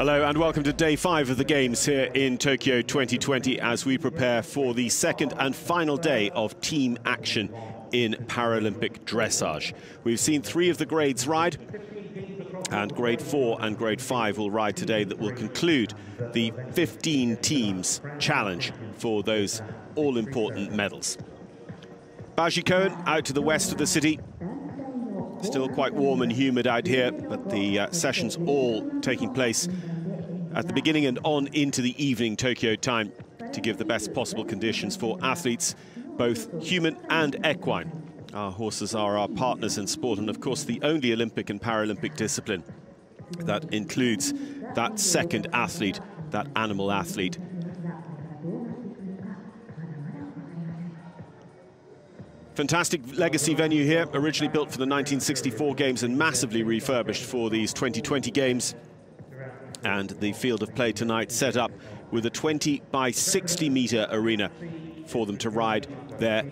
Hello and welcome to day 5 of the games here in Tokyo 2020 as we prepare for the second and final day of team action in Paralympic dressage. We've seen 3 of the grades ride, and grade 4 and grade 5 will ride today. That will conclude the 15 teams challenge for those all-important medals. Baji Koen out to the west of the city. Still quite warm and humid out here, but the sessions all taking place at the beginning and on into the evening Tokyo time to give the best possible conditions for athletes, both human and equine. Our horses are our partners in sport and, of course, the only Olympic and Paralympic discipline that includes that second athlete, that animal athlete. Fantastic legacy venue here, originally built for the 1964 games and massively refurbished for these 2020 games. And the field of play tonight set up with a 20 by 60 meter arena for them to ride their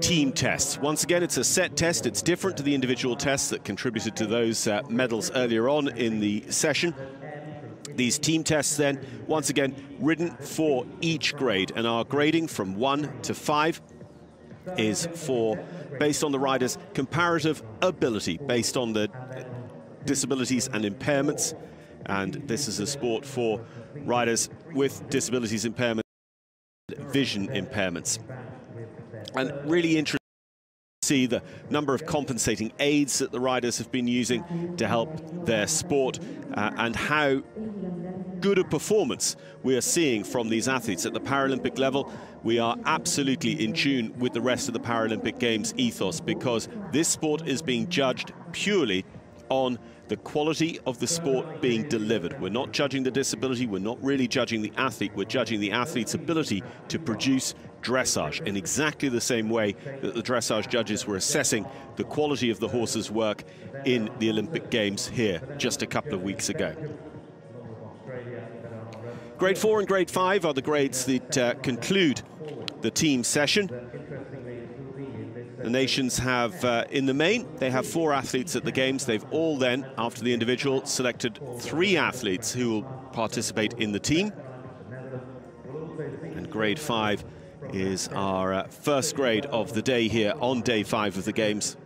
team tests. Once again, it's a set test. It's different to the individual tests that contributed to those medals earlier on in the session. These team tests then, once again, ridden for each grade and are grading from 1 to 5. Is for based on the rider's comparative ability, based on the disabilities and impairments. And this is a sport for riders with disabilities, impairments, vision impairments. And really interesting to see the number of compensating aids that the riders have been using to help their sport and how good a performance we are seeing from these athletes at the Paralympic level. We are absolutely in tune with the rest of the Paralympic Games ethos, because this sport is being judged purely on the quality of the sport being delivered. We're not judging the disability, we're not really judging the athlete, we're judging the athlete's ability to produce dressage in exactly the same way that the dressage judges were assessing the quality of the horse's work in the Olympic Games here just a couple of weeks ago. Grade 4 and Grade 5 are the grades that conclude the team session. The nations have, in the main, they have 4 athletes at the Games. They've all then, after the individual, selected 3 athletes who will participate in the team. And Grade 5 is our first grade of the day here on Day 5 of the Games.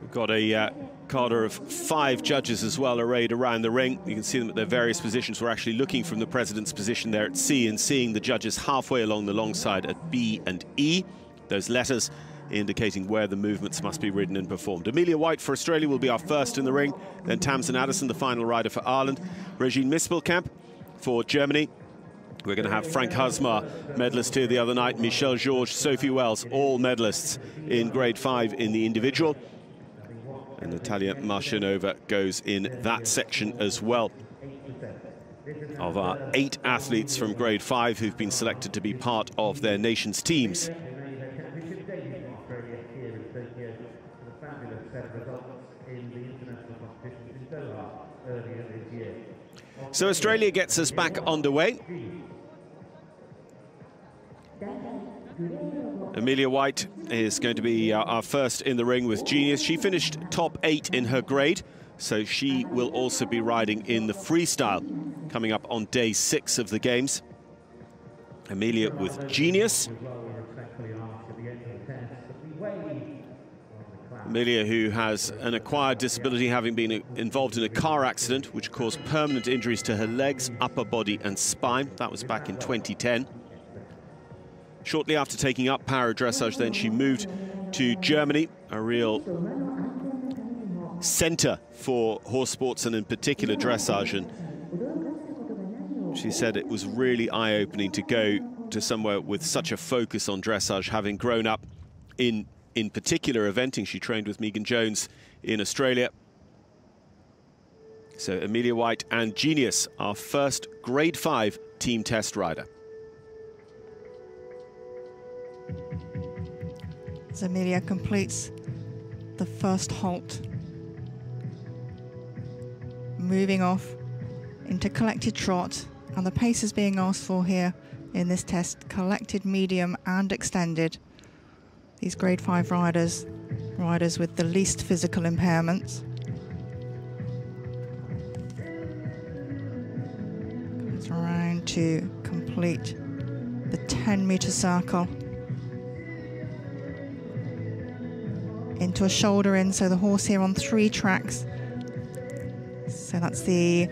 We've got a cadre of 5 judges as well arrayed around the ring. You can see them at their various positions. We're actually looking from the president's position there at C and seeing the judges halfway along the long side at B and E. Those letters indicating where the movements must be ridden and performed. Amelia White for Australia will be our first in the ring. Then Tamsin Addison, the final rider for Ireland. Regine Mispelkamp for Germany. We're going to have Frank Hosmar, medalist here the other night, Michèle George, Sophie Wells, all medalists in grade 5 in the individual. And Natalia Marchionova goes in that section as well. Of our 8 athletes from grade 5 who've been selected to be part of their nation's teams. So Australia gets us back underway. Amelia White is going to be our first in the ring with Genius. She finished top 8 in her grade, so she will also be riding in the freestyle coming up on day 6 of the Games. Amelia with Genius. Amelia, who has an acquired disability, having been involved in a car accident which caused permanent injuries to her legs, upper body and spine. That was back in 2010. Shortly after taking up para dressage, then she moved to Germany, a real center for horse sports and in particular dressage. And she said it was really eye-opening to go to somewhere with such a focus on dressage, having grown up in particular eventing. She trained with Megan Jones in Australia. So Amelia White and Genius, our first grade 5 team test rider. Amelia completes the first halt moving off into collected trot, and the pace is being asked for here in this test, collected, medium and extended. These grade 5 riders, riders with the least physical impairments. Comes around to complete the 10-meter circle. Into a shoulder in, so the horse here on 3 tracks. So that's the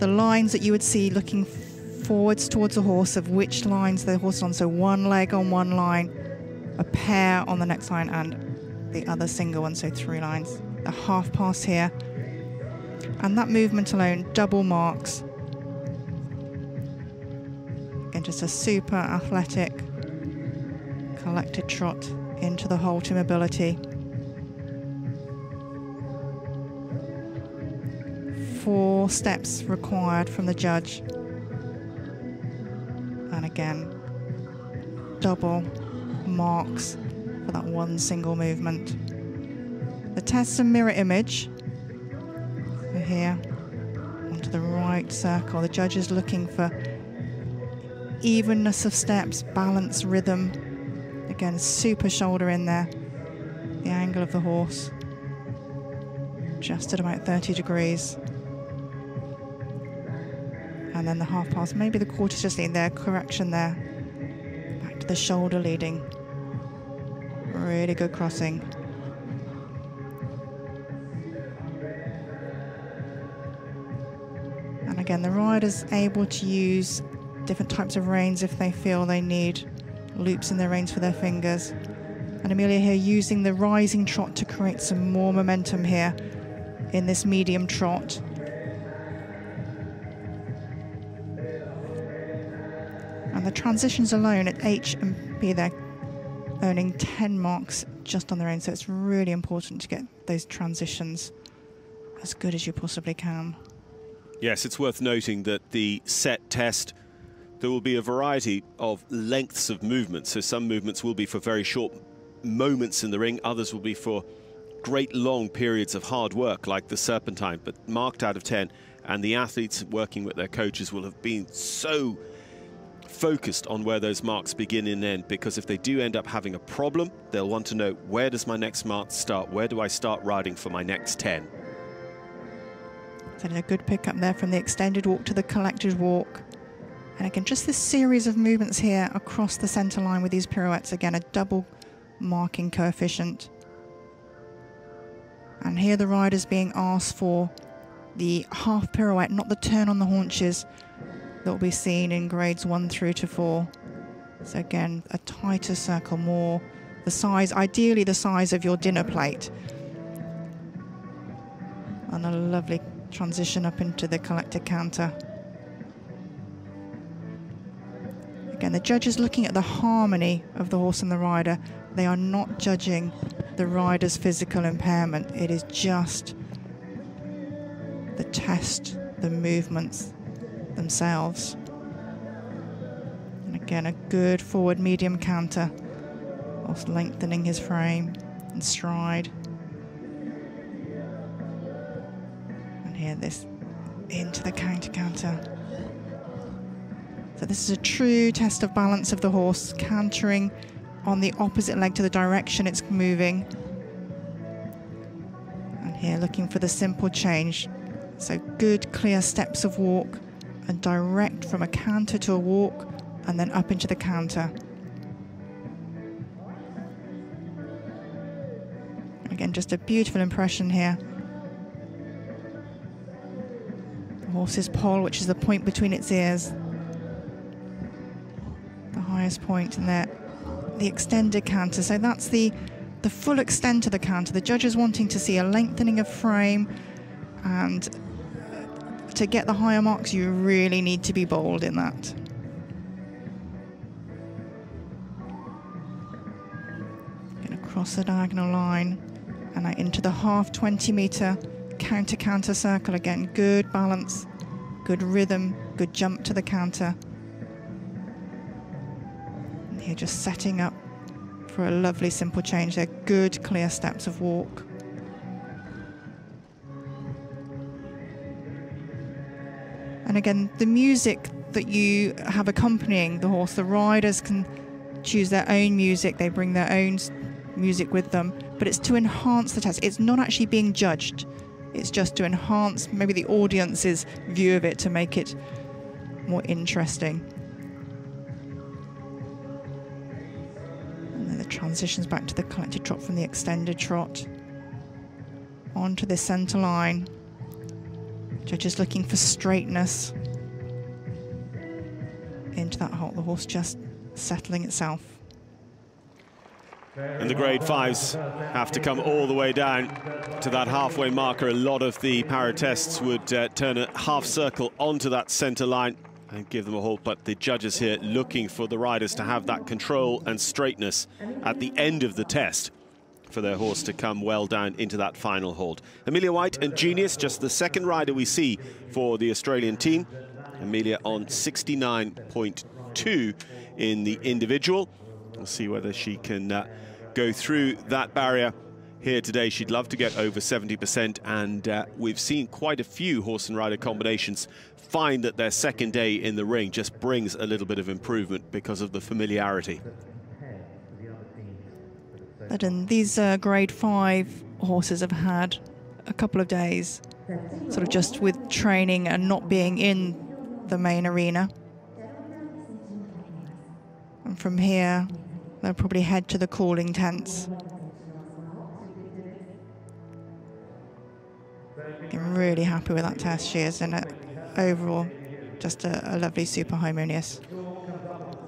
lines that you would see looking forwards towards the horse, of which lines the horse is on. So one leg on one line, a pair on the next line, and the other single one, so 3 lines. A half pass here. And that movement alone, double marks. Again, just a super athletic, collected trot into the hole to mobility. 4 steps required from the judge. And again, double marks for that one single movement. The test and mirror image. So here, onto the right circle. The judge is looking for evenness of steps, balance, rhythm. Again, super shoulder in there. The angle of the horse, just at about 30 degrees. And then the half pass, maybe the quarter's just in there, correction there. Back to the shoulder leading. Really good crossing. And again, the rider's able to use different types of reins if they feel they need loops in their reins for their fingers. And Amelia here using the rising trot to create some more momentum here in this medium trot. And the transitions alone at H and B, they're earning 10 marks just on their own, so it's really important to get those transitions as good as you possibly can. Yes, it's worth noting that the set test, there will be a variety of lengths of movement. So some movements will be for very short moments in the ring. Others will be for great long periods of hard work, like the serpentine, but marked out of 10. And the athletes working with their coaches will have been so focused on where those marks begin and end, because if they do end up having a problem, they'll want to know, where does my next mark start? Where do I start riding for my next 10? So a good pick up there from the extended walk to the collected walk. And again, just this series of movements here across the center line with these pirouettes. Again, a double marking coefficient. And here the rider's being asked for the half pirouette, not the turn on the haunches that will be seen in grades 1 through to 4. So again, a tighter circle, more the size, ideally the size of your dinner plate. And a lovely transition up into the collected canter. Again, the judge is looking at the harmony of the horse and the rider. They are not judging the rider's physical impairment. It is just the test, the movements themselves. And again, a good forward medium canter, whilst lengthening his frame and stride. And here this into the counter canter. So this is a true test of balance of the horse, cantering on the opposite leg to the direction it's moving. And here looking for the simple change. So good clear steps of walk and direct from a canter to a walk and then up into the canter. Again, just a beautiful impression here. The horse's poll, which is the point between its ears, highest point, and there the extended canter. So that's the full extent of the canter. The judge is wanting to see a lengthening of frame, and to get the higher marks you really need to be bold in that. Going across the diagonal line and into the half 20-meter counter-canter circle. Again, good balance, good rhythm, good jump to the canter. Here just setting up for a lovely simple change. They're good clear steps of walk. And again, the music that you have accompanying the horse, the riders can choose their own music, they bring their own music with them, but it's to enhance the test. It's not actually being judged. It's just to enhance maybe the audience's view of it to make it more interesting. And then the transitions back to the collected trot from the extended trot. Onto the centre line. Judges looking for straightness. Into that halt, the horse just settling itself. And the grade fives have to come all the way down to that halfway marker. A lot of the para tests would turn a half circle onto that center line and give them a halt, but the judges here looking for the riders to have that control and straightness at the end of the test for their horse to come well down into that final halt. Amelia White and Genius, just the second rider we see for the Australian team. Amelia on 69.2 in the individual. We'll see whether she can go through that barrier here today. She'd love to get over 70%, and we've seen quite a few horse and rider combinations find that their second day in the ring just brings a little bit of improvement because of the familiarity. And these grade five horses have had a couple of days sort of just with training and not being in the main arena. And from here, they'll probably head to the calling tents. I'm really happy with that test. She is, and overall, just a lovely, super harmonious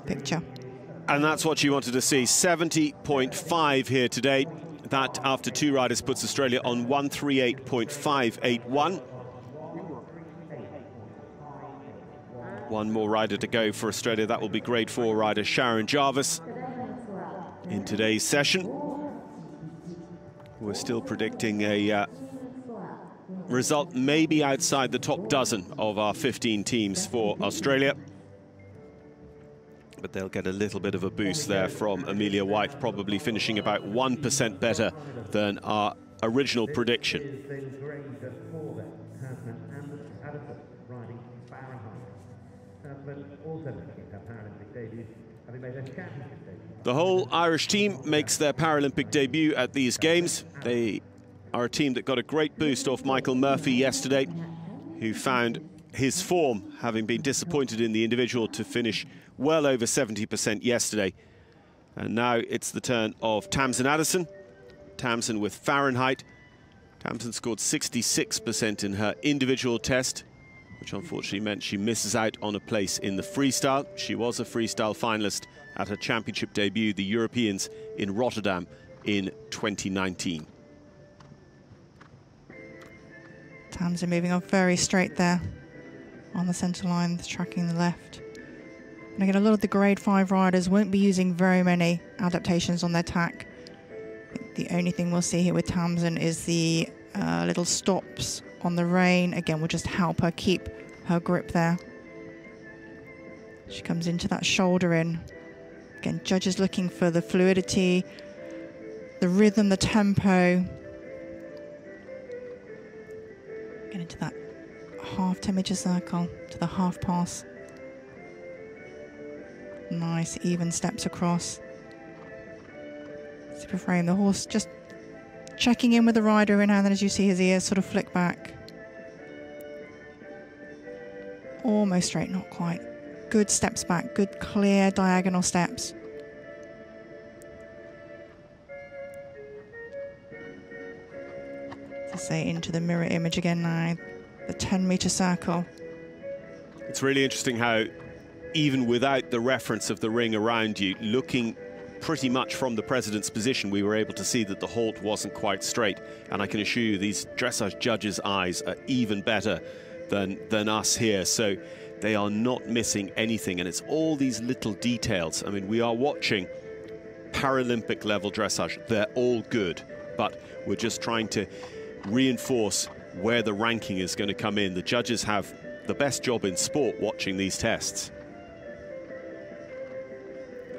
picture. And that's what she wanted to see, 70.5 here today. That, after two riders, puts Australia on 138.581. One more rider to go for Australia. That will be grade four rider Sharon Jarvis in today's session. We're still predicting a result maybe outside the top dozen of our 15 teams for Australia. But they'll get a little bit of a boost there from Amelia White, probably finishing about 1% better than our original prediction. The whole Irish team makes their Paralympic debut at these games. They are a team that got a great boost off Michael Murphy yesterday, who found his form, having been disappointed in the individual, to finish well over 70% yesterday. And now it's the turn of Tamsin Addison. Tamsin with Fahrenheit. Tamsin scored 66% in her individual test, which unfortunately meant she misses out on a place in the freestyle. She was a freestyle finalist at her championship debut, the Europeans in Rotterdam in 2019. Tamsin moving on very straight there on the centre line, tracking the left. And again, a lot of the grade five riders won't be using very many adaptations on their tack. The only thing we'll see here with Tamsin is the little stops on the rein. Again, will just help her keep her grip there. She comes into that shoulder in. Again, judges looking for the fluidity, the rhythm, the tempo. Get into that half 10-meter circle to the half pass. Nice, even steps across. Super frame, the horse just checking in with the rider in hand, and as you see his ears sort of flick back. Almost straight, not quite. Good steps back, good clear diagonal steps. To say into the mirror image again now, the 10-meter circle. It's really interesting how, even without the reference of the ring around you, looking pretty much from the president's position, we were able to see that the halt wasn't quite straight. And I can assure you, these dressage judges' eyes are even better than us here. So they are not missing anything. And it's all these little details. I mean, we are watching Paralympic level dressage. They're all good, but we're just trying to reinforce where the ranking is going to come in. The judges have the best job in sport watching these tests.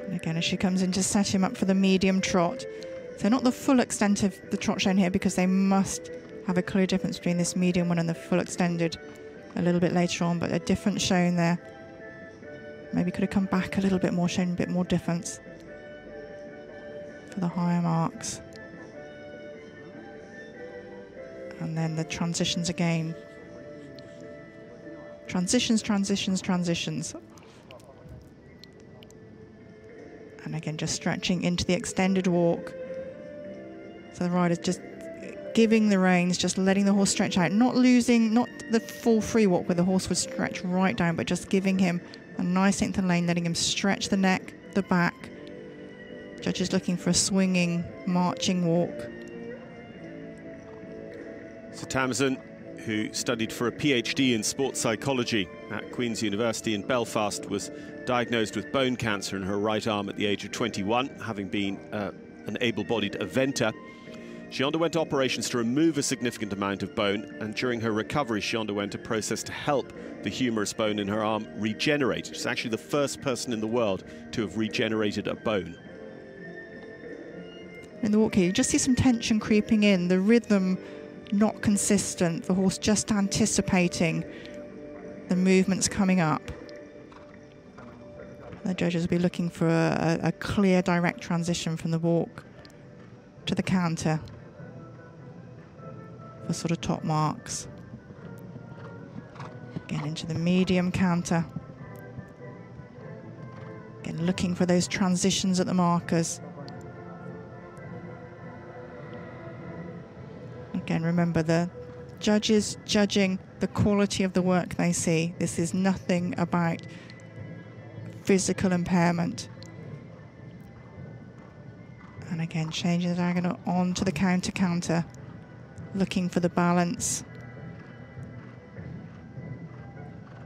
And again, as she comes in to set him up for the medium trot. So not the full extent of the trot shown here, because they must have a clear difference between this medium one and the full extended. a little bit later on, but a different showing there. Maybe could have come back a little bit more, showing a bit more difference for the higher marks. And then the transitions again. Transitions, transitions, transitions. And again, just stretching into the extended walk. So the rider's just giving the reins, just letting the horse stretch out, not losing, not the full free walk where the horse would stretch right down, but just giving him a nice length of lane, letting him stretch the neck, the back. Judge is looking for a swinging, marching walk. So Tamsin, who studied for a PhD in sports psychology at Queen's University in Belfast, was diagnosed with bone cancer in her right arm at the age of 21, having been an able-bodied eventer. She underwent operations to remove a significant amount of bone, and during her recovery she underwent a process to help the humerus bone in her arm regenerate. She's actually the first person in the world to have regenerated a bone. In the walk here, you just see some tension creeping in, the rhythm not consistent, the horse just anticipating the movements coming up. The judges will be looking for a clear, direct transition from the walk to the canter for sort of top marks. Again, into the medium canter. Again, looking for those transitions at the markers. Again, remember, the judges judging the quality of the work they see. This is nothing about physical impairment. And again, changing the diagonal onto the counter-counter, looking for the balance.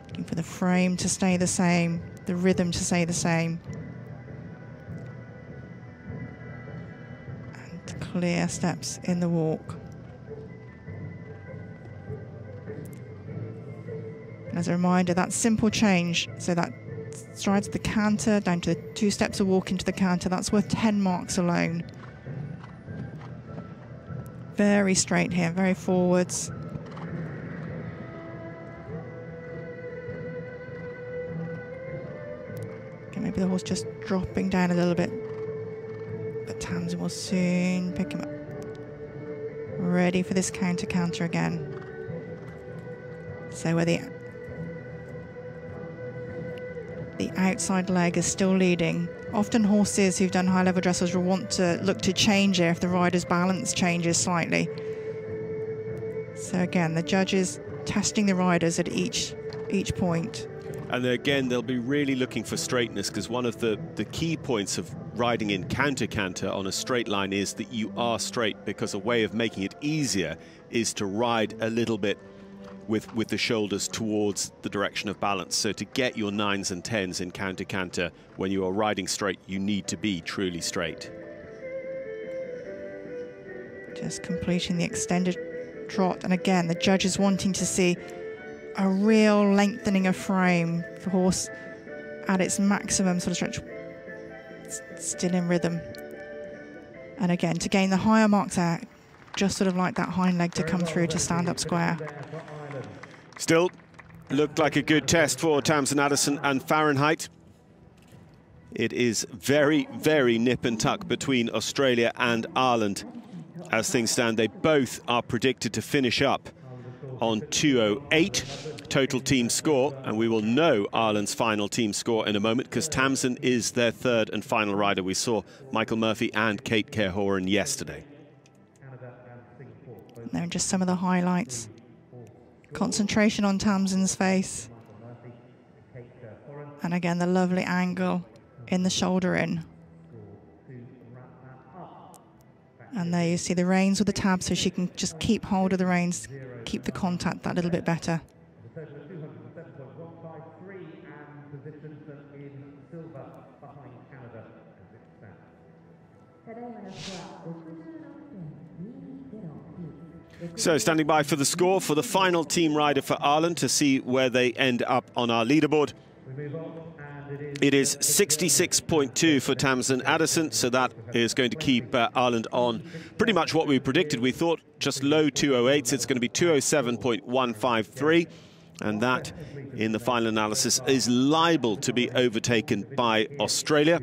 Looking for the frame to stay the same, the rhythm to stay the same. And clear steps in the walk. As a reminder, that simple change, so that stride to the canter, down to the two steps of walk into the canter, that's worth 10 marks alone. Very straight here, very forwards. Okay, maybe the horse just dropping down a little bit, but Tamsin will soon pick him up. Ready for this counter-counter again. So where the outside leg is still leading. Often horses who've done high-level dressage will want to look to change here if the rider's balance changes slightly. So again, the judges testing the riders at each point. And again, they'll be really looking for straightness, because one of the key points of riding in counter-canter on a straight line is that you are straight, because a way of making it easier is to ride a little bit with the shoulders towards the direction of balance. So to get your 9s and 10s in counter-canter, when you are riding straight, you need to be truly straight. Just completing the extended trot. And again, the judge is wanting to see a real lengthening of frame. The horse at its maximum sort of stretch, still in rhythm. And again, to gain the higher marks out, just sort of like that hind leg to come through to stand up square. Still, looked like a good test for Tamsin Addison and Fahrenheit. It is very, very nip and tuck between Australia and Ireland. As things stand, they both are predicted to finish up on 208 total team score, and we will know Ireland's final team score in a moment, because Tamsin is their third and final rider. We saw Michael Murphy and Kate Kerhoran yesterday. And there are just some of the highlights. Concentration on Tamsin's face. And again, the lovely angle in the shoulder in. And there you see the reins with the tab, so she can just keep hold of the reins, keep the contact that little bit better. So standing by for the score for the final team rider for Ireland to see where they end up on our leaderboard. It is 66.2 for Tamsin Addison, so that is going to keep Ireland on pretty much what we predicted. We thought just low 208s, it's going to be 207.153. and that, in the final analysis, is liable to be overtaken by Australia.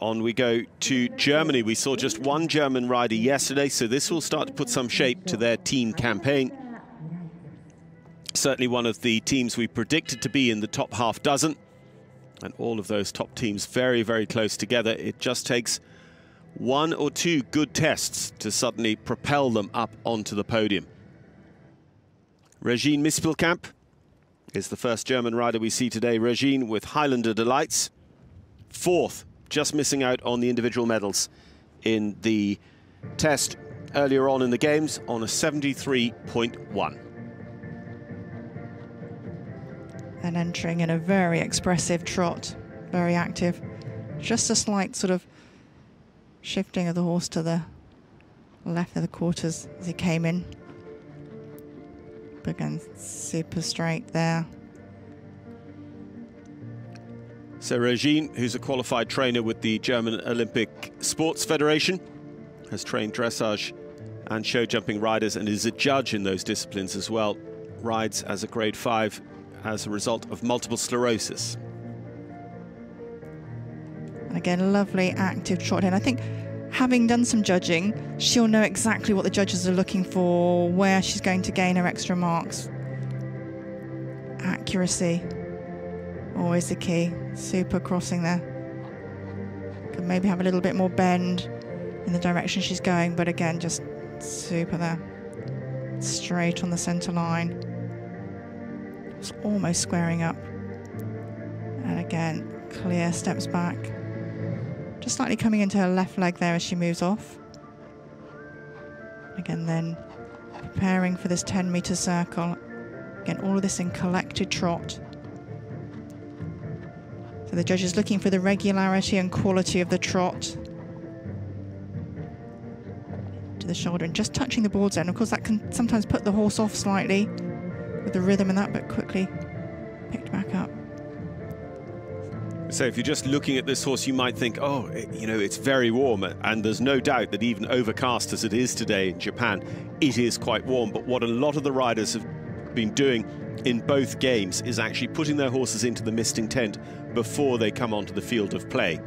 On we go to Germany. We saw just one German rider yesterday, so this will start to put some shape to their team campaign. Certainly one of the teams we predicted to be in the top half dozen. And all of those top teams very, very close together. It just takes one or two good tests to suddenly propel them up onto the podium. Regine Mispelkamp is the first German rider we see today. Regine with Highlander Delights. Fourth, just missing out on the individual medals in the test earlier on in the games on a 73.1. And entering in a very expressive trot, very active. Just a slight sort of shifting of the horse to the left of the quarters as he came in. But again, super straight there. So Regine, who's a qualified trainer with the German Olympic Sports Federation, has trained dressage and show jumping riders and is a judge in those disciplines as well. Rides as a grade 5 as a result of multiple sclerosis. And again, lovely active trot. And I think having done some judging, she'll know exactly what the judges are looking for, where she's going to gain her extra marks. Accuracy, always the key. Super crossing there. Could maybe have a little bit more bend in the direction she's going, but again, just super there. Straight on the centre line. It's almost squaring up. And again, clear steps back. Just slightly coming into her left leg there as she moves off. Again, then preparing for this 10-metre circle. Again, all of this in collected trot. The judge is looking for the regularity and quality of the trot to the shoulder and just touching the boards end. Of course, that can sometimes put the horse off slightly with the rhythm and that, but quickly picked back up. So if you're just looking at this horse, you might think, oh, you know, it's very warm. And there's no doubt that even overcast as it is today in Japan, it is quite warm. But what a lot of the riders have been doing in both games is actually putting their horses into the misting tent before they come onto the field of play.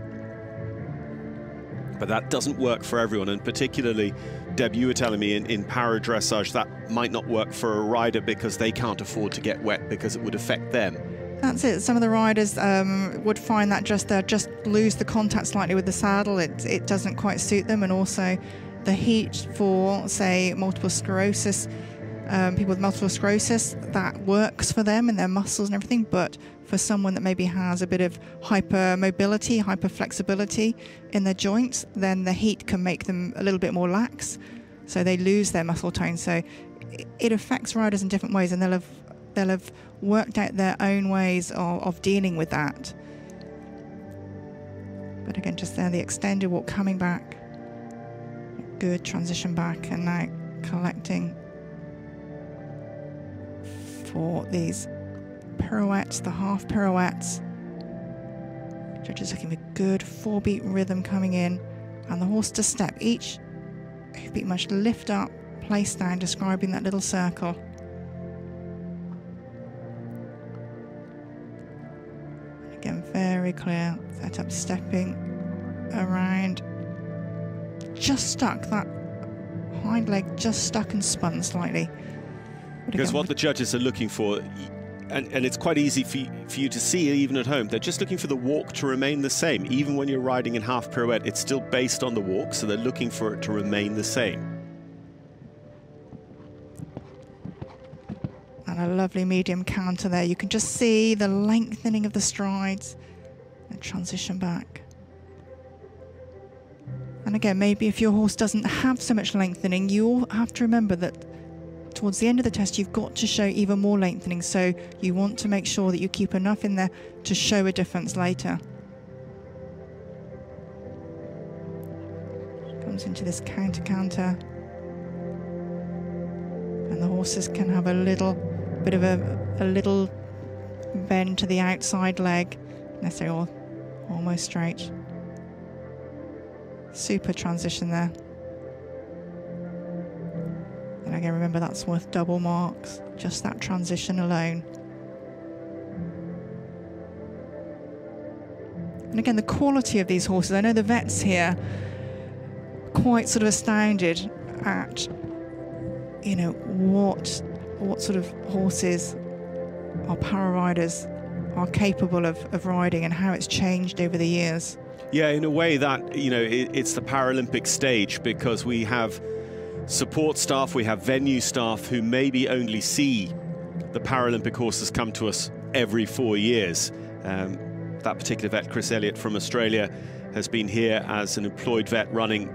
But that doesn't work for everyone, and particularly, Deb, you were telling me in para dressage, that might not work for a rider because they can't afford to get wet because it would affect them. That's it. Some of the riders would find that just lose the contact slightly with the saddle. It doesn't quite suit them, and also the heat for, say, multiple sclerosis. People with multiple sclerosis, that works for them and their muscles and everything, but for someone that maybe has a bit of hypermobility, hyperflexibility in their joints, then the heat can make them a little bit more lax, so they lose their muscle tone. So it affects riders in different ways, and they'll have worked out their own ways of dealing with that. But again, just there, the extended walk coming back, good transition back, and now collecting for these pirouettes, the half pirouettes. Judge is looking for good four-beat rhythm coming in, and the horse to step. Each beat must lift up, place down, describing that little circle. And again, very clear set up, stepping around. Just stuck, that hind leg just stuck and spun slightly. Because what the judges are looking for, and it's quite easy for you to see even at home, they're just looking for the walk to remain the same. Even when you're riding in half pirouette, it's still based on the walk, so they're looking for it to remain the same. And a lovely medium counter there. You can just see the lengthening of the strides and transition back. And again, maybe if your horse doesn't have so much lengthening, you'll have to remember that towards the end of the test, you've got to show even more lengthening, so you want to make sure that you keep enough in there to show a difference later. Comes into this counter-counter. And the horses can have a little bit of a little bend to the outside leg, unless they're all almost straight. Super transition there. And again, remember that's worth double marks, just that transition alone. And again, the quality of these horses. I know the vets here quite sort of astounded at, you know, what sort of horses our para riders are capable of riding and how it's changed over the years. Yeah, in a way that, you know, it's the Paralympic stage, because we have support staff, we have venue staff who maybe only see the Paralympic horses come to us every 4 years. That particular vet, Chris Elliott from Australia, has been here as an employed vet running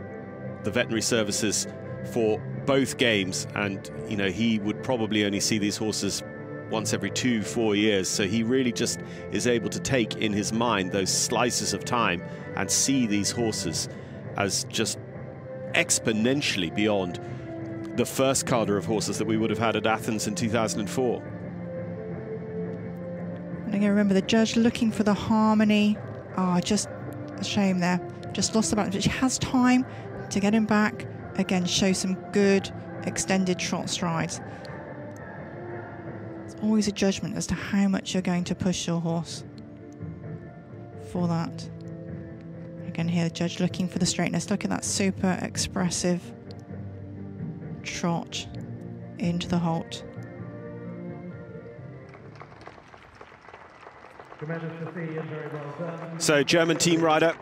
the veterinary services for both games, and, you know, he would probably only see these horses once every 2-4 years, so he really just is able to take in his mind those slices of time and see these horses as just exponentially beyond the first cadre of horses that we would have had at Athens in 2004. And again, remember the judge looking for the harmony. Oh, just a shame there, just lost the balance, but she has time to get him back. Again, show some good extended trot strides. It's always a judgment as to how much you're going to push your horse for that. Again, here the judge looking for the straightness. Look at that super expressive trot into the halt. So German team rider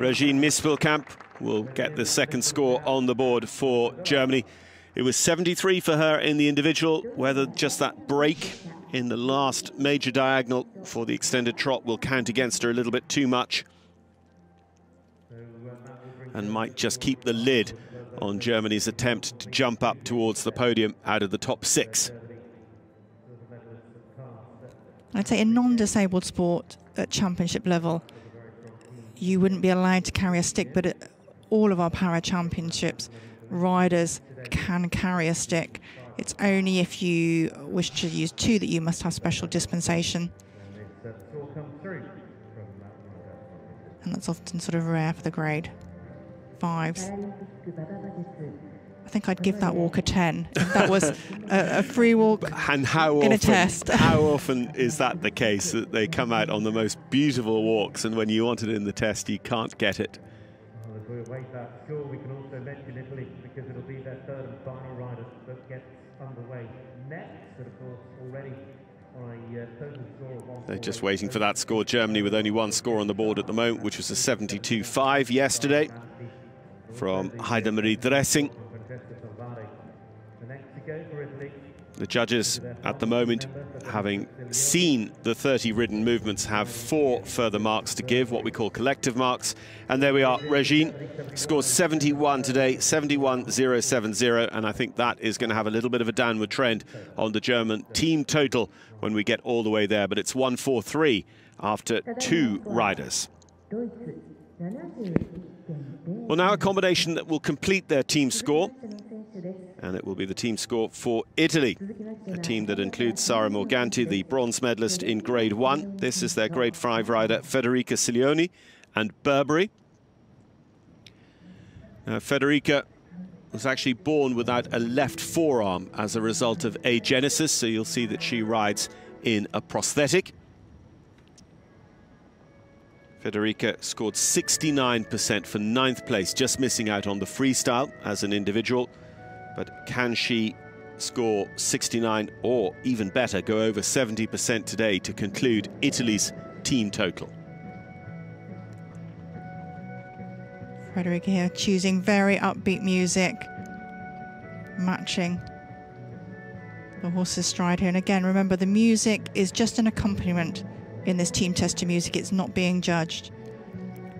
Regine Mispelkamp will get the second score on the board for Germany. It was 73 for her in the individual. Whether just that break in the last major diagonal for the extended trot will count against her a little bit too much, and might just keep the lid on Germany's attempt to jump up towards the podium out of the top six. I'd say in non-disabled sport at championship level, you wouldn't be allowed to carry a stick, but at all of our para championships, riders can carry a stick. It's only if you wish to use two that you must have special dispensation. And that's often sort of rare for the grade fives. I think I'd give that walk a 10. If that was a free walk and how often, in a test. How often is that the case, that they come out on the most beautiful walks and when you want it in the test, you can't get it? They're just waiting for that score. Germany with only one score on the board at the moment, which was a 72.5 yesterday from Heidemarie Dressing. The judges at the moment, having seen the 30 ridden movements, have 4 further marks to give, what we call collective marks. And there we are. Regine scores 71 today, 71.070, and I think that is going to have a little bit of a downward trend on the German team total when we get all the way there, but it's 143 after 2 riders. Well, now a combination that will complete their team score, and it will be the team score for Italy, a team that includes Sara Morganti, the bronze medalist in Grade 1. This is their Grade 5 rider, Federica Ciglioni, and Burberry. Now, Federica was actually born without a left forearm as a result of agenesis, so you'll see that she rides in a prosthetic. Federica scored 69% for 9th place, just missing out on the freestyle as an individual. But can she score 69 or, even better, go over 70% today to conclude Italy's team total? Frederica here choosing very upbeat music, matching the horse's stride here. And again, remember, the music is just an accompaniment in this team test to music. It's not being judged.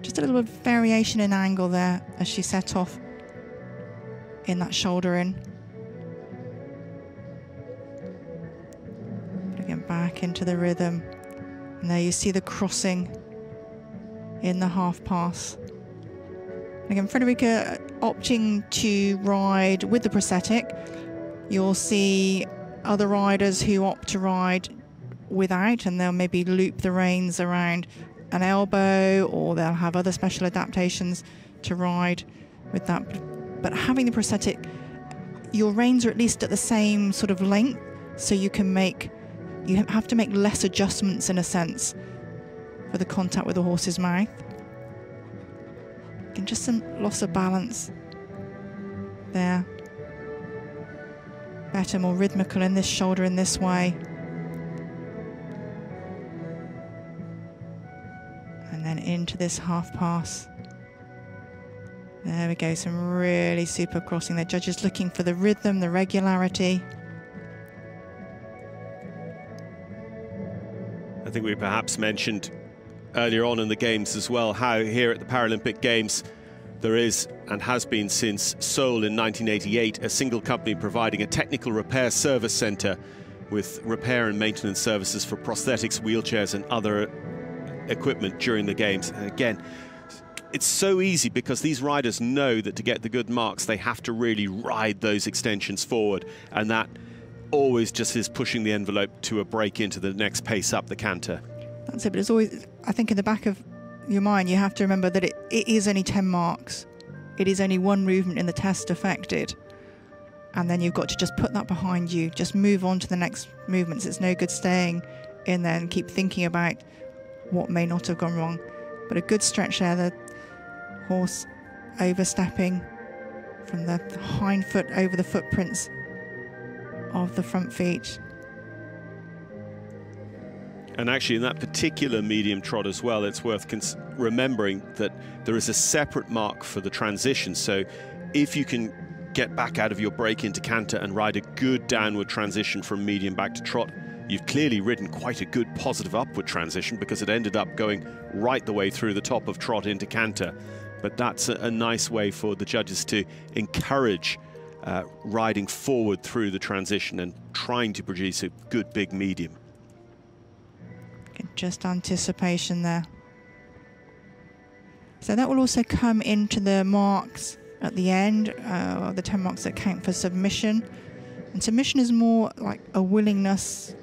Just a little bit of variation in angle there as she set off in that shoulder in. Again, back into the rhythm. And there you see the crossing in the half pass. Again, Frederica opting to ride with the prosthetic. You'll see other riders who opt to ride without, and they'll maybe loop the reins around an elbow, or they'll have other special adaptations to ride with that. But having the prosthetic, your reins are at least at the same sort of length, so you can make, you have to make less adjustments in a sense for the contact with the horse's mouth. And just some loss of balance there. Better, more rhythmical in this shoulder in this way. And then into this half pass. There we go, some really super crossing there. Judges looking for the rhythm, the regularity. I think we perhaps mentioned earlier on in the games as well how here at the Paralympic Games there is, and has been since Seoul in 1988, a single company providing a technical repair service centre with repair and maintenance services for prosthetics, wheelchairs and other equipment during the games. And again, it's so easy because these riders know that to get the good marks they have to really ride those extensions forward, and that always just is pushing the envelope to a break into the next pace up the canter. That's it, but it's always, I think in the back of your mind, you have to remember that it is only 10 marks. It is only one movement in the test affected. And then you've got to just put that behind you, just move on to the next movements. It's no good staying in there and keep thinking about what may not have gone wrong. But a good stretch there, the horse overstepping from the hind foot over the footprints of the front feet. And actually, in that particular medium trot as well, it's worth remembering that there is a separate mark for the transition. So if you can get back out of your break into canter and ride a good downward transition from medium back to trot, you've clearly ridden quite a good positive upward transition, because it ended up going right the way through the top of trot into canter. But that's a nice way for the judges to encourage riding forward through the transition and trying to produce a good big medium. Just anticipation there. So that will also come into the marks at the end, the 10 marks that count for submission. And submission is more like a willingness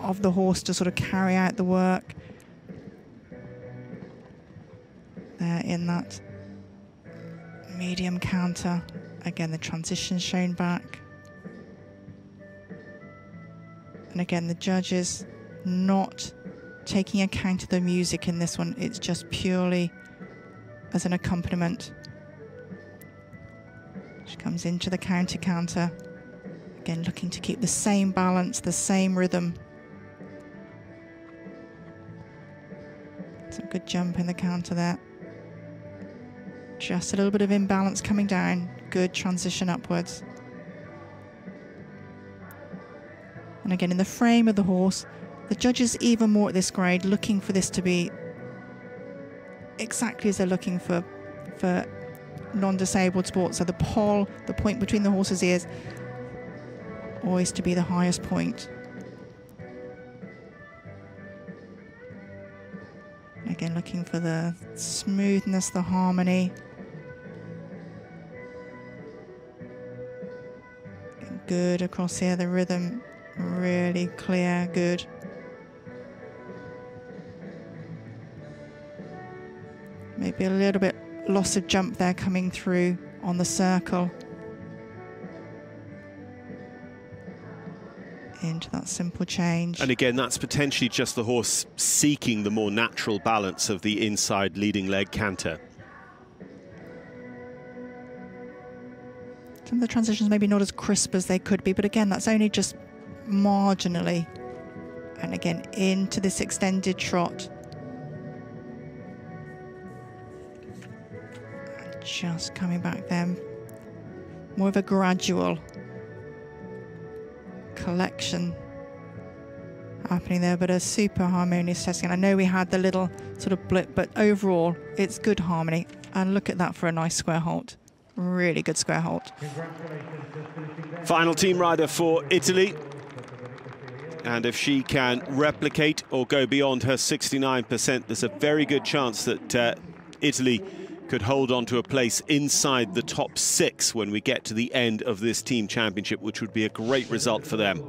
of the horse to sort of carry out the work. There in that medium canter. Again, the transition shown back. And again, the judges not taking account of the music in this one. It's just purely as an accompaniment. She comes into the counter-canter. Again, looking to keep the same balance, the same rhythm. It's a good jump in the counter there. Just a little bit of imbalance coming down. Good transition upwards. And again, in the frame of the horse, the judges even more at this grade looking for this to be exactly as they're looking for non-disabled sports. So the poll, the point between the horse's ears, always to be the highest point. Again, looking for the smoothness, the harmony. Getting good across here, the rhythm really clear, good. Maybe a little bit loss of jump there coming through on the circle. Into that simple change. And again, that's potentially just the horse seeking the more natural balance of the inside leading leg canter. Some of the transitions maybe not as crisp as they could be, but again, that's only just marginally. And again, into this extended trot. Just coming back then, more of a gradual collection happening there, but a super harmonious testing. I know we had the little sort of blip, but overall it's good harmony. And look at that for a nice square halt. Really good square halt. Final team rider for Italy. And if she can replicate or go beyond her 69%, there's a very good chance that Italy could hold on to a place inside the top 6 when we get to the end of this team championship, which would be a great result for them.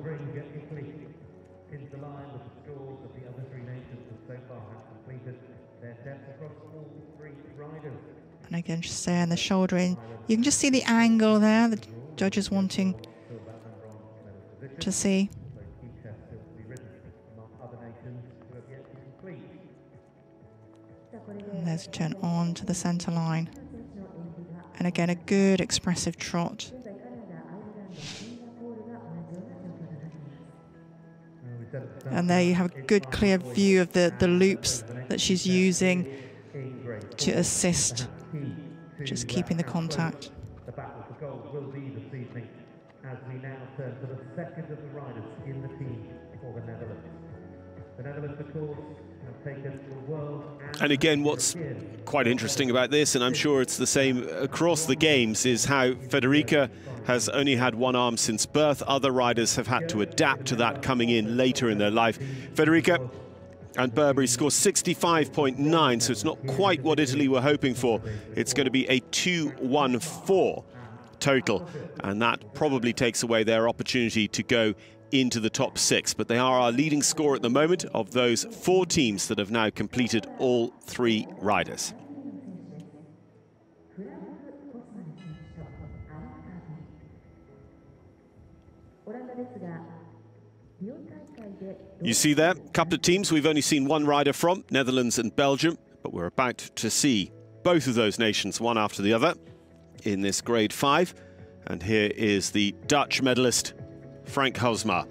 And again, just there in the shouldering. You can just see the angle there. The judge is wanting to see. And there's a turn on to the centre line. And again, a good expressive trot. And there you have a good clear view of the loops that she's using to assist, just keeping the contact. The battle for gold will be this evening as we now turn to the second of the riders in the team for the Netherlands. The Netherlands, of course, have taken the world. And again, what's quite interesting about this, and I'm sure it's the same across the games, is how Federica has only had one arm since birth. Other riders have had to adapt to that coming in later in their life. Federica and Burberry scores 65.9, so it's not quite what Italy were hoping for. It's going to be a 2-1-4 total, and that probably takes away their opportunity to go into the top six. But they are our leading scorer at the moment of those four teams that have now completed all three riders. You see there, a couple of teams we've only seen one rider from, Netherlands and Belgium, but we're about to see both of those nations, one after the other, in this grade five. And here is the Dutch medalist, Frank Hosmar.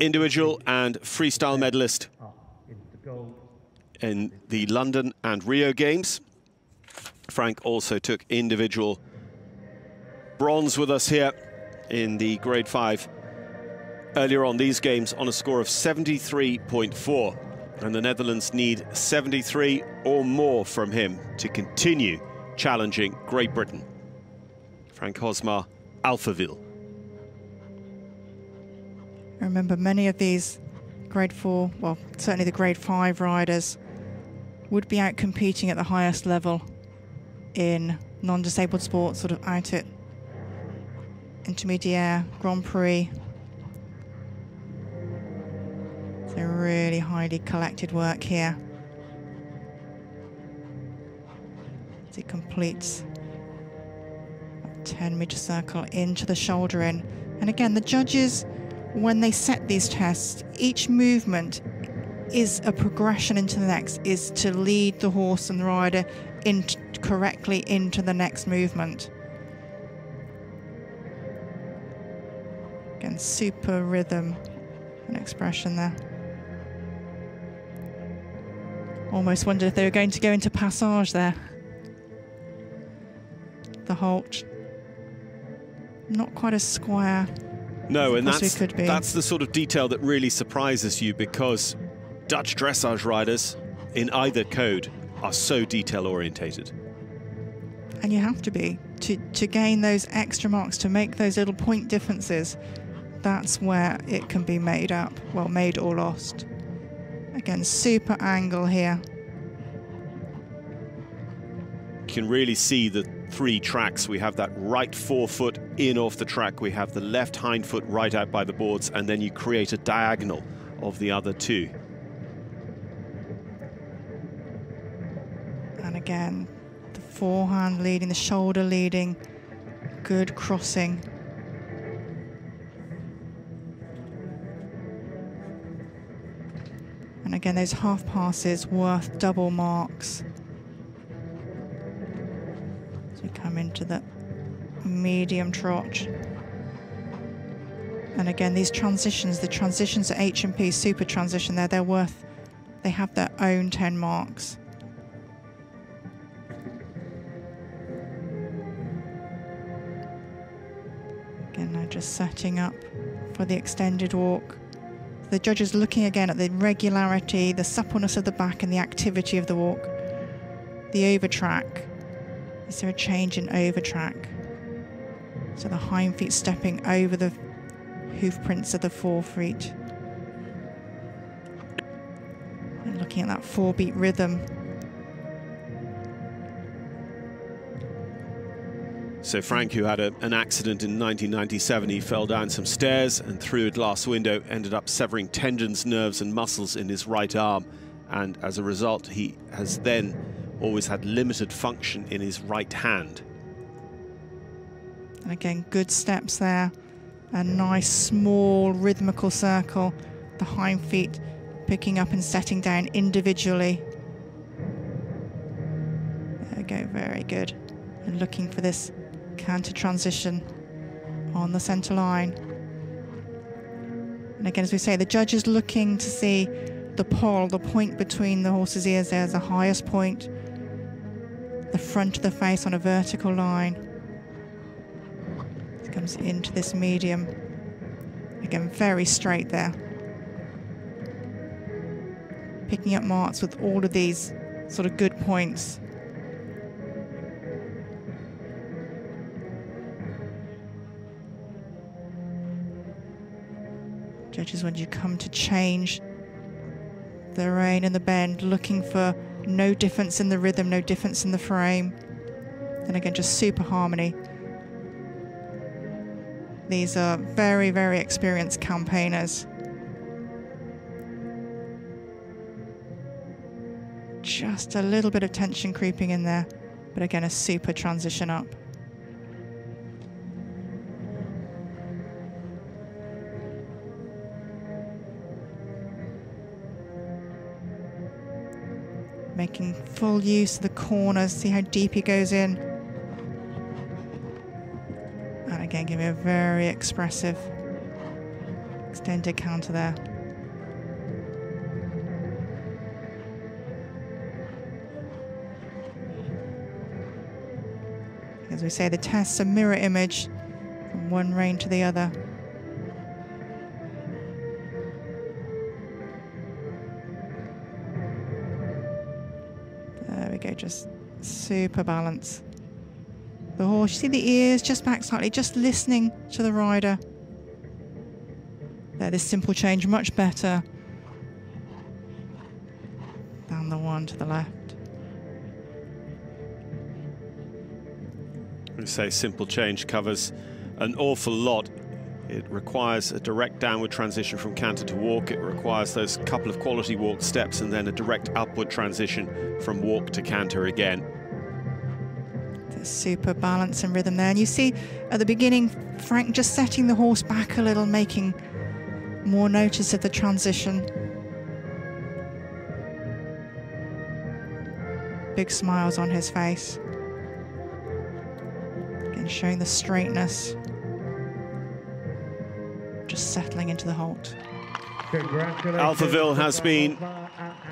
Individual and freestyle medalist in the London and Rio Games. Frank also took individual bronze with us here in the grade five earlier on these games on a score of 73.4, and the Netherlands need 73 or more from him to continue challenging Great Britain. Frank Hosmar, Alphaville. I remember many of these grade four, well, certainly the grade five riders would be out competing at the highest level in non-disabled sports, sort of out at Intermediaire, Grand Prix. It's a really highly collected work here. As it completes a 10-meter circle into the shoulder in. And again, the judges, when they set these tests, each movement is a progression into the next, is to lead the horse and the rider in correctly into the next movement. Again, super rhythm and expression there. Almost wondered if they were going to go into passage there. The halt. Not quite as square. No, and that's the sort of detail that really surprises you, because Dutch dressage riders in either code are so detail-orientated. And you have to be to gain those extra marks, to make those little point differences. That's where it can be made up, well, made or lost. Again, super angle here. You can really see the three tracks. We have that right forefoot in off the track. We have the left hindfoot right out by the boards, and then you create a diagonal of the other two. And again, the forehand leading, the shoulder leading, good crossing. And again, those half passes worth double marks. So we come into the medium trot. And again, these transitions, the transitions to H&P, super transition there, they're worth, they have their own 10 marks. Again, now just setting up for the extended walk. The judge is looking again at the regularity, the suppleness of the back and the activity of the walk. The overtrack. Is there a change in overtrack? So the hind feet stepping over the hoof prints of the forefeet. And looking at that four-beat rhythm. So Frank, who had an accident in 1997, he fell down some stairs and through a glass window, ended up severing tendons, nerves and muscles in his right arm. and as a result he has then always had limited function in his right hand. And again, good steps there, a nice small rhythmical circle, the hind feet picking up and setting down individually. There we go, very good. And looking for this counter transition on the centre line. And again, as we say, the judge is looking to see the poll, the point between the horse's ears there is the highest point, the front of the face on a vertical line. It comes into this medium. Again, very straight there. Picking up marks with all of these sort of good points. Judges, when you come to change the rein and the bend, looking for no difference in the rhythm, no difference in the frame. And again, just super harmony. These are very, very experienced campaigners. Just a little bit of tension creeping in there, but again, a super transition up. Making full use of the corners, see how deep he goes in. And again, give me a very expressive extended counter there. As we say, the test's a mirror image from one rein to the other. There we go, just super balance. The horse, you see the ears just back slightly, just listening to the rider. There, this simple change, much better than the one to the left. We say simple change covers an awful lot. It requires a direct downward transition from canter to walk. It requires those couple of quality walk steps and then a direct upward transition from walk to canter again. Super balance and rhythm there. And you see at the beginning, Frank just setting the horse back a little, making more notice of the transition. Big smiles on his face. Again, showing the straightness. Just settling into the halt. Alphaville has been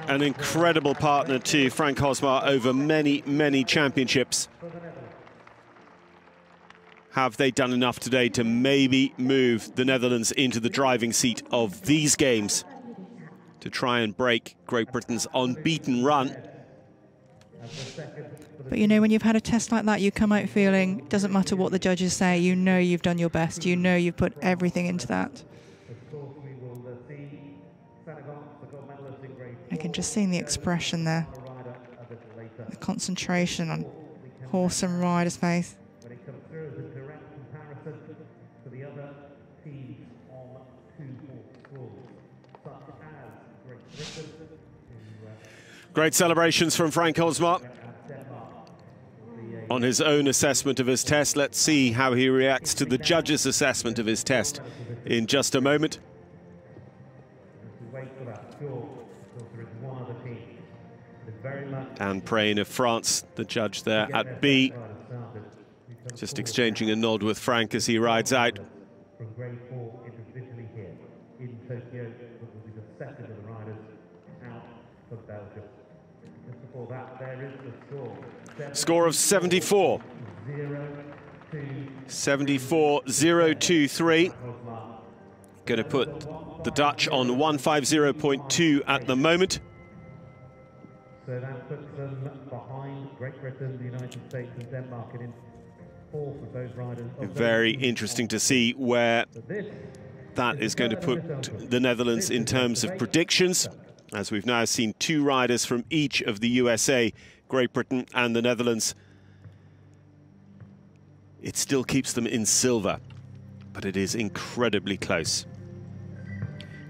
an incredible partner to Frank Hosmar over many, many championships. Have they done enough today to maybe move the Netherlands into the driving seat of these games to try and break Great Britain's unbeaten run? But you know, when you've had a test like that, you come out feeling, it doesn't matter what the judges say, you know you've done your best, you know you've put everything into that. I can just see the expression there, the concentration on horse and rider's face. Great celebrations from Frank Hosmar on his own assessment of his test. Let's see how he reacts to the judges' assessment of his test in just a moment. And Prain of France, the judge there at B, just exchanging a nod with Frank as he rides out. Score of 74. 74.023. Going to put the Dutch on 150.2 at the moment. So that puts them behind Great Britain, the United States, and Denmark, and in fourth of those riders. Very interesting to see where that is going to put the Netherlands in terms of predictions, as we've now seen two riders from each of the USA, Great Britain and the Netherlands. It still keeps them in silver, but it is incredibly close.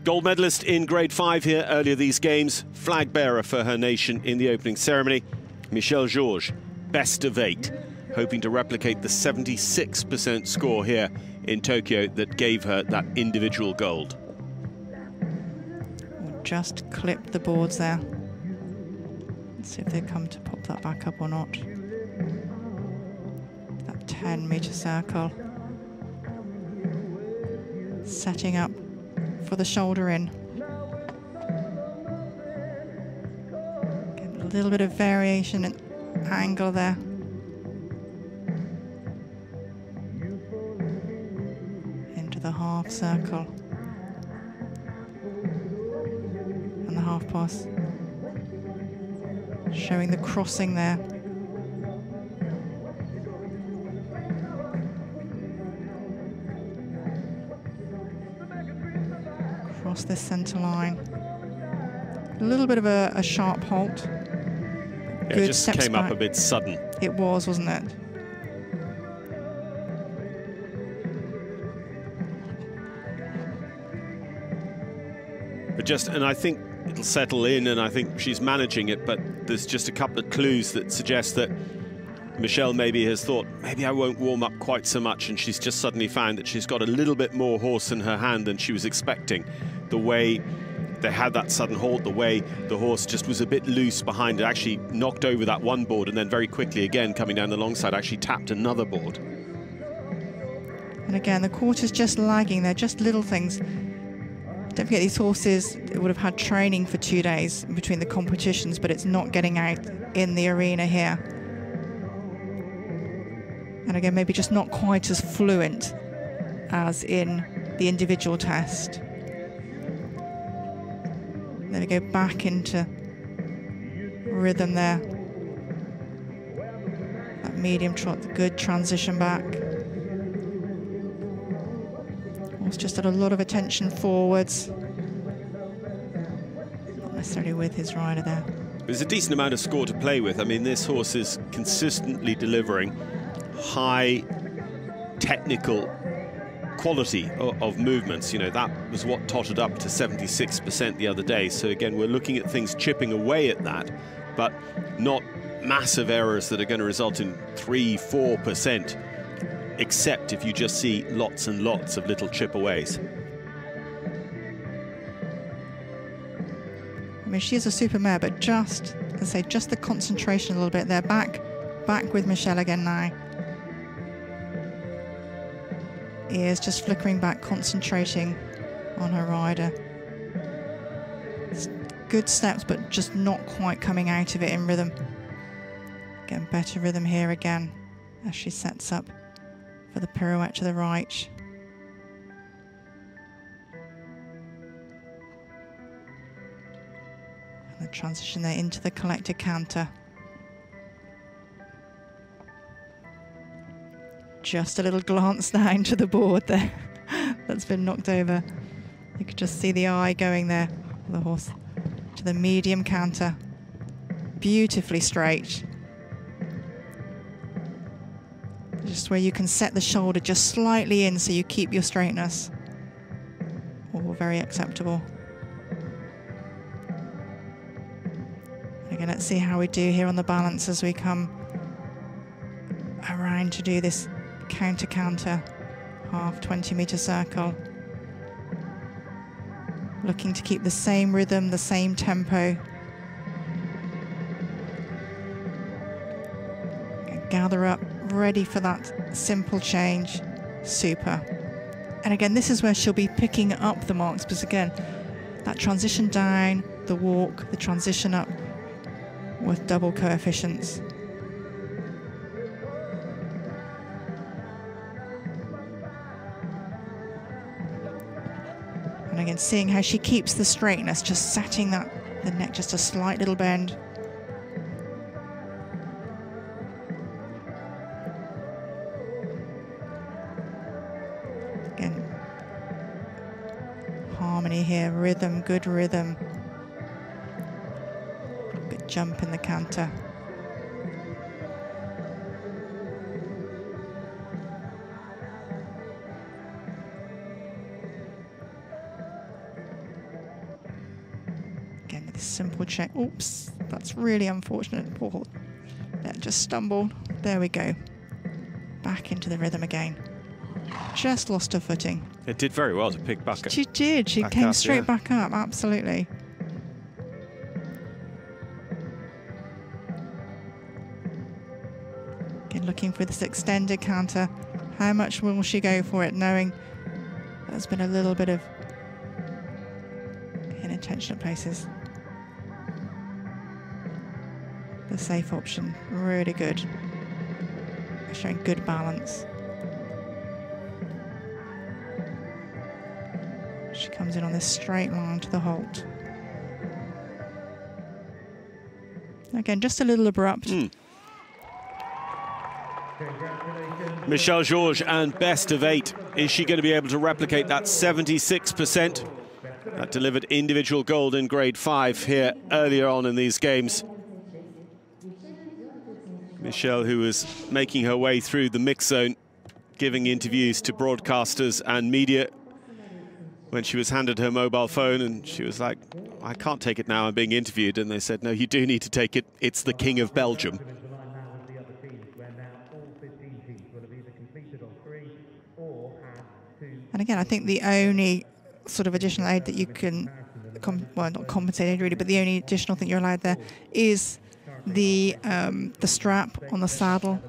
Gold medalist in grade 5 here earlier these games, flag bearer for her nation in the opening ceremony, Michèle George, best of 8, hoping to replicate the 76% score here in Tokyo that gave her that individual gold. We'll just clip the boards there. Let's see if they come to pop that back up or not. That 10-meter circle. Setting up for the shoulder in. Get a little bit of variation in angle there. Into the half circle. And the half pass. Showing the crossing there. Cross this centre line. A little bit of a sharp halt. Yeah, it just came up a bit sudden. It was, wasn't it? But just, and I think it'll settle in, and I think she's managing it, but there's just a couple of clues that suggest that Michelle maybe has thought, maybe I won't warm up quite so much, and she's just suddenly found that she's got a little bit more horse in her hand than she was expecting. The way they had that sudden halt, the way the horse just was a bit loose behind it, actually knocked over that one board, and then very quickly again coming down the long side actually tapped another board. And again, the quarter's just lagging there, just little things. Don't forget, these horses would have had training for 2 days between the competitions, but it's not getting out in the arena here. And again, maybe just not quite as fluent as in the individual test. Then we go back into rhythm there. That medium trot, the good transition back. Just had a lot of attention forwards. Not necessarily with his rider there. There's a decent amount of score to play with. I mean, this horse is consistently delivering high technical quality of movements. You know, that was what totted up to 76% the other day. So again, we're looking at things chipping away at that, but not massive errors that are going to result in 3–4%. Except if you just see lots and lots of little chip-aways. I mean, she is a super mare, but just, let's say, just the concentration a little bit there. Back with Michelle again now. Ears just flickering back, concentrating on her rider. It's good steps, but just not quite coming out of it in rhythm. Getting better rhythm here again as she sets up for the pirouette to the right. And the transition there into the collector canter. Just a little glance down to the board there. That's been knocked over. You could just see the eye going there. The horse to the medium canter. Beautifully straight. Just where you can set the shoulder just slightly in so you keep your straightness. All very acceptable. Again, let's see how we do here on the balance as we come around to do this counter-counter half 20-meter circle. Looking to keep the same rhythm, the same tempo. Gather up, ready for that simple change. Super. And again, this is where she'll be picking up the marks, because again, that transition down, the walk, the transition up with double coefficients. And again, seeing how she keeps the straightness, just setting that the neck just a slight little bend. Here, rhythm, good rhythm. Good jump in the canter. a simple check. Oops, that's really unfortunate. Poor horse. That just stumbled. There we go. Back into the rhythm again. Just lost her footing. It did very well to pick back up. She did. She came straight back up. Absolutely. Again, looking for this extended canter. How much will she go for it, knowing there's been a little bit of inattention at places. The safe option, really good. Showing good balance. She comes in on this straight line to the halt. Again, just a little abrupt. Michèle George and Best of Eight. Is she going to be able to replicate that 76%? That delivered individual gold in grade 5 here earlier on in these games. Michèle, who was making her way through the mix zone, giving interviews to broadcasters and media when she was handed her mobile phone, and she was like, I can't take it now, I'm being interviewed. And they said, no, you do need to take it. It's the King of Belgium. And again, I think the only sort of additional aid that you can, well, not compensated really, but the only additional thing you're allowed there is the strap on the saddle,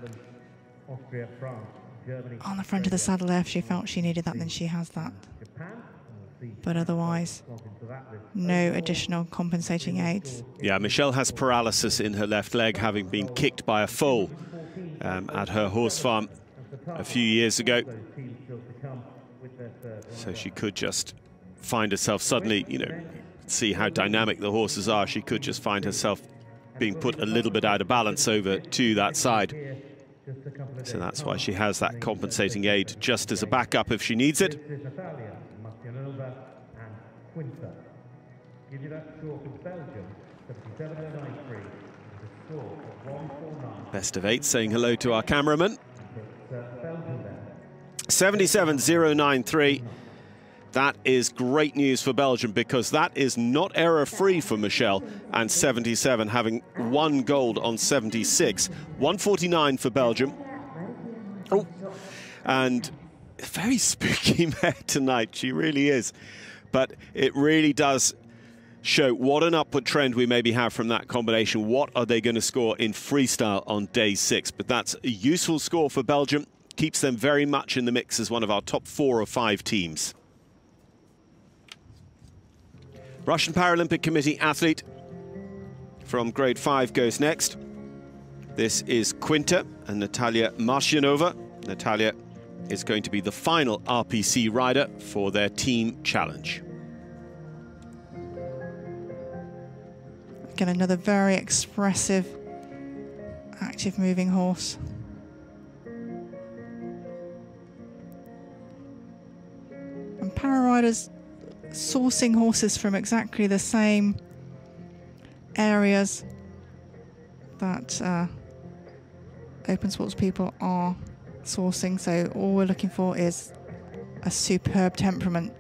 on the front of the saddle there. If she felt she needed that, then she has that, but otherwise no additional compensating aids. Yeah, Michèle has paralysis in her left leg, having been kicked by a foal at her horse farm a few years ago, so she could just find herself suddenly, you know, see how dynamic the horses are, she could just find herself being put a little bit out of balance over to that side. So that's why she has that compensating aid just as a backup if she needs it. Best of Eight saying hello to our cameraman. 77.093. That is great news for Belgium, because that is not error-free for Michèle and 77, having one gold on 76. 149 for Belgium. Oh, and very spooky mare tonight, she really is. But it really does show what an upward trend we maybe have from that combination. What are they going to score in freestyle on day 6? But that's a useful score for Belgium. Keeps them very much in the mix as one of our top 4 or 5 teams. Russian Paralympic Committee athlete from grade 5 goes next. This is Quinta and Natalia Marchionova. Natalia is going to be the final RPC rider for their team challenge. Again, another very expressive, active moving horse. And para riders sourcing horses from exactly the same areas that open sports people are sourcing. So all we're looking for is a superb temperament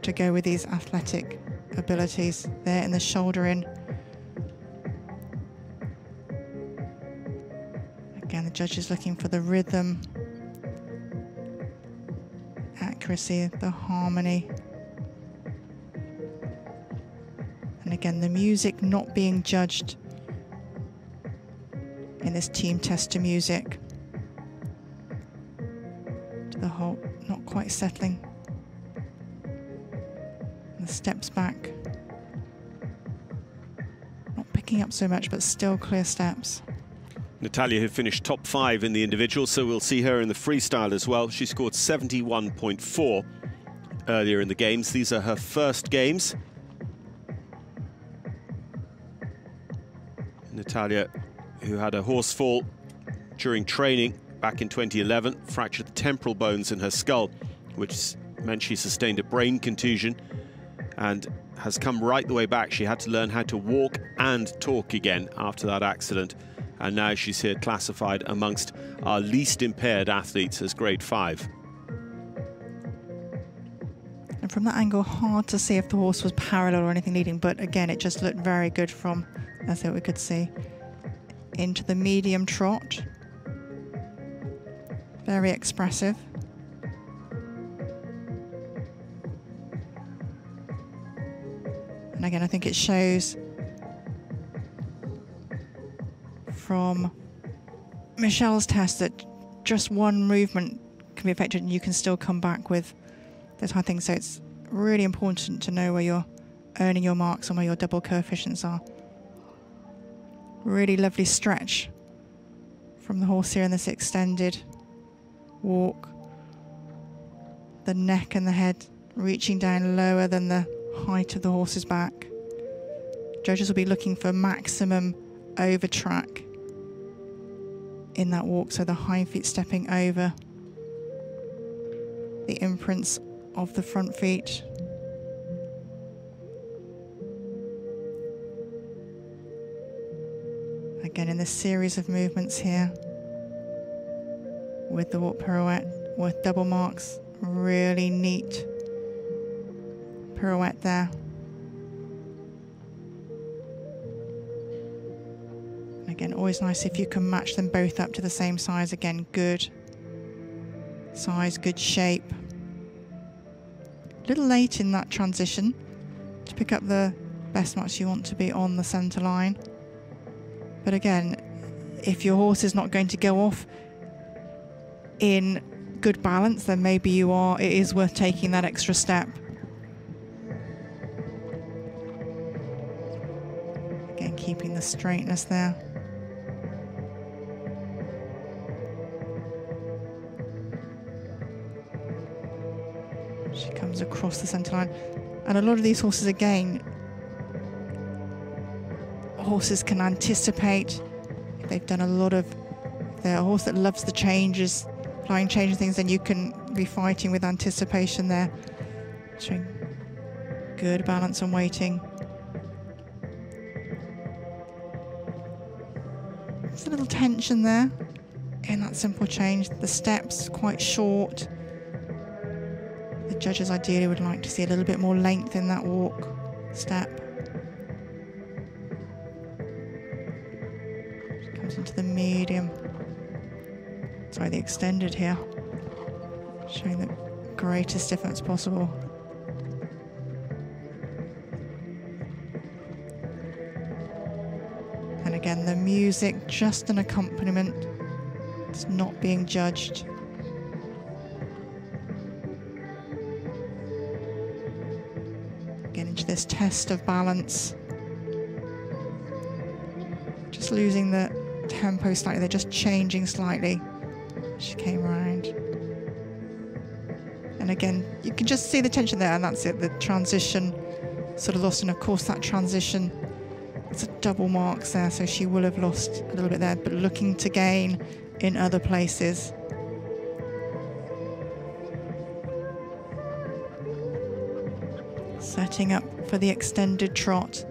to go with these athletic abilities. There in the shoulder in. Again, the judge is looking for the rhythm, accuracy, the harmony. Again, the music not being judged in this team test to music. To the halt, not quite settling. And the steps back. Not picking up so much, but still clear steps. Natalia, who finished top 5 in the individual, so we'll see her in the freestyle as well. She scored 71.4 earlier in the games. These are her first games. Natalia, who had a horse fall during training back in 2011, fractured the temporal bones in her skull, which meant she sustained a brain contusion and has come right the way back. She had to learn how to walk and talk again after that accident. And now she's here classified amongst our least impaired athletes as grade 5. And from that angle, hard to see if the horse was parallel or anything leading, but again, it just looked very good from, as we could see, into the medium trot. Very expressive. And again, I think it shows from Michelle's test that just one movement can be affected and you can still come back with those high things. So it's really important to know where you're earning your marks and where your double coefficients are. Really lovely stretch from the horse here in this extended walk. The neck and the head reaching down lower than the height of the horse's back. Judges will be looking for maximum over track in that walk, so the hind feet stepping over the imprints of the front feet. Again, in this series of movements here with the walk pirouette, with double marks, really neat pirouette there. And again, always nice if you can match them both up to the same size. Again, good size, good shape. A little late in that transition to pick up the best marks. You want to be on the centre line. But again, if your horse is not going to go off in good balance, then maybe you are, it is worth taking that extra step. Again, keeping the straightness there. She comes across the centre line. And a lot of these horses, again, horses can anticipate. They've done a lot of, if they're a horse that loves the changes, flying changes, things, then you can be fighting with anticipation there. Showing good balance and waiting. There's a little tension there in that simple change. The steps quite short. The judges ideally would like to see a little bit more length in that walk, step. Into the medium, sorry, the extended here, showing the greatest difference possible. And again, the music, just an accompaniment, it's not being judged. Again, into this test of balance, just losing the tempo slightly, they're just changing slightly. She came round. And again, you can just see the tension there, and that's it, the transition sort of lost. And of course that transition, it's a double marks there, so she will have lost a little bit there, but looking to gain in other places. Setting up for the extended trot.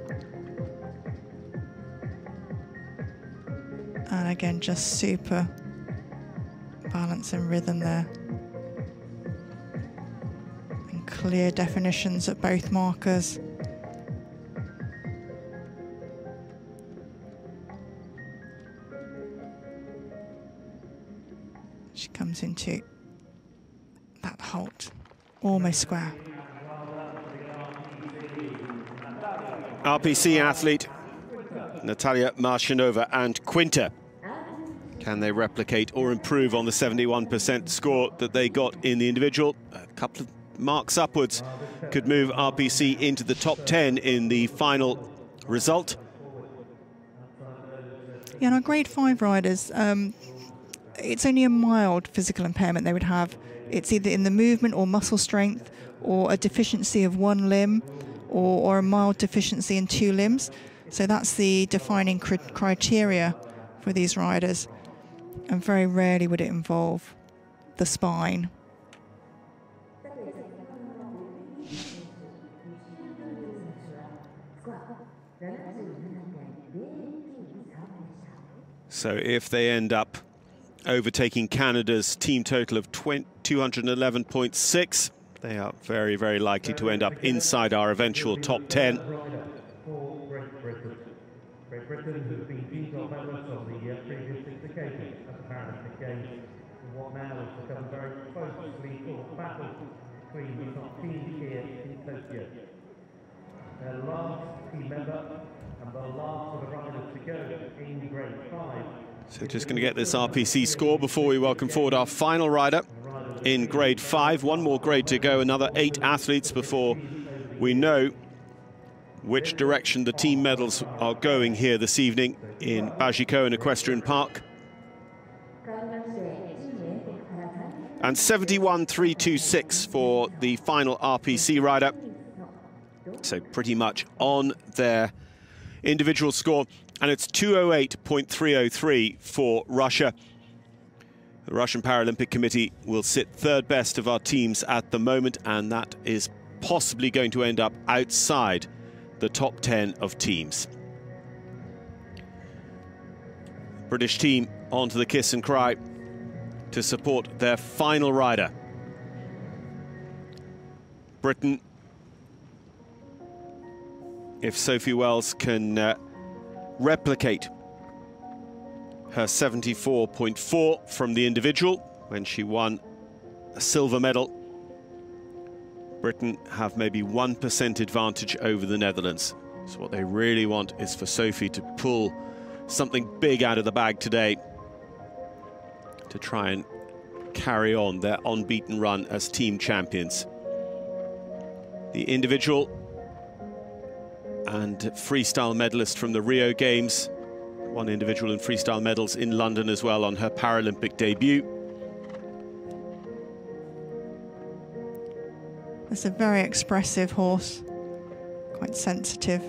And again, just super balance and rhythm there. And clear definitions at both markers. She comes into that halt, almost square. RPC athlete Natalia Marchionova and Quinta. Can they replicate or improve on the 71% score that they got in the individual? A couple of marks upwards could move RPC into the top 10 in the final result. Yeah, and our grade 5 riders, it's only a mild physical impairment they would have. It's either in the movement or muscle strength, or a deficiency of one limb, or a mild deficiency in two limbs. So that's the defining criteria for these riders. And very rarely would it involve the spine. So if they end up overtaking Canada's team total of 211.6, They are very, very likely to end up inside our eventual top 10. Britain, who's been diesel medalist on the previous occasion at the Paralympic Games, and what now has become a very closely fought battle between the top teams here in Tokyo. Their last team member and the last of the runners to go in grade 5. So just going to get this RPC score before we welcome forward our final rider in grade 5. One more grade to go, another 8 athletes before we know which direction the team medals are going here this evening in Baji Koen Equestrian Park. And 71.326 for the final RPC rider. So pretty much on their individual score. And it's 208.303 for Russia. The Russian Paralympic Committee will sit third best of our teams at the moment, and that is possibly going to end up outside the top 10 of teams. British team onto the kiss and cry to support their final rider. Britain, if Sophie Wells can replicate her 74.4 from the individual when she won a silver medal, Britain have maybe 1% advantage over the Netherlands. So what they really want is for Sophie to pull something big out of the bag today to try and carry on their unbeaten run as team champions. The individual and freestyle medalist from the Rio Games, won individual and freestyle medals in London as well on her Paralympic debut. It's a very expressive horse, quite sensitive.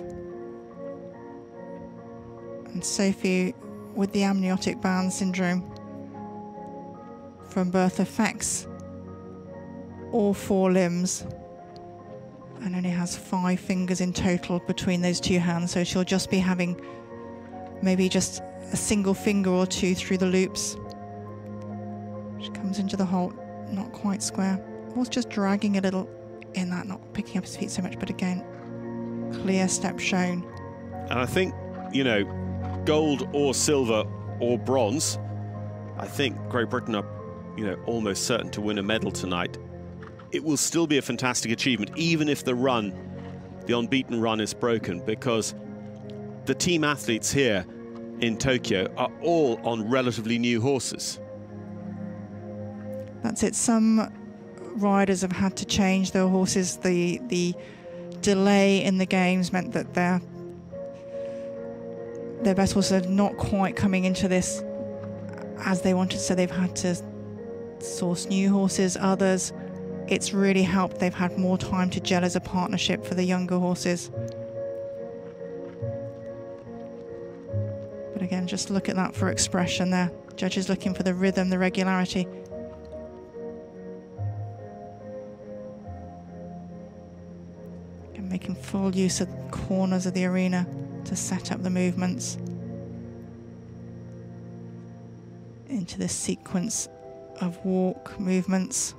And Sophie, with the amniotic band syndrome from birth, affects all 4 limbs and only has 5 fingers in total between those 2 hands. So she'll just be having maybe just a single finger or 2 through the loops. She comes into the hole, not quite square. Horse just dragging a little in that, not picking up his feet so much, but again, clear step shown. And I think, you know, gold or silver or bronze, I think Great Britain are, you know, almost certain to win a medal tonight. It will still be a fantastic achievement, even if the run, the unbeaten run, is broken, because the team athletes here in Tokyo are all on relatively new horses. That's it. Some riders have had to change their horses. The delay in the games meant that their best horses are not quite coming into this as they wanted, so they've had to source new horses. Others, it's really helped. They've had more time to gel as a partnership for the younger horses. But again, just look at that for expression there. Judges looking for the rhythm, the regularity. Making full use of the corners of the arena to set up the movements into this sequence of walk movements.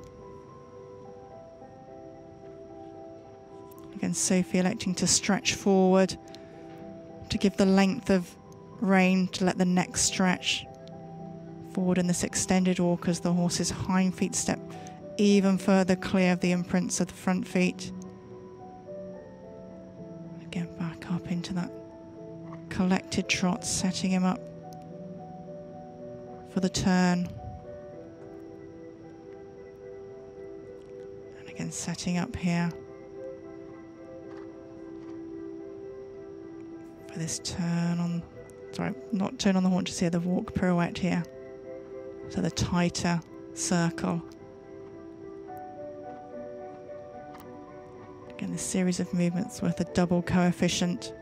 Again, Sophie electing to stretch forward to give the length of rein to let the neck stretch forward in this extended walk as the horse's hind feet step even further clear of the imprints of the front feet. Get back up into that collected trot, setting him up for the turn. And again, setting up here for this turn on, sorry, not turn on the haunches here, the walk pirouette here. So the tighter circle. Again, this series of movements with a double coefficient.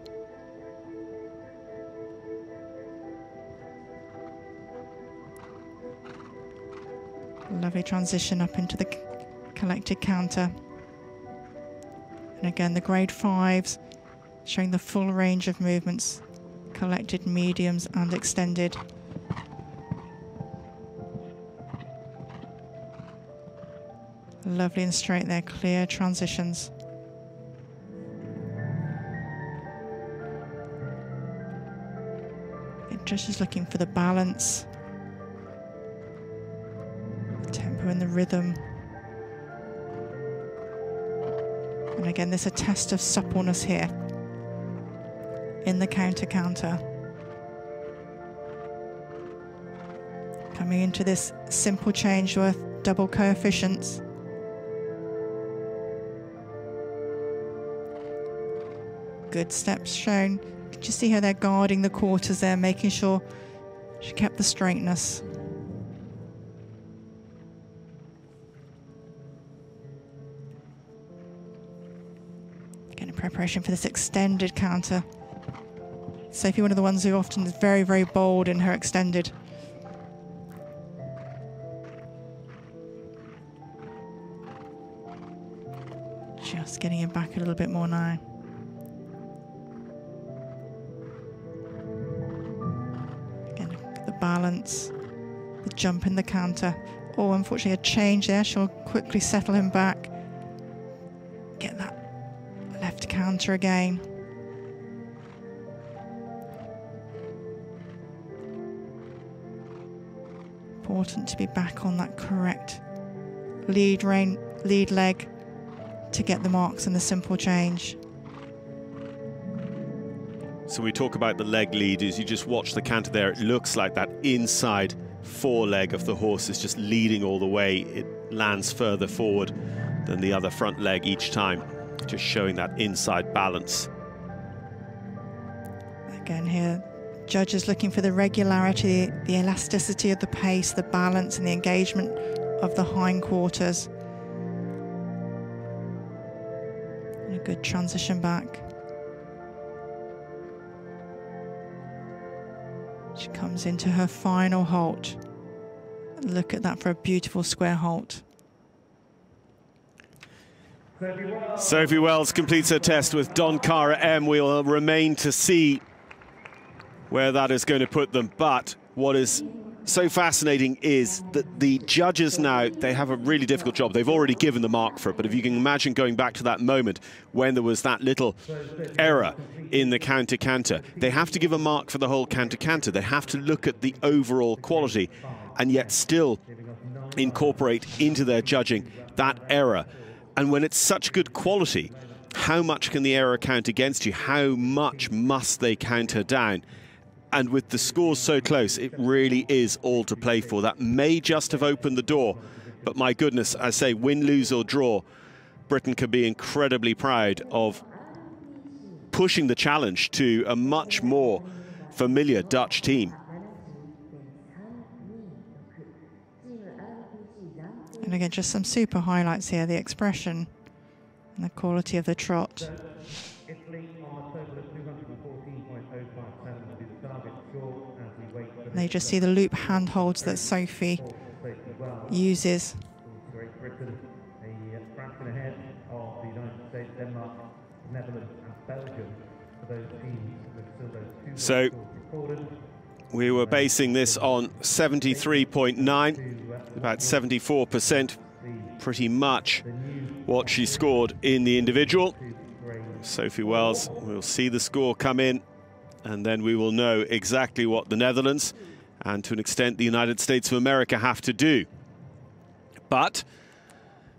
Lovely transition up into the collected canter. And again, the grade 5s showing the full range of movements, collected, mediums and extended. Lovely and straight there, clear transitions. Just is looking for the balance, the tempo and the rhythm. And again, there's a test of suppleness here in the counter. Coming into this simple change with double coefficients. Good steps shown. Just see how they're guarding the quarters there, making sure she kept the straightness. Again, in preparation for this extended counter. Sophie, one of the ones who often is very, very bold in her extended. Just getting it back a little bit more now. Balance, the jump in the counter. Oh, unfortunately, a change there. She'll quickly settle him back. Get that left counter again. Important to be back on that correct lead leg to get the marks in the simple change. So we talk about the leg lead, is you just watch the canter there. It looks like that inside foreleg of the horse is just leading all the way. It lands further forward than the other front leg each time, just showing that inside balance. Again here, judges looking for the regularity, the elasticity of the pace, the balance and the engagement of the hindquarters. And a good transition back. She comes into her final halt. Look at that for a beautiful square halt. Sophie Wells completes her test with Don Cara M. We'll remain to see where that is going to put them. But what is so fascinating is that the judges now, they have a really difficult job. They've already given the mark for it, but if you can imagine going back to that moment when there was that little error in the counter-canter, they have to give a mark for the whole counter-canter. They have to look at the overall quality and yet still incorporate into their judging that error. And when it's such good quality, how much can the error count against you? How much must they counter down? And with the scores so close, it really is all to play for. That may just have opened the door, but my goodness, I say win, lose or draw, Britain can be incredibly proud of pushing the challenge to a much more familiar Dutch team. And again, just some super highlights here, the expression and the quality of the trot. They just see the loop handholds that Sophie uses. So we were basing this on 73.9, about 74%, pretty much what she scored in the individual. Sophie Wells, we'll see the score come in, and then we will know exactly what the Netherlands and, to an extent, the United States of America have to do. But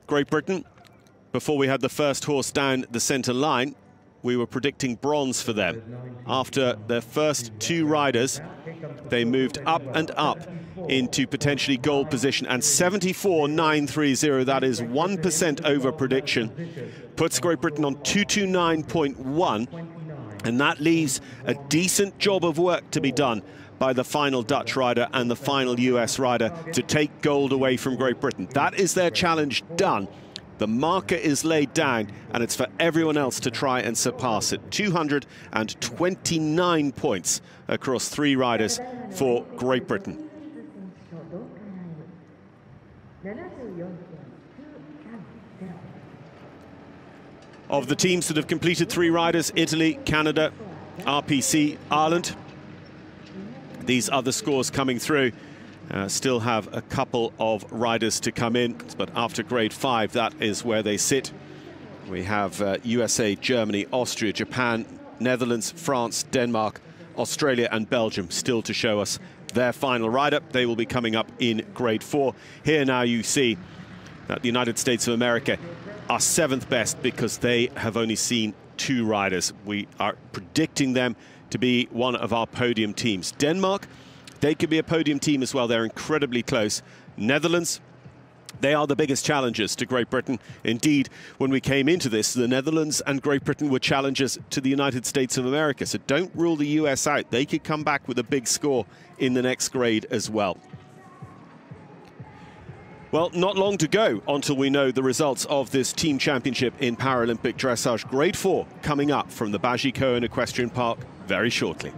Great Britain, before we had the first horse down the centre line, we were predicting bronze for them. After their first two riders, they moved up and up into potentially gold position, and 74.930, that is 1% over prediction, puts Great Britain on 229.1. And that leaves a decent job of work to be done by the final Dutch rider and the final US rider to take gold away from Great Britain. That is their challenge done. The marker is laid down, and it's for everyone else to try and surpass it. 229 points across three riders for Great Britain. Of the teams that have completed three riders, Italy, Canada, RPC, Ireland. These other scores coming through Still have a couple of riders to come in, but after grade 5, that is where they sit. We have USA, Germany, Austria, Japan, Netherlands, France, Denmark, Australia and Belgium still to show us their final rider. They will be coming up in grade 4. Here now you see that the United States of America are 7th best because they have only seen 2 riders. We are predicting them to be one of our podium teams. Denmark, they could be a podium team as well. They're incredibly close. Netherlands, they are the biggest challengers to Great Britain. Indeed, when we came into this, the Netherlands and Great Britain were challengers to the United States of America. So don't rule the US out. They could come back with a big score in the next grade as well. Well, not long to go until we know the results of this team championship in Paralympic dressage. Grade 4 coming up from the Baji Koen Equestrian Park very shortly.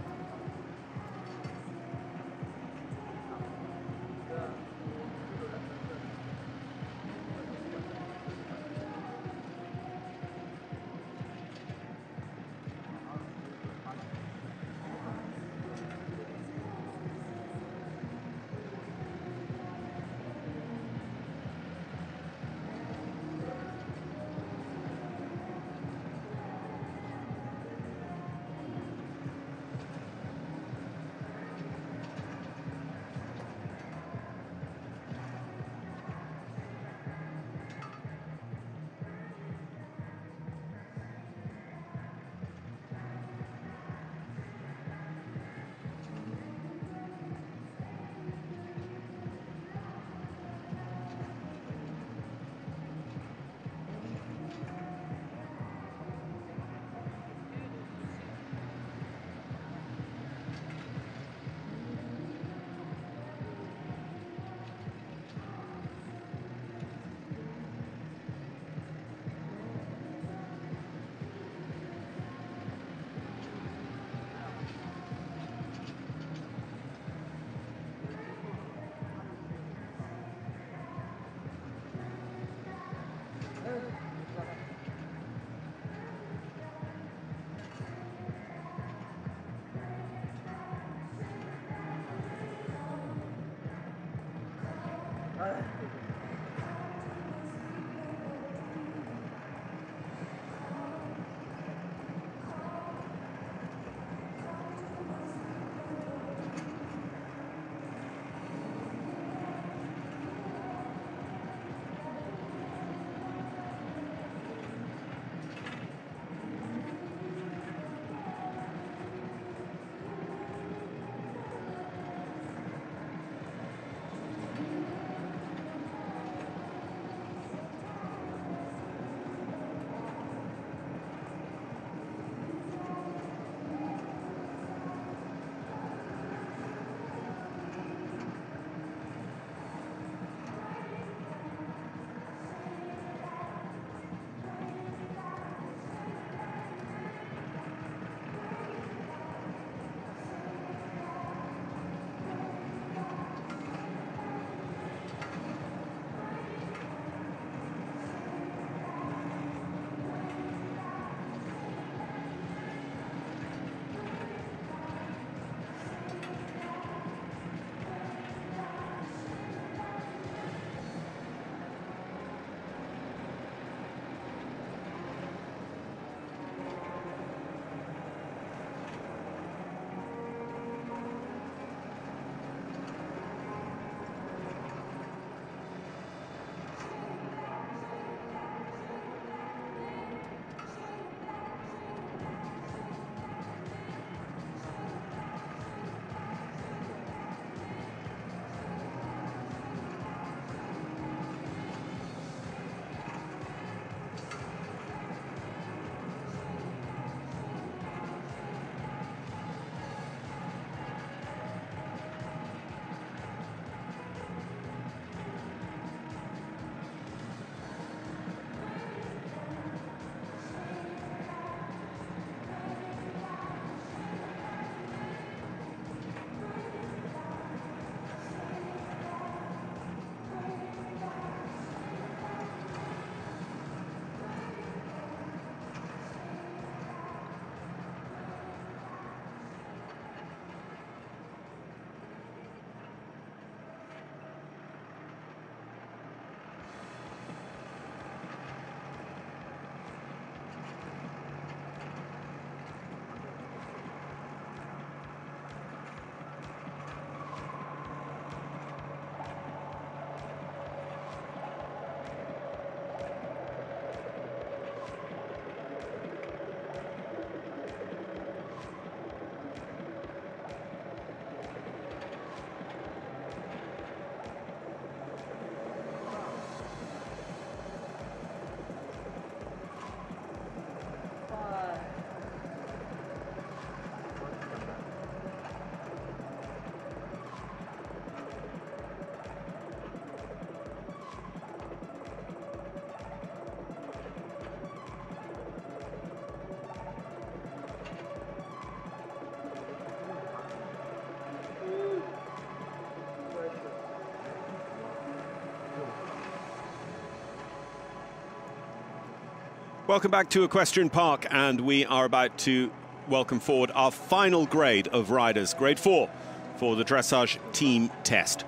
Welcome back to Equestrian Park, and we are about to welcome forward our final grade of riders, grade 4, for the dressage team test.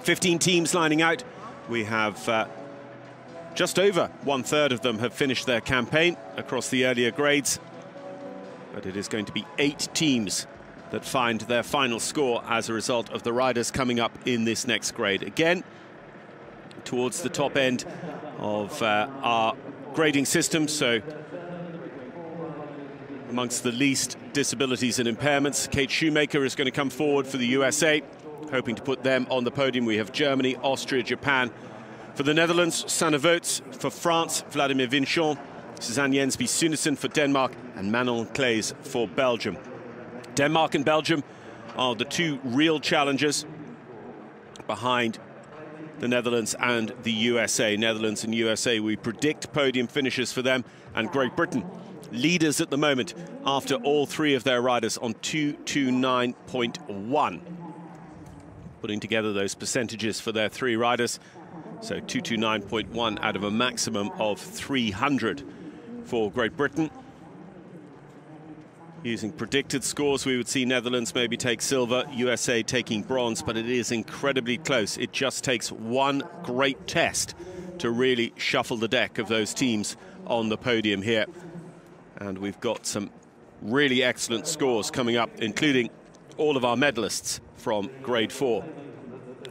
15 teams lining out. We have just over one-third of them have finished their campaign across the earlier grades, but it is going to be 8 teams that find their final score as a result of the riders coming up in this next grade. Again, towards the top end of our grading system, so amongst the least disabilities and impairments, Kate Shoemaker is going to come forward for the USA, hoping to put them on the podium. We have Germany, Austria, Japan. For the Netherlands, Sanne Voets. For France, Vladimir Vinchon, Susanne Jensby Sunesen for Denmark, and Manon Claes for Belgium. Denmark and Belgium are the two real challengers behind the Netherlands and the USA. Netherlands and USA, we predict podium finishes for them, and Great Britain, leaders at the moment after all three of their riders on 229.1. Putting together those percentages for their three riders. So 229.1 out of a maximum of 300 for Great Britain. Using predicted scores, we would see Netherlands maybe take silver, USA taking bronze, but it is incredibly close. It just takes one great test to really shuffle the deck of those teams on the podium here. And we've got some really excellent scores coming up, including all of our medalists from grade 4.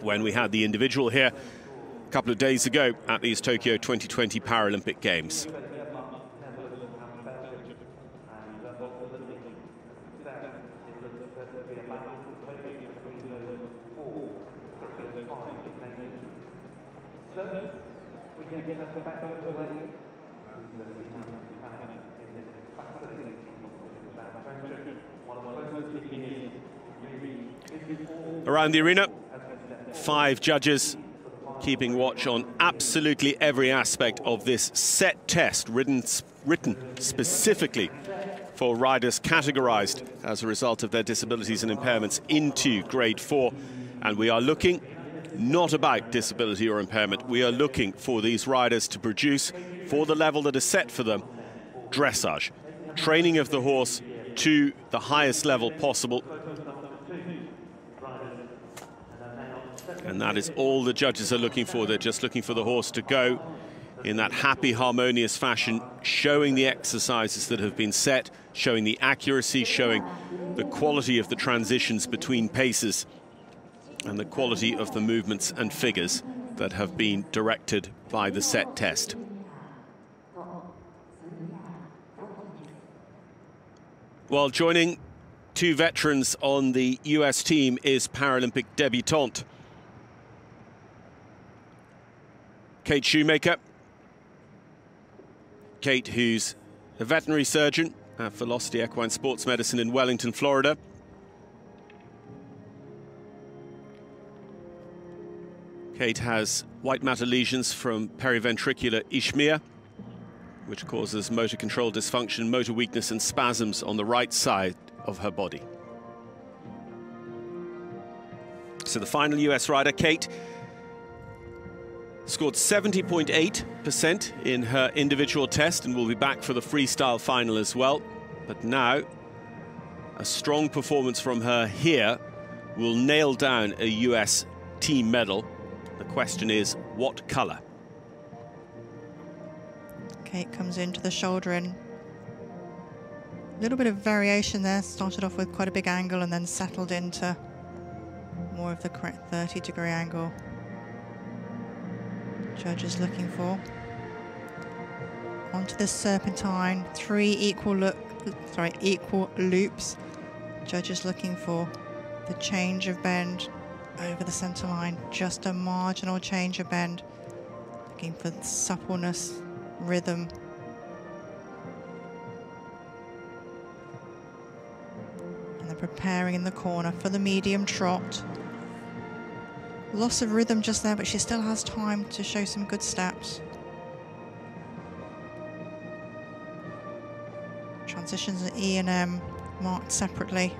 When we had the individual here a couple of days ago at these Tokyo 2020 Paralympic Games. Around the arena, 5 judges keeping watch on absolutely every aspect of this set test, written specifically for riders categorized as a result of their disabilities and impairments into grade 4. And we are looking not about disability or impairment. We are looking for these riders to produce, for the level that is set for them, dressage, training of the horse to the highest level possible. And that is all the judges are looking for. They're just looking for the horse to go in that happy, harmonious fashion, showing the exercises that have been set, showing the accuracy, showing the quality of the transitions between paces and the quality of the movements and figures that have been directed by the set test. Well, joining two veterans on the US team is Paralympic debutante Kate Shoemaker. Kate, who's a veterinary surgeon at Velocity Equine Sports Medicine in Wellington, Florida. Kate has white matter lesions from periventricular ischemia, which causes motor control dysfunction, motor weakness, and spasms on the right side of her body. So the final US rider, Kate, scored 70.8% in her individual test and will be back for the freestyle final as well. But now, a strong performance from her here will nail down a US team medal. The question is, what colour? Kate comes into the shoulder in. A little bit of variation there. Started off with quite a big angle and then settled into more of the correct 30-degree angle. Judges looking for onto the serpentine, 3 equal loops. Judges looking for the change of bend over the center line, just a marginal change of bend, looking for suppleness, rhythm. And they're preparing in the corner for the medium trot. Loss of rhythm just there, but she still has time to show some good steps. Transitions at E and M marked separately.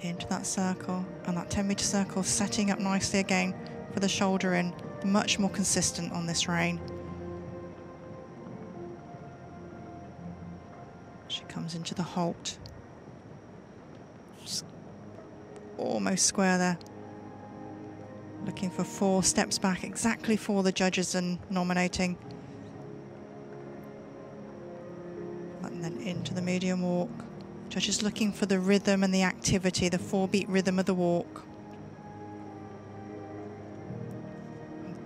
Into that circle, and that 10-meter circle setting up nicely again for the shoulder in. Much more consistent on this rein. comes into the halt. Just almost square there. Looking for four steps back, exactly for the judges and nominating. And then into the medium walk. Judges looking for the rhythm and the activity, the 4-beat rhythm of the walk.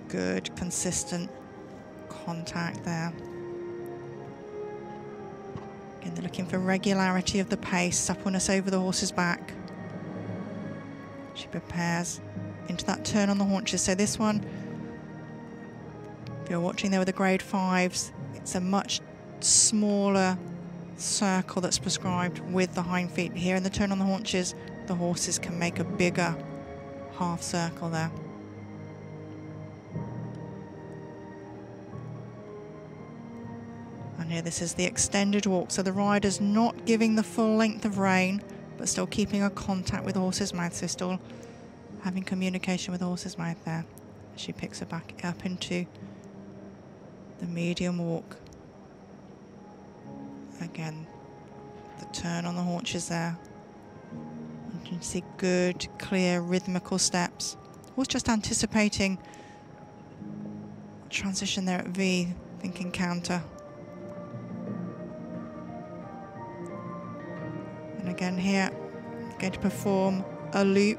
Good, consistent contact there. Again, they're looking for regularity of the pace, suppleness over the horse's back. She prepares into that turn on the haunches. So this one, if you're watching there with the grade 5s, it's a much smaller circle that's prescribed with the hind feet. Here in the turn on the haunches, the horses can make a bigger half circle there. And here this is the extended walk, so the rider's not giving the full length of rein, but still keeping a contact with the horse's mouth, so still having communication with the horse's mouth there. She picks her back up into the medium walk. Again, the turn on the haunches there. And you can see good, clear, rhythmical steps. Horse just anticipating a transition there at V, thinking counter. And again here, going to perform a loop.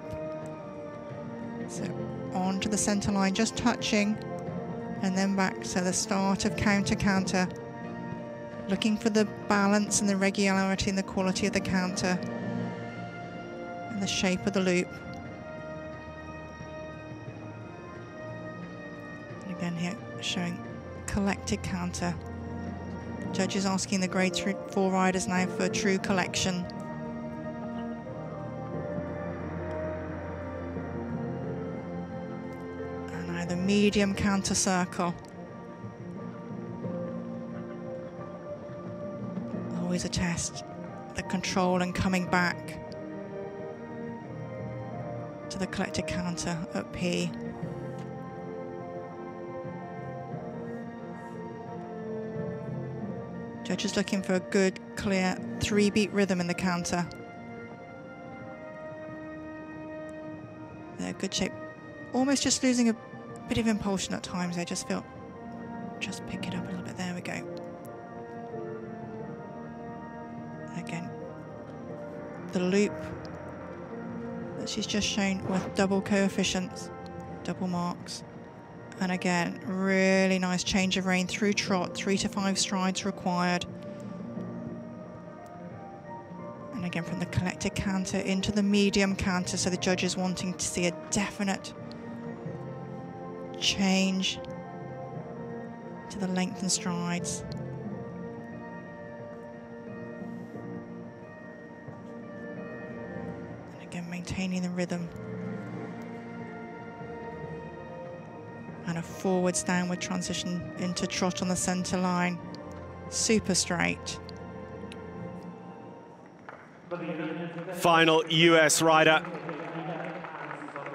So onto the centre line, just touching, and then back. So the start of counter-counter. Looking for the balance and the regularity and the quality of the counter and the shape of the loop. And again here, showing collected counter. Judges asking the grade 4 riders now for a true collection. And now the medium counter circle. Always a test, the control and coming back to the collected counter at P. Judges looking for a good, clear 3-beat rhythm in the counter. They're good shape, almost just losing a bit of impulsion at times. I just feel, just pick it up a little bit, there we go. Again, the loop that she's just shown with double coefficients, double marks. And again, really nice change of rein through trot, 3 to 5 strides required. And again, from the collected canter into the medium canter. So the judge is wanting to see a definite change to the length and strides. Maintaining the rhythm. And a forwards downward transition into trot on the centre line. Super straight. Final US rider.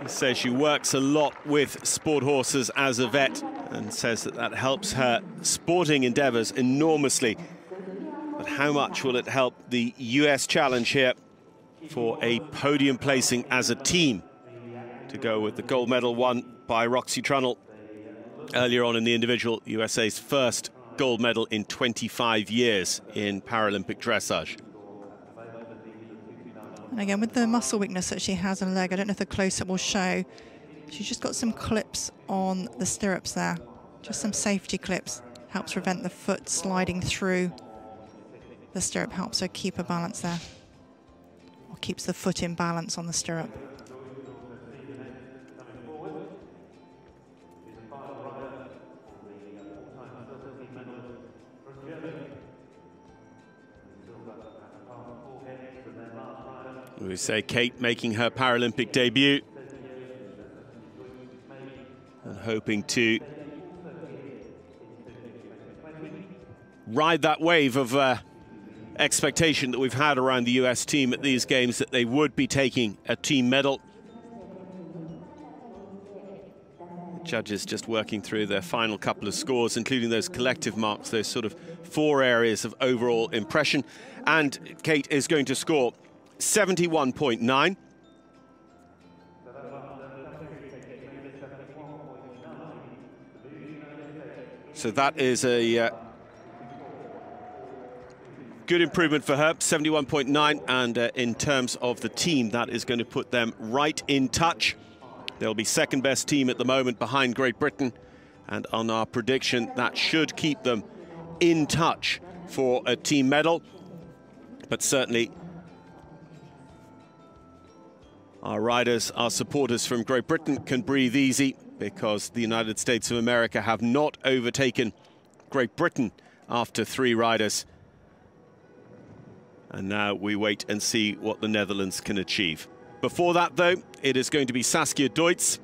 He says she works a lot with sport horses as a vet and says that that helps her sporting endeavours enormously. But how much will it help the US challenge here for a podium placing as a team to go with the gold medal won by Roxy Trunnell earlier on in the individual, USA's first gold medal in 25 years in Paralympic dressage. And again, with the muscle weakness that she has in her leg, I don't know if the close-up will show, she's just got some clips on the stirrups there, just some safety clips, helps prevent the foot sliding through the stirrup, helps her keep her balance there. Or keeps the foot in balance on the stirrup. We say Kate making her Paralympic debut and hoping to ride that wave of expectation that we've had around the US team at these games, that they would be taking a team medal. The judges just working through their final couple of scores, including those collective marks, those sort of 4 areas of overall impression, and Kate is going to score 71.9. So that is a good improvement for her, 71.9, and in terms of the team, that is going to put them right in touch. They'll be second best team at the moment behind Great Britain, and on our prediction, that should keep them in touch for a team medal. But certainly our riders, our supporters from Great Britain can breathe easy, because the United States of America have not overtaken Great Britain after 3 riders. And now we wait and see what the Netherlands can achieve. Before that, though, it is going to be Saskia Deutz.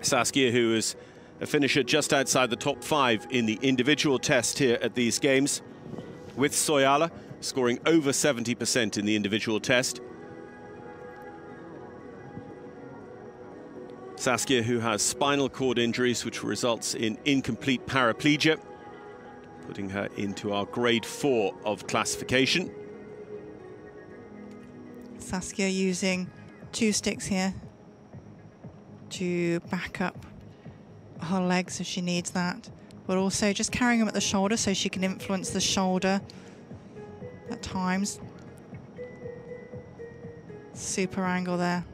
Saskia, who is a finisher just outside the top 5 in the individual test here at these games, with Soyala scoring over 70% in the individual test. Saskia, who has spinal cord injuries, which results in incomplete paraplegia, putting her into our grade 4 of classification. Saskia using 2 sticks here to back up her legs if she needs that, but also just carrying them at the shoulder so she can influence the shoulder at times. Super angle there.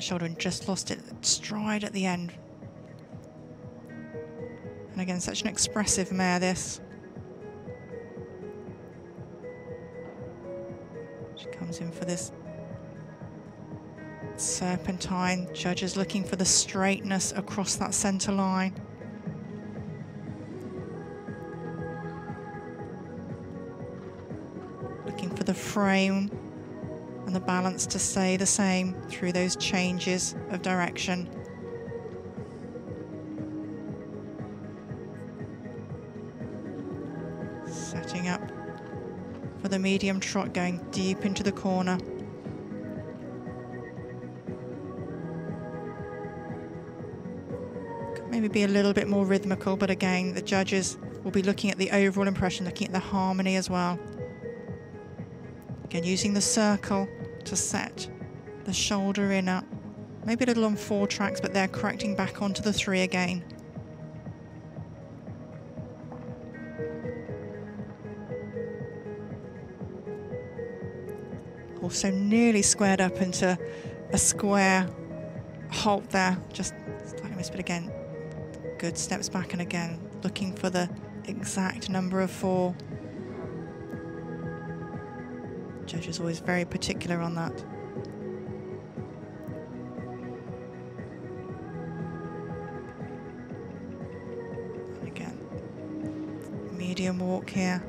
Shoulder and just lost it stride at the end. And again, such an expressive mare, this. She comes in for this serpentine. Judges looking for the straightness across that center line. Looking for the frame and the balance to stay the same through those changes of direction. Setting up for the medium trot, going deep into the corner. Could maybe be a little bit more rhythmical, but again, the judges will be looking at the overall impression, looking at the harmony as well. Again, using the circle to set the shoulder in up. Maybe a little on 4 tracks, but they're correcting back onto the 3 again. Also nearly squared up into a square halt there. Just slightly missed, but again, good steps back, and again, looking for the exact number of 4. Judge is always very particular on that. And again, medium walk here.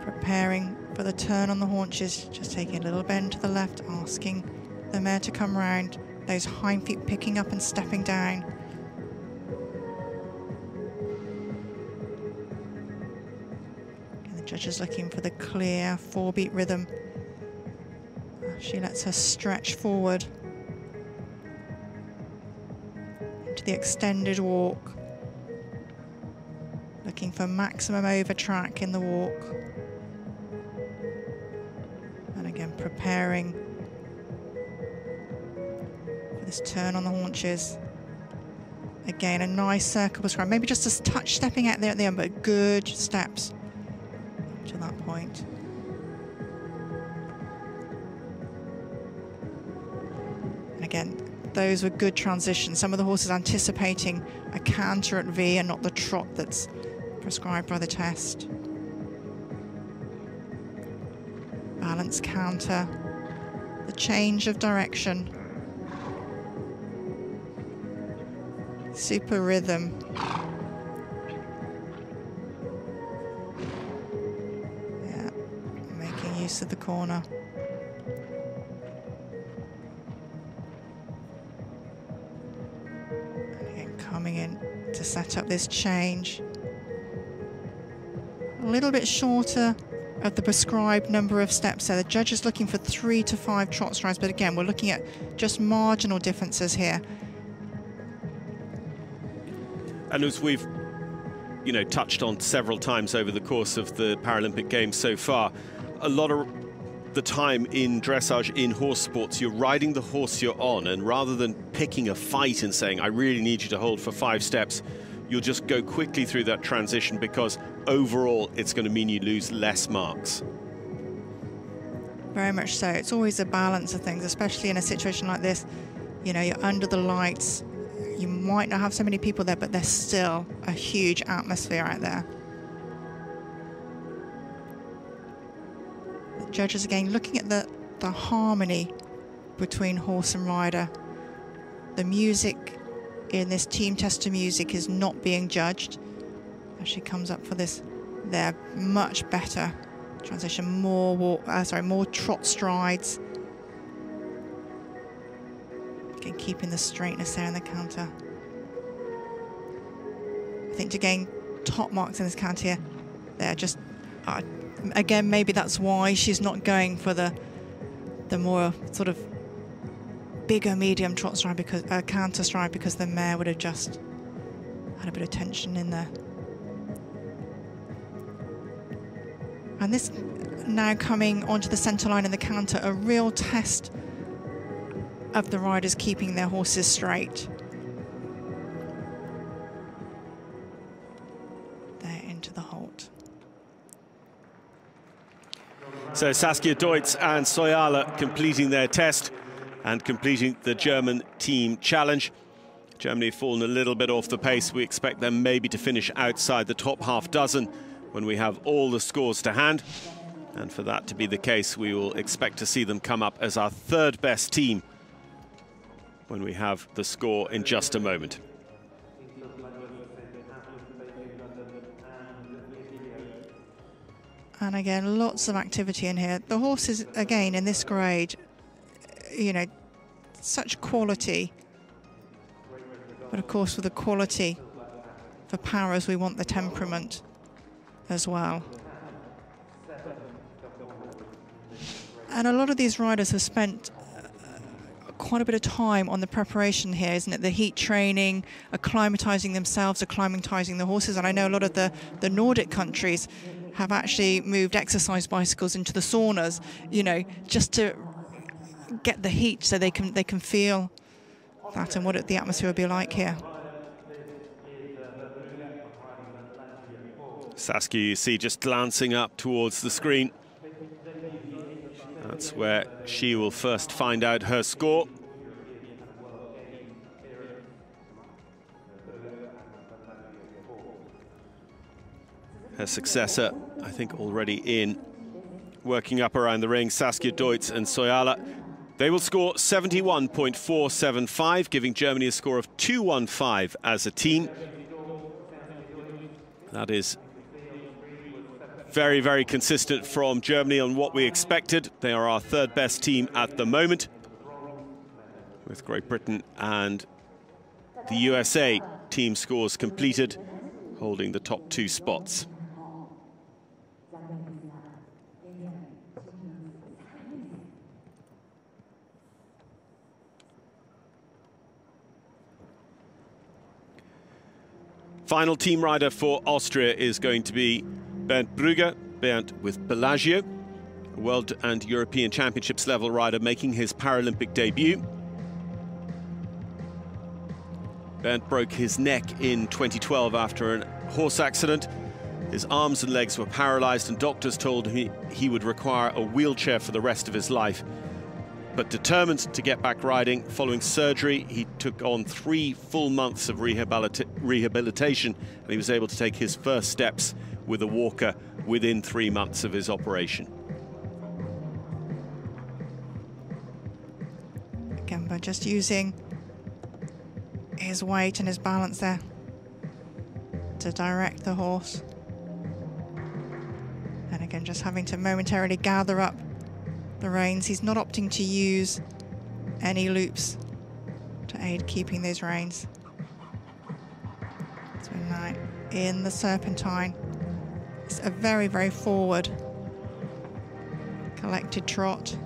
Preparing for the turn on the haunches, just taking a little bend to the left, asking the mare to come round. Those hind feet picking up and stepping down. Just looking for the clear 4-beat rhythm. She lets her stretch forward into the extended walk, looking for maximum over track in the walk, and again preparing for this turn on the haunches. Again, a nice circle prescribed, maybe just a touch stepping out there at the end, but good steps to that point. And again, those were good transitions. Some of the horses anticipating a canter at V and not the trot that's prescribed by the test. Balance canter, the change of direction. Super rhythm. Of the corner. And again, coming in to set up this change. A little bit shorter of the prescribed number of steps there. The judge is looking for 3 to 5 trot strides, but again, we're looking at just marginal differences here. And as we've, you know, touched on several times over the course of the Paralympic Games so far, a lot of the time in dressage, in horse sports, you're riding the horse you're on, and rather than picking a fight and saying, I really need you to hold for 5 steps, you'll just go quickly through that transition, because overall it's going to mean you lose less marks. Very much so. It's always a balance of things, especially in a situation like this. You know, you're under the lights, you might not have so many people there, but there's still a huge atmosphere out there. The judges, again, looking at the harmony between horse and rider. The music in this team tester music is not being judged. As she comes up for this, they're much better. Transition, more walk, more trot strides. Again, keeping the straightness there in the canter. I think to gain top marks in this canter here, they're just, again, maybe that's why she's not going for the more sort of bigger medium trot stride, because canter stride, because the mare would have just had a bit of tension in there. And this now coming onto the centre line in the canter, a real test of the riders keeping their horses straight. They're into the halt. So Saskia Deutz and Soyala completing their test and completing the German team challenge. Germany fallen a little bit off the pace. We expect them maybe to finish outside the top half dozen when we have all the scores to hand. And for that to be the case, we will expect to see them come up as our third best team when we have the score in just a moment. And again, lots of activity in here. The horses, again, in this grade, you know, such quality. But of course, with the quality for paras, we want the temperament as well. And a lot of these riders have spent quite a bit of time on the preparation here, isn't it? The heat training, acclimatizing themselves, acclimatizing the horses. And I know a lot of the Nordic countries have actually moved exercise bicycles into the saunas, you know, just to get the heat so they can feel that and what the atmosphere will be like here. Saskia, you see, just glancing up towards the screen. That's where she will first find out her score. Her successor, I think, already in. Working up around the ring, Saskia Deutz and Soyala. They will score 71.475, giving Germany a score of 215 as a team. That is very, very consistent from Germany on what we expected. They are our third best team at the moment, with Great Britain and the USA team scores completed, holding the top 2 spots. Final team rider for Austria is going to be Bernd Brugger, Bernd with Pelagio, World and European Championships level rider making his Paralympic debut. Bernd broke his neck in 2012 after a horse accident. His arms and legs were paralyzed and doctors told him he would require a wheelchair for the rest of his life. But determined to get back riding, following surgery, he took on 3 full months of rehabilitation and he was able to take his first steps with a walker within 3 months of his operation. Again, by just using his weight and his balance there to direct the horse. And again, just having to momentarily gather up the reins. He's not opting to use any loops to aid keeping those reins. So now in the serpentine, it's a very, very forward, collected trot.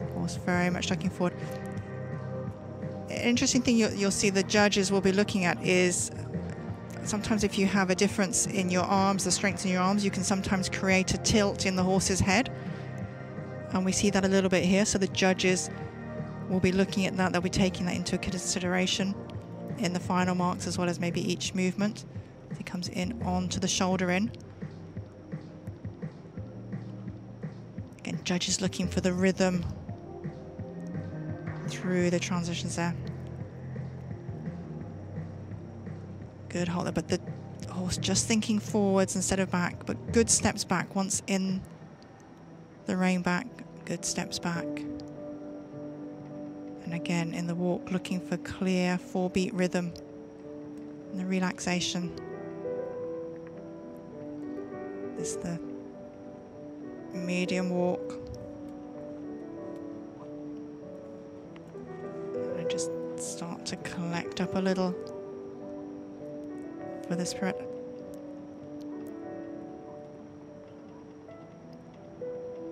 Of course, very much looking forward. An interesting thing you'll see the judges will be looking at is sometimes if you have a difference in your arms, the strength in your arms, you can sometimes create a tilt in the horse's head. And we see that a little bit here. So the judges will be looking at that. They'll be taking that into consideration in the final marks, as well as maybe each movement. He comes in onto the shoulder in. Again, judges looking for the rhythm through the transitions there. Good hold there, but the horse just thinking forwards instead of back, but good steps back once in the rein back, good steps back. And again, in the walk, looking for clear 4-beat rhythm and the relaxation. This is the medium walk. And I just start to collect up a little for the spirit.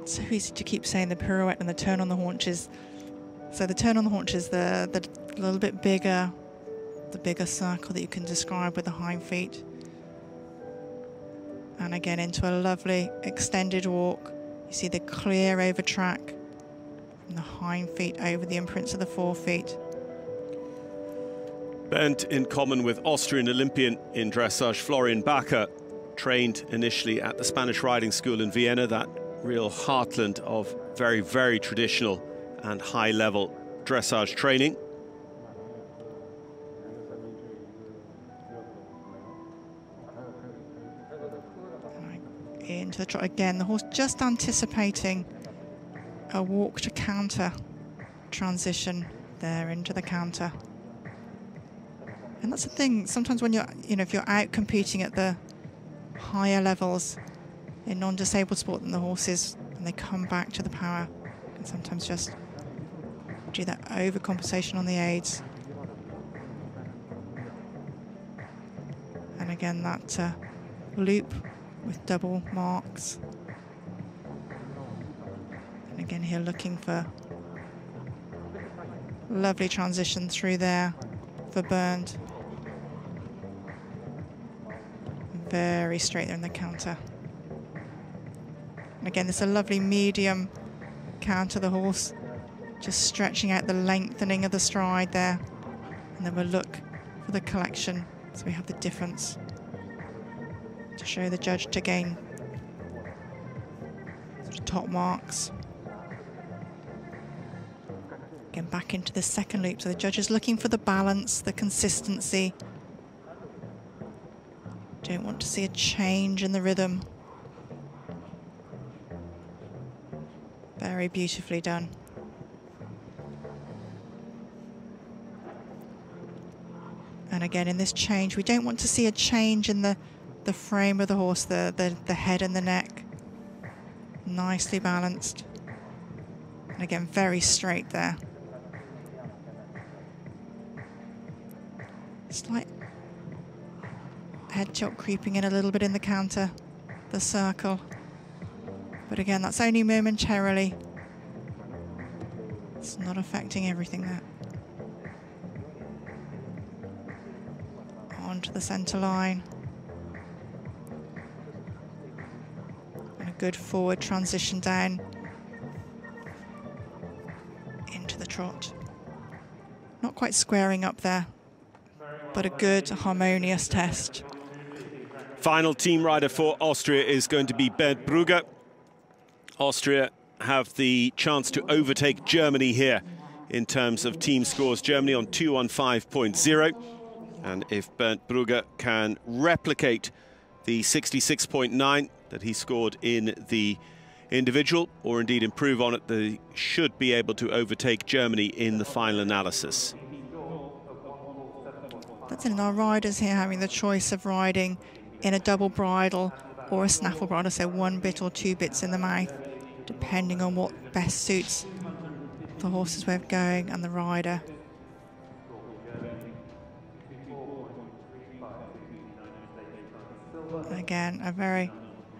It's so easy to keep saying the pirouette and the turn on the haunches. So the turn on the haunch is the little bit bigger, the bigger circle that you can describe with the hind feet. And again, into a lovely extended walk. You see the clear over track from the hind feet over the imprints of the forefeet. Bernd, in common with Austrian Olympian in dressage Florian Bacher, trained initially at the Spanish Riding School in Vienna, that real heartland of very, very traditional and high-level dressage training. Into the trot again, the horse just anticipating a walk to counter transition there into the counter. And that's the thing, sometimes when you're, if you're out competing at the higher levels in non-disabled sport than the horses, and they come back to the power, and sometimes just do that overcompensation on the aids. And again, that loop with double marks. And again here looking for lovely transition through there for Bernd. Very straight there in the counter. And again, this is a lovely medium counter, the horse just stretching out the lengthening of the stride there. And then we'll look for the collection, so we have the difference to show the judge to gain sort of top marks. Again, back into the second loop. So the judge is looking for the balance, the consistency. Don't want to see a change in the rhythm. Very beautifully done. And again, in this change, we don't want to see a change in the frame of the horse, the head and the neck. Nicely balanced. And again, very straight there. Slight head chop creeping in a little bit in the counter, the circle. But again, that's only momentarily. It's not affecting everything there. Onto the centre line. Good forward transition down into the trot. Not quite squaring up there, but a good harmonious test. Final team rider for Austria is going to be Bernd Brugger. Austria have the chance to overtake Germany here in terms of team scores. Germany on 215.0. And if Bernd Brugger can replicate the 66.9 that he scored in the individual, or indeed improve on it, they should be able to overtake Germany in the final analysis. That's it, and our riders here having the choice of riding in a double bridle or a snaffle bridle, so 1 bit or 2 bits in the mouth, depending on what best suits the horse's way of going and the rider. And again, a very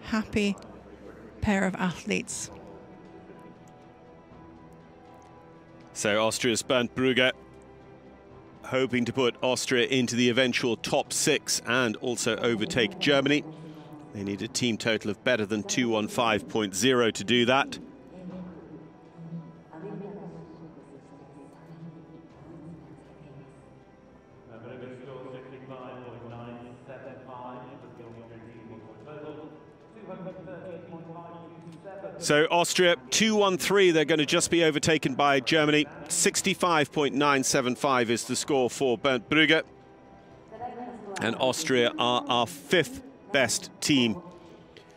happy pair of athletes. So Austria's Bernd Brugger hoping to put Austria into the eventual top six and also overtake Germany. They need a team total of better than 215.0 to do that. So Austria, 213, they're going to just be overtaken by Germany. 65.975 is the score for Bernd Brugger. And Austria are our fifth best team,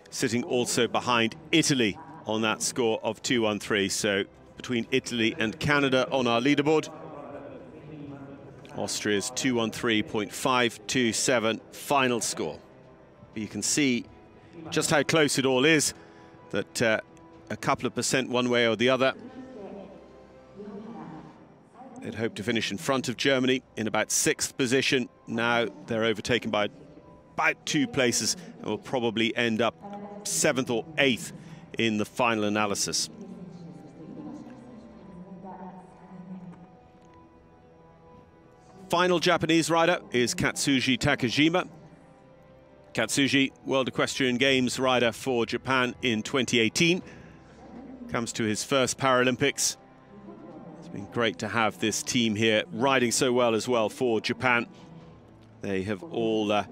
sitting also behind Italy on that score of 213. So between Italy and Canada on our leaderboard, Austria's 213.527 final score. But you can see just how close it all is, that a couple of percent one way or the other. They'd hoped to finish in front of Germany in about sixth position. Now they're overtaken by about two places and will probably end up seventh or eighth in the final analysis. Final Japanese rider is Katsuji Takashima. Katsuji, World Equestrian Games rider for Japan in 2018, comes to his first Paralympics. It's been great to have this team here riding so well as well for Japan. They have all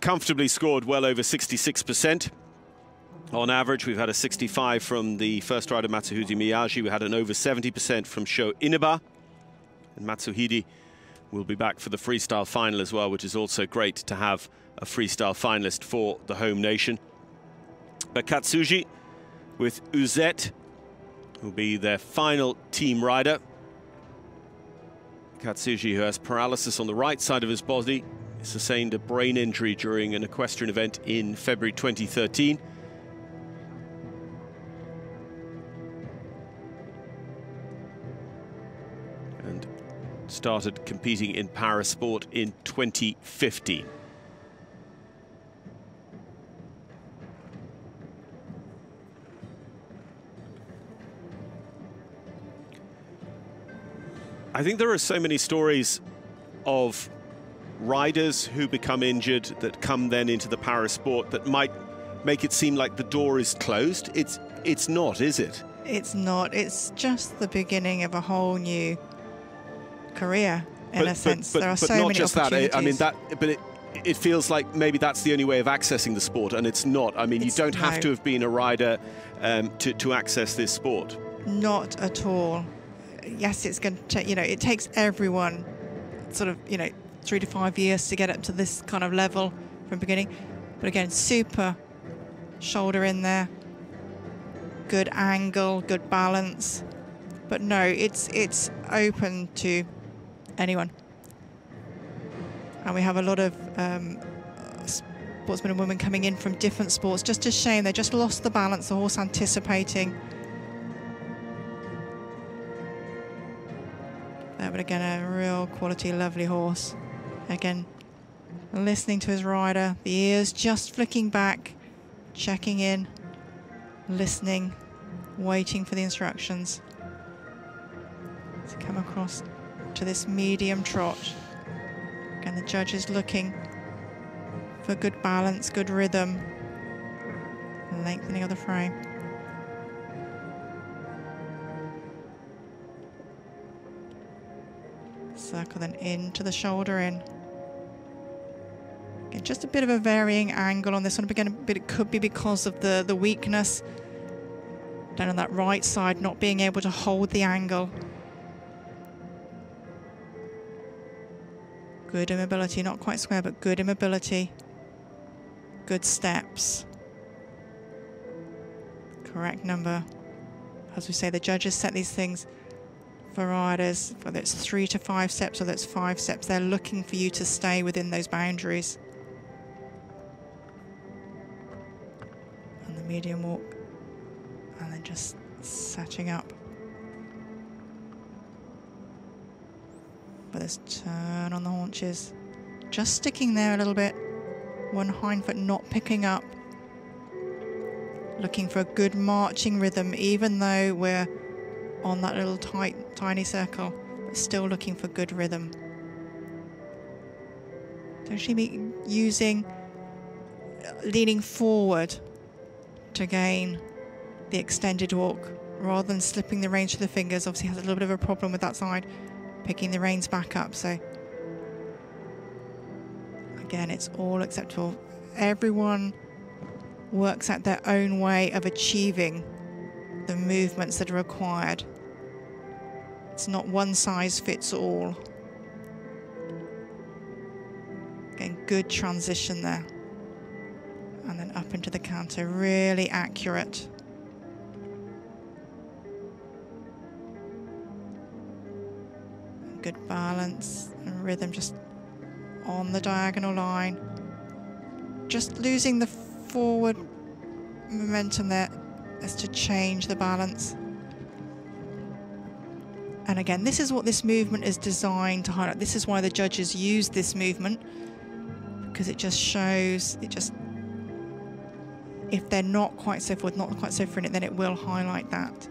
comfortably scored well over 66%. On average, we've had a 65 from the first rider Matsuhide Miyagi. We had an over 70% from Sho Inaba, and Matsuhide will be back for the freestyle final as well, which is also great to have a freestyle finalist for the home nation. But Katsuji with Uzet will be their final team rider. Katsuji, who has paralysis on the right side of his body, sustained a brain injury during an equestrian event in February 2013. Started competing in parasport in 2015. I think there are so many stories of riders who become injured that come then into the parasport that might make it seem like the door is closed. It's not, is it? It's not. It's just the beginning of a whole new career, in a sense. There are so many opportunities. But not just that. I mean, it feels like maybe that's the only way of accessing the sport, and it's not. I mean, you don't have to have been a rider to access this sport. Not at all. Yes, it's going to, you know, it takes everyone sort of, you know, 3 to 5 years to get up to this kind of level from beginning. But again, super shoulder in there, good angle, good balance. But no, it's open to anyone. And we have a lot of sportsmen and women coming in from different sports. Just a shame, they just lost the balance, the horse anticipating. But again, a real quality, lovely horse. Again, listening to his rider, the ears just flicking back, checking in, listening, waiting for the instructions. To come across to this medium trot, and the judge is looking for good balance, good rhythm, lengthening of the frame. Circle then into the shoulder in. Again, just a bit of a varying angle on this one, but it could be because of the weakness down on that right side, not being able to hold the angle. Good immobility, not quite square, but good immobility. Good steps. Correct number. As we say, the judges set these things for riders, whether it's 3 to 5 steps, whether it's 5 steps, they're looking for you to stay within those boundaries. And the medium walk, and then just setting up. But this turn on the haunches, just sticking there a little bit, one hind foot not picking up, looking for a good marching rhythm, even though we're on that little tiny circle. still looking for good rhythm. So she'd be using, leaning forward to gain the extended walk rather than slipping the reins to the fingers. Obviously has a little bit of a problem with that side, picking the reins back up. So again, it's all acceptable. Everyone works at their own way of achieving the movements that are required. It's not one size fits all. Again, good transition there. And then up into the canter, really accurate. Good balance and rhythm, just on the diagonal line. Just losing the forward momentum there as to change the balance. And again, this is what this movement is designed to highlight. This is why the judges use this movement, because it just shows, it just, if they're not quite so forward, not quite so free in it, then it will highlight that.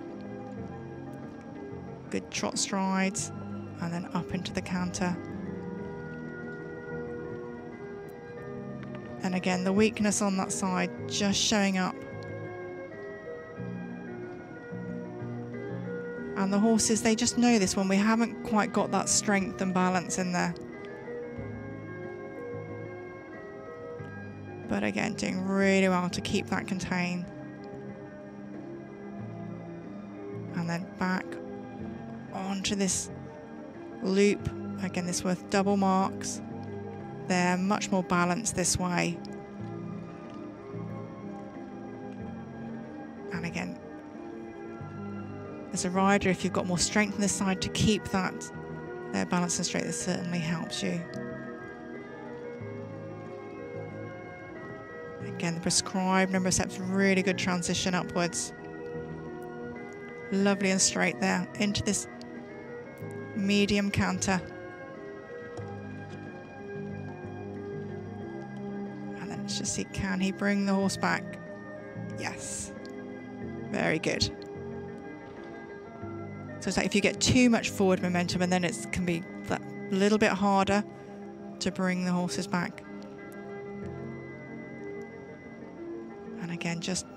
Good trot strides, and then up into the canter. And again, the weakness on that side, just showing up. And the horses, they just know this one. We haven't quite got that strength and balance in there. But again, doing really well to keep that contained. And then back onto this loop. Again, this worth double marks. They're much more balanced this way. And again, as a rider, if you've got more strength on this side to keep that, their balance and strength, this certainly helps you. Again, the prescribed number of steps, really good transition upwards. Lovely and straight there, into this medium canter. And then let's just see, can he bring the horse back? Yes, very good. So it's like if you get too much forward momentum, and then it can be that little bit harder to bring the horses back. And again, just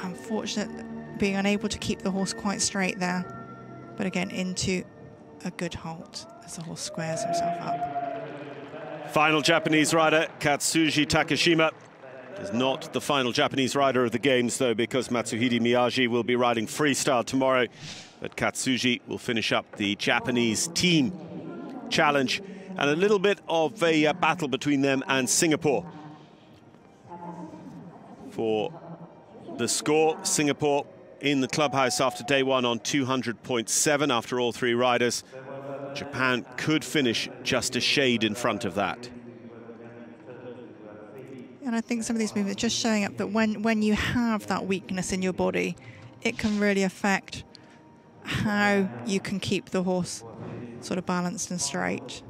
unfortunate being unable to keep the horse quite straight there. But again, into a good halt as the horse squares himself up. Final Japanese rider, Katsuji Takashima. Is not the final Japanese rider of the games, though, because Matsuhide Miyagi will be riding freestyle tomorrow. But Katsuji will finish up the Japanese team challenge. And a little bit of a battle between them and Singapore. For the score, Singapore in the clubhouse after day one on 200.7 after all three riders. Japan could finish just a shade in front of that. And I think some of these movements just showing up that when you have that weakness in your body, it can really affect how you can keep the horse sort of balanced and straight.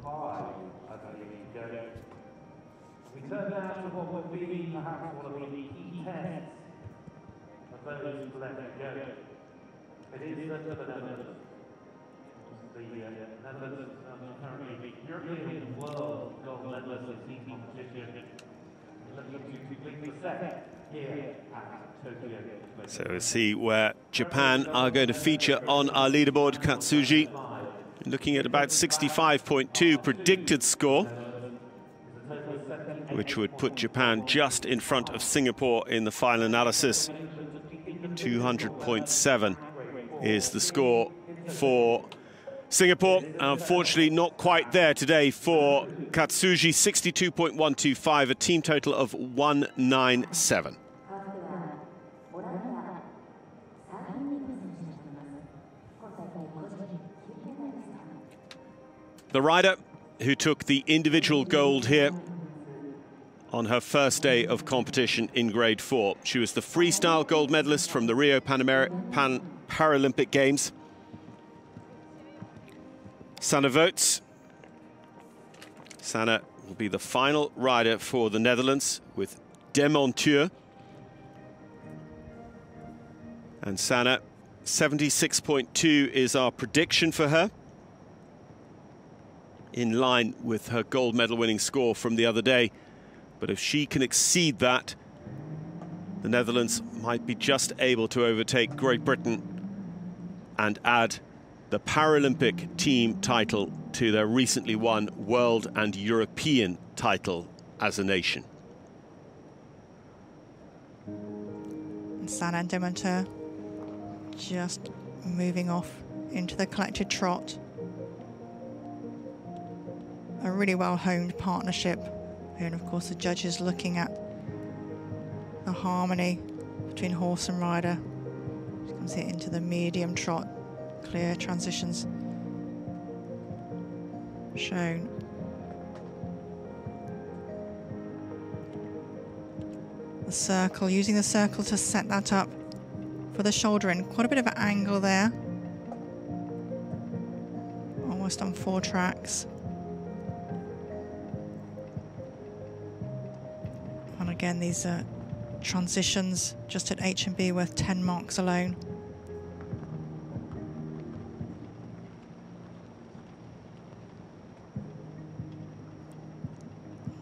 So we'll see where Japan are going to feature on our leaderboard. Katsuji looking at about 65.2 predicted score, which would put Japan just in front of Singapore in the final analysis. 200.7 is the score for Singapore. Unfortunately, not quite there today for Katsuji. 62.125, a team total of 197. The rider who took the individual gold here on her first day of competition in grade 4. She was the freestyle gold medalist from the Rio Paralympic Games. Sanne Voets. Sanne will be the final rider for the Netherlands with Demonteur. And Sanne, 76.2 is our prediction for her. in line with her gold medal winning score from the other day. But if she can exceed that, the Netherlands might be just able to overtake Great Britain and add the Paralympic team title to their recently won world and European title as a nation. Sanne and Demonteur just moving off into the collected trot. A really well-honed partnership. And of course the judges looking at the harmony between horse and rider. You can see it into the medium trot. Clear transitions shown. The circle, using the circle to set that up for the shoulder in. Quite a bit of an angle there. Almost on four tracks. And again, these transitions just at H&B worth 10 marks alone.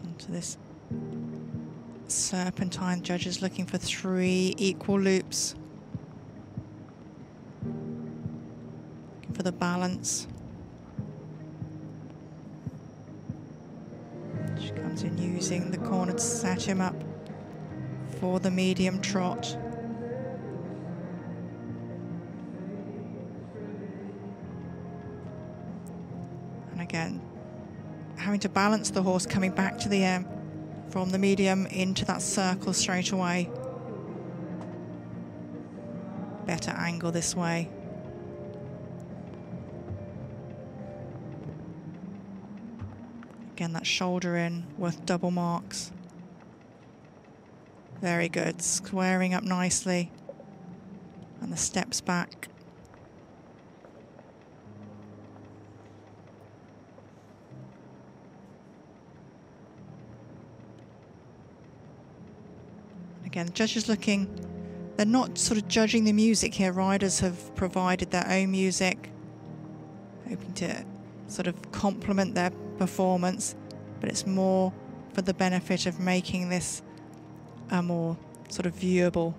Onto this serpentine, judges looking for 3 equal loops. Looking for the balance. She comes in using the corner to set him up for the medium trot. And again, having to balance the horse coming back to the M from the medium into that circle straight away. Better angle this way. Again, that shoulder in worth double marks. Very good, squaring up nicely. And the steps back. Again, judges looking, they're not sort of judging the music here. Riders have provided their own music, hoping to sort of complement their performance, but it's more for the benefit of making this a more sort of viewable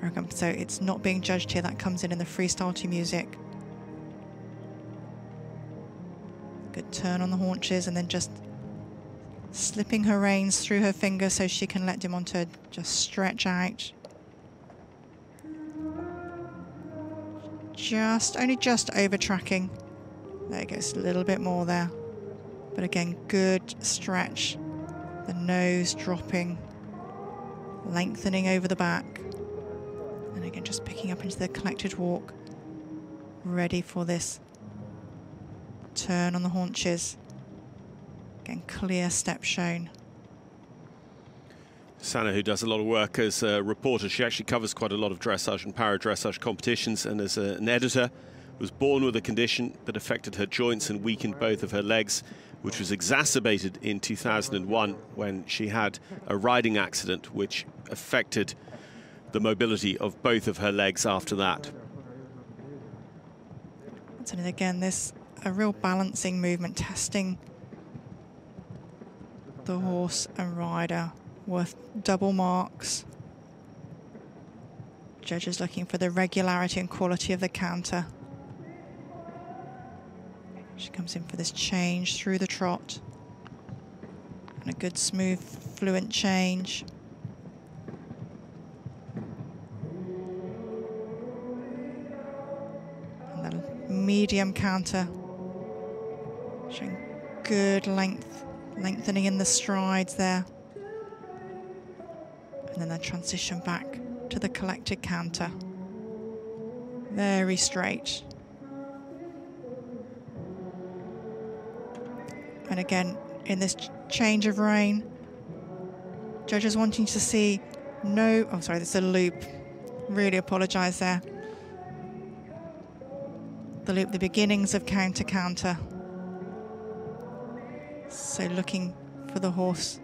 program. So it's not being judged here. That comes in the freestyle to music. Good turn on the haunches and then just slipping her reins through her finger so she can let Demonteur just stretch out. Just, only just over tracking. There it goes, a little bit more there. But again, good stretch. The nose dropping, lengthening over the back. And again, just picking up into the collected walk. Ready for this turn on the haunches. Again, clear step shown. Sanne, who does a lot of work as a reporter, she actually covers quite a lot of dressage and para-dressage competitions, and as an editor, was born with a condition that affected her joints and weakened both of her legs, which was exacerbated in 2001 when she had a riding accident which affected the mobility of both of her legs after that. And again, this a real balancing movement, testing the horse and rider worth double marks. Judges looking for the regularity and quality of the canter. She comes in for this change through the trot. And a good smooth, fluent change. And then medium canter. Showing good length. Lengthening in the strides there. And then the transition back to the collected canter. Very straight. And again, in this change of rein, judges wanting to see no... Oh, sorry, there's a loop. Really apologise there. The loop, the beginnings of counter-canter. So looking for the horse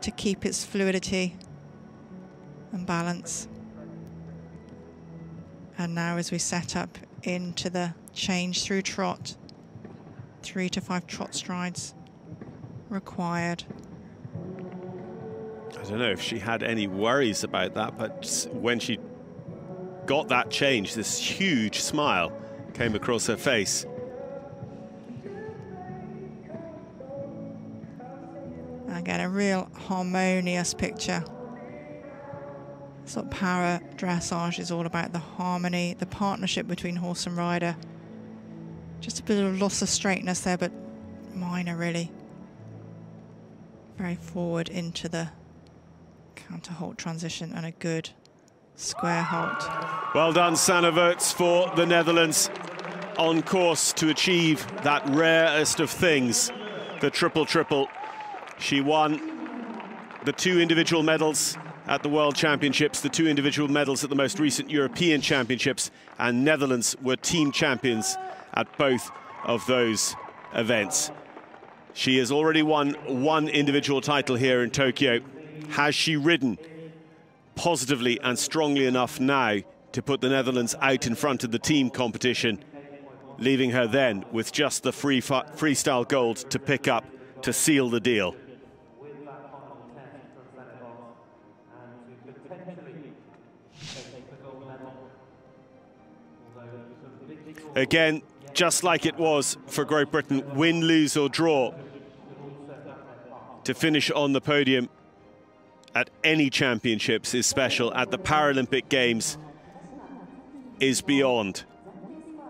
to keep its fluidity and balance. And now as we set up into the change through trot, 3 to 5 trot strides required. I don't know if she had any worries about that, but when she got that change, this huge smile came across her face. Again, a real harmonious picture. Sort of para dressage is all about the harmony, the partnership between horse and rider. Just a bit of loss of straightness there, but minor really. Very forward into the counter halt transition and a good square halt. Well done, Sanne Voets for the Netherlands, on course to achieve that rarest of things, the triple-triple. She won the 2 individual medals at the World Championships, the 2 individual medals at the most recent European Championships, and Netherlands were team champions at both of those events. She has already won 1 individual title here in Tokyo. Has she ridden positively and strongly enough now to put the Netherlands out in front of the team competition, leaving her then with just the freestyle gold to pick up to seal the deal? Again, just like it was for Great Britain, win, lose or draw to finish on the podium at any championships is special. At the Paralympic Games is beyond.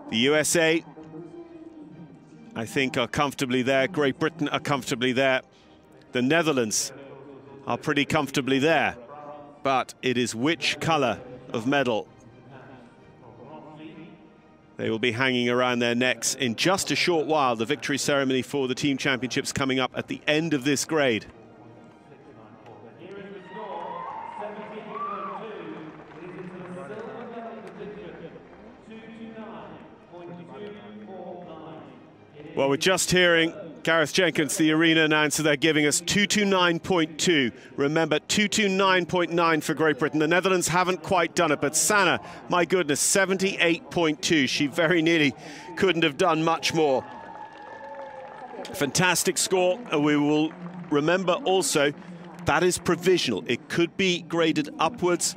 The USA, I think, are comfortably there. Great Britain are comfortably there. The Netherlands are pretty comfortably there. But it is which colour of medal they will be hanging around their necks in just a short while. The victory ceremony for the team championships coming up at the end of this grade. Well, we're just hearing Gareth Jenkins, the arena announcer, they're giving us 229.2. Remember, 229.9 for Great Britain. The Netherlands haven't quite done it, but Sanne, my goodness, 78.2. She very nearly couldn't have done much more. Fantastic score. We will remember also that is provisional. It could be graded upwards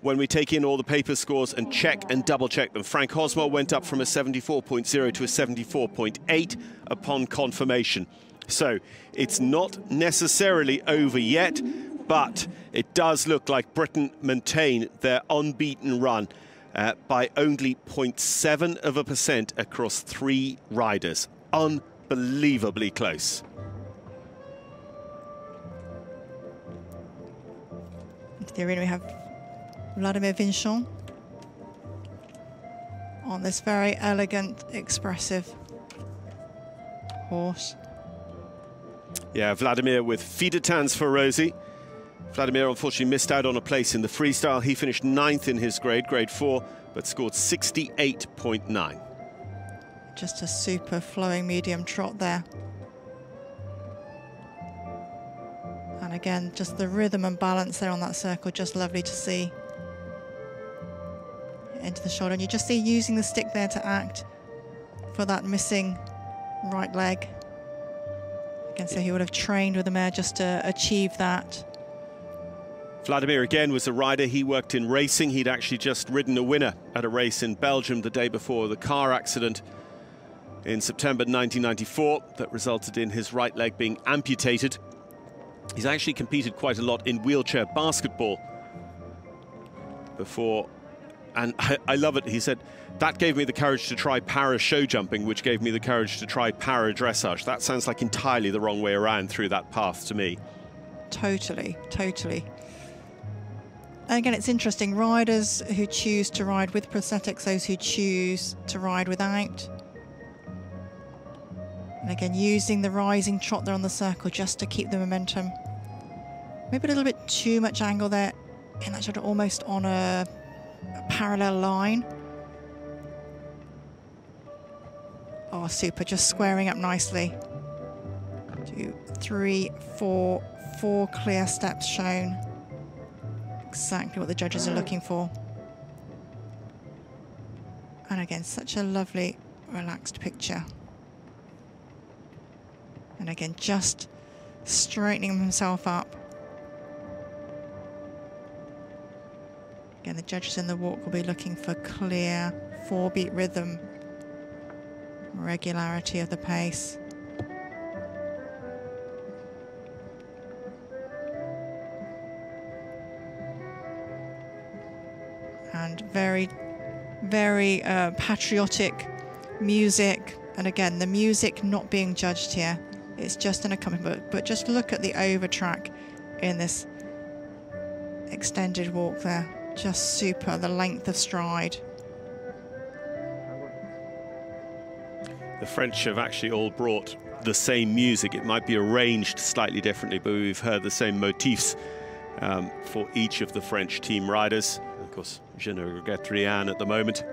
when we take in all the paper scores and check and double-check them. Frank Hosmar went up from a 74.0 to a 74.8 upon confirmation. So it's not necessarily over yet, but it does look like Britain maintain their unbeaten run by only 0.7% across 3 riders. Unbelievably close. Into the arena we have Vladimir Vinchon on this very elegant, expressive horse. Yeah, Vladimir with Fidertanz for Rosie. Vladimir unfortunately missed out on a place in the freestyle. He finished 9th in his grade, grade 4, but scored 68.9. Just a super flowing medium trot there. And again, just the rhythm and balance there on that circle, just lovely to see. Into the shoulder, and you just see using the stick there to act for that missing right leg. Again, so he would have trained with the mare just to achieve that. Vladimir again was a rider, he worked in racing. He'd actually just ridden a winner at a race in Belgium the day before the car accident in September 1994 that resulted in his right leg being amputated. He's actually competed quite a lot in wheelchair basketball before. And I love it, he said, that gave me the courage to try para show jumping, which gave me the courage to try para dressage. That sounds like entirely the wrong way around through that path to me. Totally, totally. And again, it's interesting, riders who choose to ride with prosthetics, those who choose to ride without. And again, using the rising trot there on the circle just to keep the momentum. Maybe a little bit too much angle there, and that should almost on a parallel line. Oh, super, just squaring up nicely. 2, 3, 4, 4 clear steps shown. Exactly what the judges are looking for. And again, such a lovely, relaxed picture. And again, just straightening himself up. Again, the judges in the walk will be looking for clear 4-beat rhythm, regularity of the pace. And very, very patriotic music. And again, the music not being judged here. It's just an accompaniment. But just look at the overtrack in this extended walk there. Just super, the length of stride. The French have actually all brought the same music. It might be arranged slightly differently, but we've heard the same motifs for each of the French team riders. Of course, Jeannot Gatrian at the moment.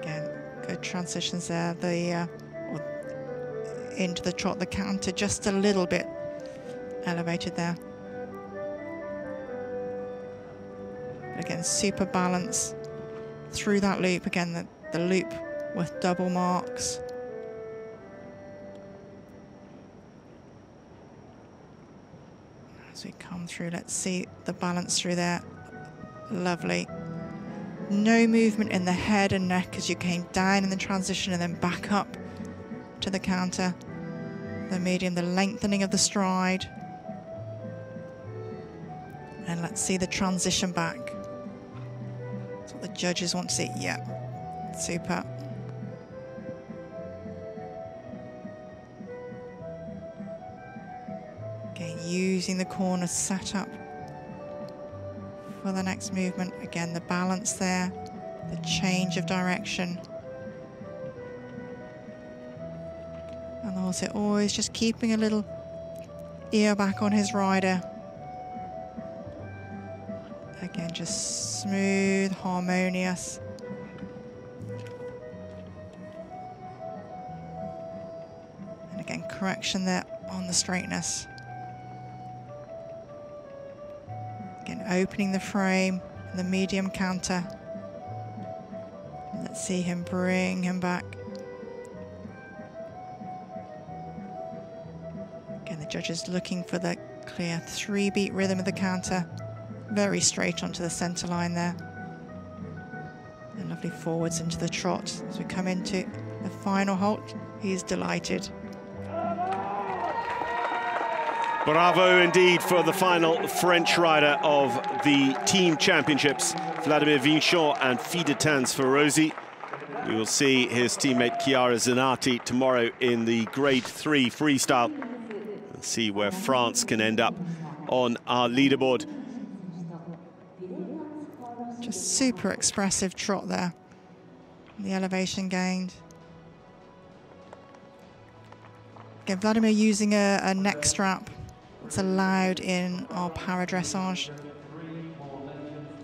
Again, good transitions there. The into the trot, the canter just a little bit elevated there. Again, super balance through that loop. Again, the loop with double marks. As we come through, let's see the balance through there. Lovely. No movement in the head and neck as you came down in the transition and then back up to the canter. The medium, the lengthening of the stride. And let's see the transition back. That's what the judges want to see. Yeah, super. Again, using the corner setup for the next movement. Again, the balance there, the change of direction. And the horse here always just keeping a little ear back on his rider. Again, just smooth, harmonious. And again, correction there on the straightness. Again, opening the frame, the medium canter. Let's see him bring him back. Again, the judge is looking for the clear 3-beat rhythm of the canter. Very straight onto the centre line there. And lovely forwards into the trot. As we come into the final halt, he's delighted. Bravo indeed for the final French rider of the team championships, Vladimir Vinchon and Fidertanz for Rosie. We will see his teammate Chiara Zanati tomorrow in the Grade 3 freestyle and see where France can end up on our leaderboard. Just super expressive trot there. The elevation gained. Again, Vladimir using a neck strap. It's allowed in our para dressage.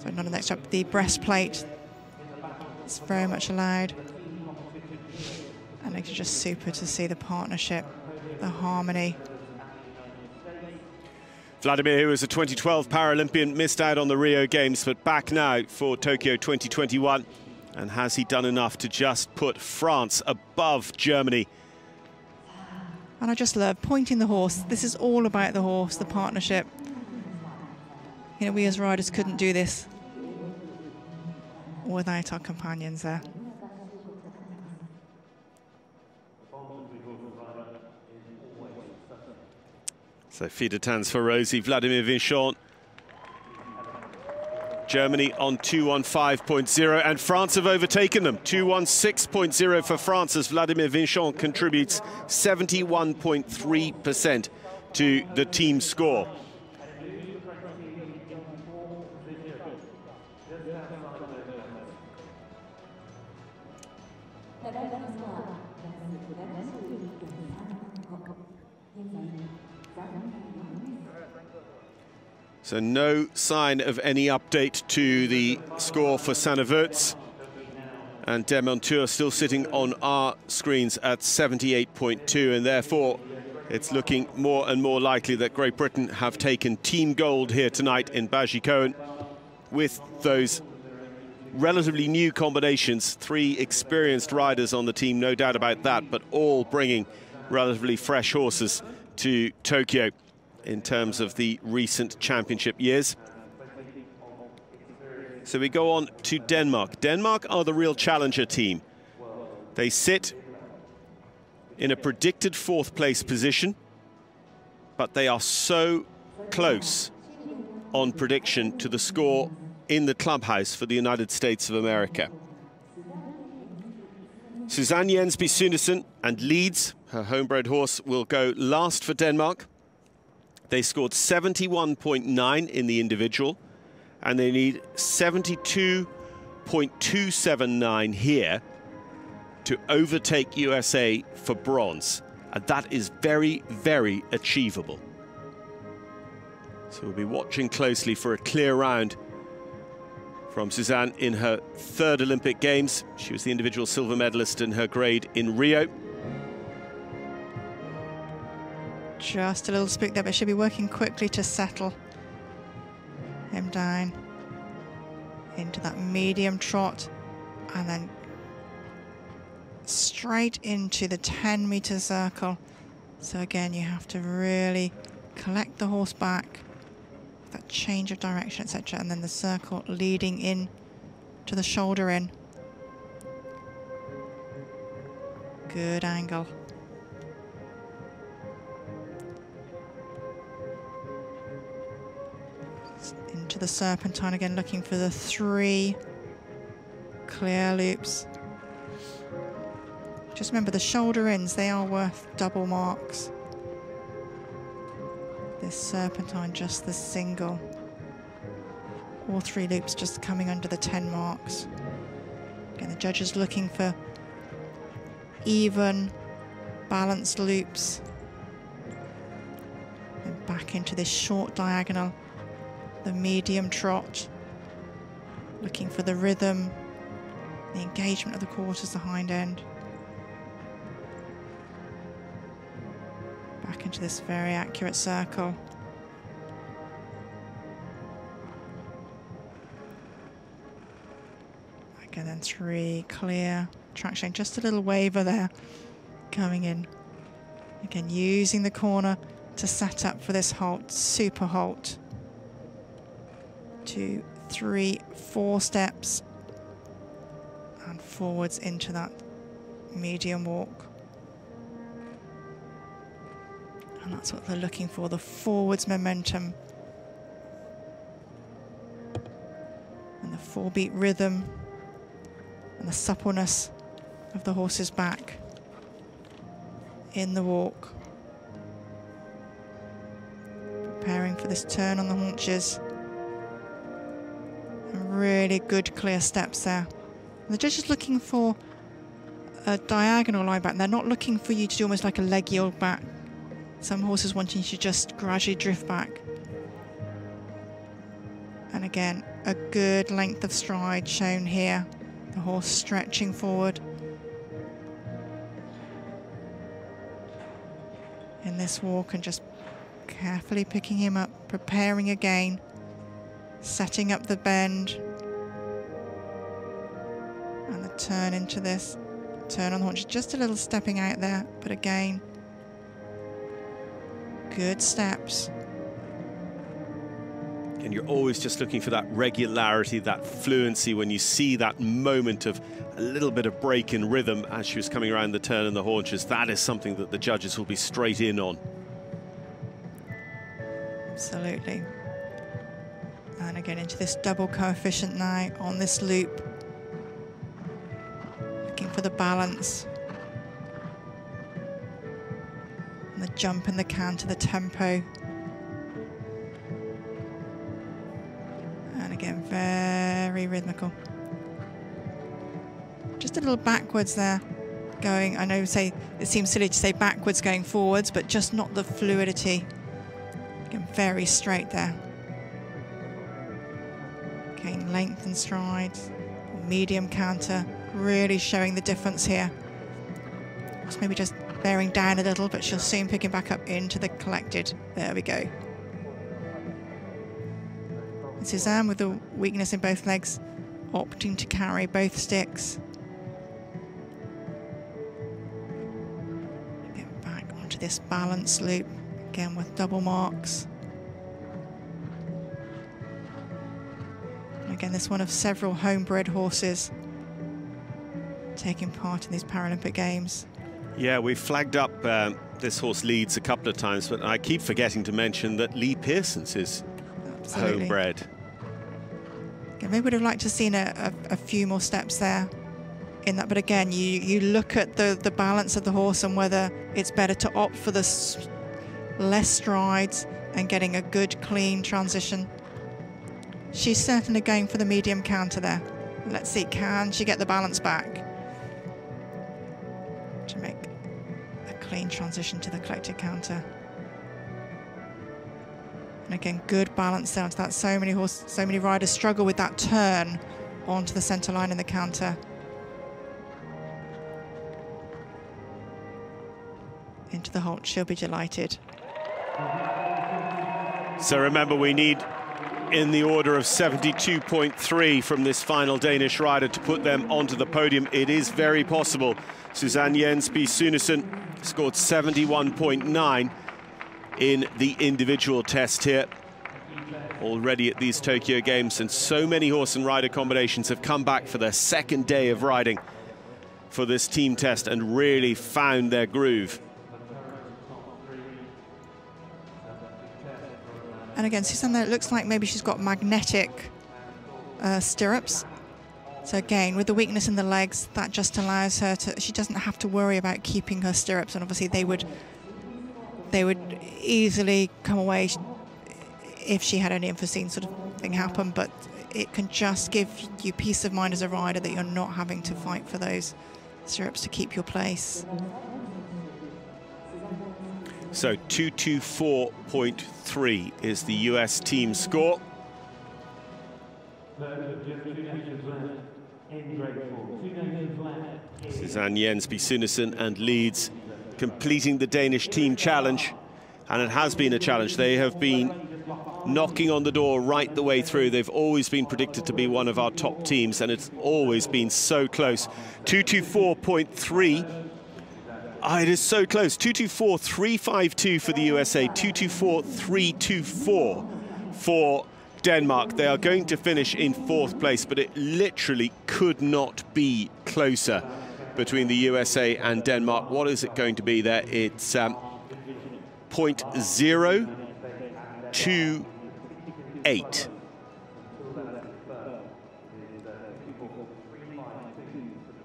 So not a neck strap, the breastplate. It's very much allowed. And it's just super to see the partnership, the harmony. Vladimir, who was a 2012 Paralympian, missed out on the Rio Games, but back now for Tokyo 2021. And has he done enough to just put France above Germany? And I just love pointing the horse. This is all about the horse, the partnership. You know, we as riders couldn't do this without our companions there. So Fidertanz for Rosie, Vladimir Vinchon. Germany on 2:15.0, and France have overtaken them. 2:16.0 for France as Vladimir Vinchon contributes 71.3% to the team score. So no sign of any update to the score for Sanne Voets. And Demonteur still sitting on our screens at 78.2, and therefore it's looking more and more likely that Great Britain have taken team gold here tonight in Baji Koen with those relatively new combinations, three experienced riders on the team, no doubt about that, but all bringing relatively fresh horses to Tokyo in terms of the recent championship years. So we go on to Denmark. Denmark are the real challenger team. They sit in a predicted fourth place position, but they are so close on prediction to the score in the clubhouse for the United States of America. Susanne Jensby Sunesen and Leeds, her homebred horse, will go last for Denmark. They scored 71.9 in the individual, and they need 72.279 here to overtake USA for bronze. And that is very, very achievable. So we'll be watching closely for a clear round from Susanne in her third Olympic Games. She was the individual silver medalist in her grade in Rio. Just a little spook there, but she'll be working quickly to settle him down into that medium trot and then straight into the 10-meter circle. So again, you have to really collect the horse back, that change of direction, etc., and then the circle leading in to the shoulder in. Good angle. Into the serpentine again, looking for the three clear loops. Just remember the shoulder ins, they are worth double marks. This serpentine, just the single. All three loops just coming under the 10 marks. Again, the judges looking for even, balanced loops. And back into this short diagonal, the medium trot. Looking for the rhythm, the engagement of the quarters, the hind end. Back into this very accurate circle. Again, then three clear traction. Just a little waver there coming in. Again, using the corner to set up for this halt, super halt. 2, 3, 4 steps. And forwards into that medium walk. And that's what they're looking for, the forwards momentum. And the 4-beat rhythm. And the suppleness of the horse's back in the walk. Preparing for this turn on the haunches. And really good clear steps there. And the judge is looking for a diagonal line back. They're not looking for you to do almost like a leg yield back. Some horses wanting to just gradually drift back. And again, a good length of stride shown here. The horse stretching forward. In this walk and just carefully picking him up, preparing again, setting up the bend. And the turn into this, turn on the haunches. Just a little stepping out there, but again, good steps. And you're always just looking for that regularity, that fluency when you see that moment of a little bit of break in rhythm as she was coming around the turn and the haunches. That is something that the judges will be straight in on. Absolutely. And again into this double coefficient now on this loop. Looking for the balance. The jump and the canter, the tempo. And again, very rhythmical. Just a little backwards there going. I know say it seems silly to say backwards going forwards, but just not the fluidity. Again, very straight there. Again, length and strides, medium canter, really showing the difference here. Just maybe just bearing down a little, but she'll soon pick him back up into the collected. There we go. And Suzanne with the weakness in both legs opting to carry both sticks. Get back onto this balance loop, again with double marks. And again, this one of several homebred horses taking part in these Paralympic Games. Yeah, we flagged up this horse Leeds a couple of times, but I keep forgetting to mention that Lee Pearson's is homebred. Yeah, maybe would have liked to have seen a few more steps there in that, but again, you look at the balance of the horse and whether it's better to opt for the less strides and getting a good, clean transition. She's certainly going for the medium counter there. Let's see, can she get the balance back to make a clean transition to the collected counter? And again, good balance there. That so many riders struggle with that turn onto the centre line in the counter. Into the halt, she'll be delighted. So remember, we need in the order of 72.3 from this final Danish rider to put them onto the podium. It is very possible. Susanne Jensby Sunesen scored 71.9 in the individual test here already at these Tokyo Games, and so many horse and rider combinations have come back for their second day of riding for this team test and really found their groove. And again, Susanne, it looks like maybe she's got magnetic stirrups. So again, with the weakness in the legs, that just allows her to, she doesn't have to worry about keeping her stirrups, and obviously they would easily come away if she had any unforeseen sort of thing happen, but it can just give you peace of mind as a rider that you're not having to fight for those stirrups to keep your place. So 224.3 is the US team score. Susanne Jensby Sunesen and Leeds completing the Danish team challenge, and it has been a challenge. They have been knocking on the door right the way through. They've always been predicted to be one of our top teams, and it's always been so close. 224.3, it is so close. 224.352 for the USA, 224.324 for Denmark. They are going to finish in fourth place, but it literally could not be closer between the USA and Denmark. What is it going to be there? It's 0.028.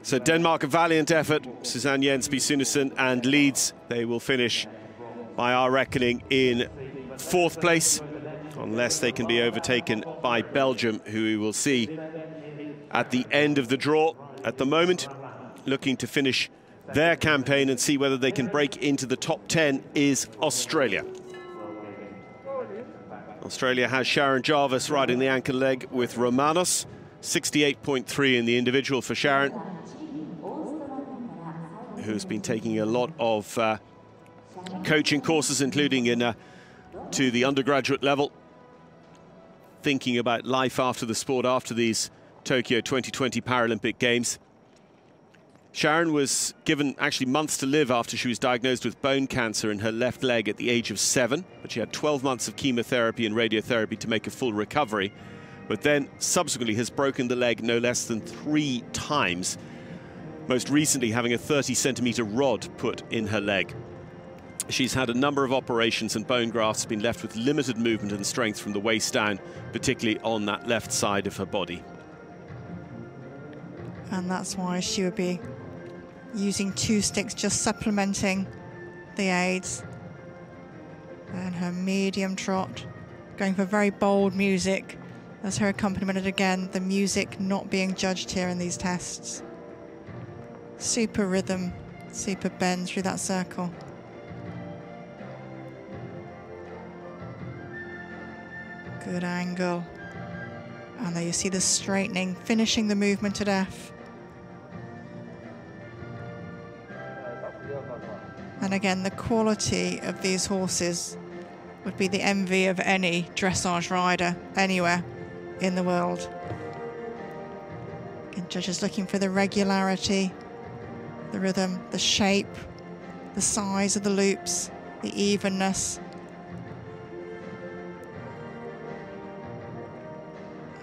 So Denmark, a valiant effort. Susanne Jensby Sunesen and Leeds, they will finish, by our reckoning, in fourth place, unless they can be overtaken by Belgium, who we will see at the end of the draw. At the moment, looking to finish their campaign and see whether they can break into the top 10 is Australia. Australia has Sharon Jarvis riding the anchor leg with Romanos, 68.3 in the individual for Sharon, who's been taking a lot of coaching courses, including in to the undergraduate level, thinking about life after the sport, after these Tokyo 2020 Paralympic Games. Sharon was given actually months to live after she was diagnosed with bone cancer in her left leg at the age of 7, but she had 12 months of chemotherapy and radiotherapy to make a full recovery, but then subsequently has broken the leg no less than 3 times, most recently having a 30-centimeter rod put in her leg. She's had a number of operations and bone grafts, been left with limited movement and strength from the waist down, particularly on that left side of her body. And that's why she would be using 2 sticks, just supplementing the aids. And her medium trot, going for very bold music. That's her accompaniment, and again, the music not being judged here in these tests. Super rhythm, super bend through that circle. Good angle. And there you see the straightening, finishing the movement at F. And again, the quality of these horses would be the envy of any dressage rider anywhere in the world. Again, judges looking for the regularity, the rhythm, the shape, the size of the loops, the evenness.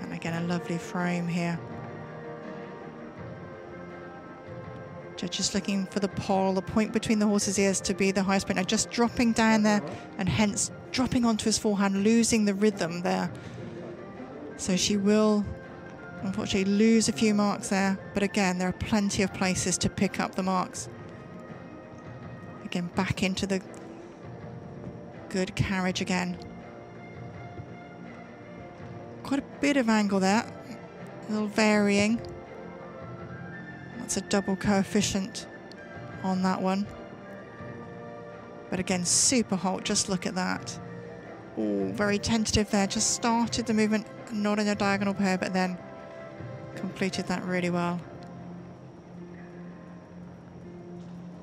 And again, a lovely frame here. Judges looking for the pole, the point between the horse's ears to be the highest point. Now just dropping down there and hence dropping onto his forehand, losing the rhythm there. So she will unfortunately lose a few marks there, but again, there are plenty of places to pick up the marks. Again, back into the good carriage again. Quite a bit of angle there, a little varying. That's a double coefficient on that one. But again, super halt, just look at that. Oh, very tentative there, just started the movement, not in a diagonal pair, but then completed that really well.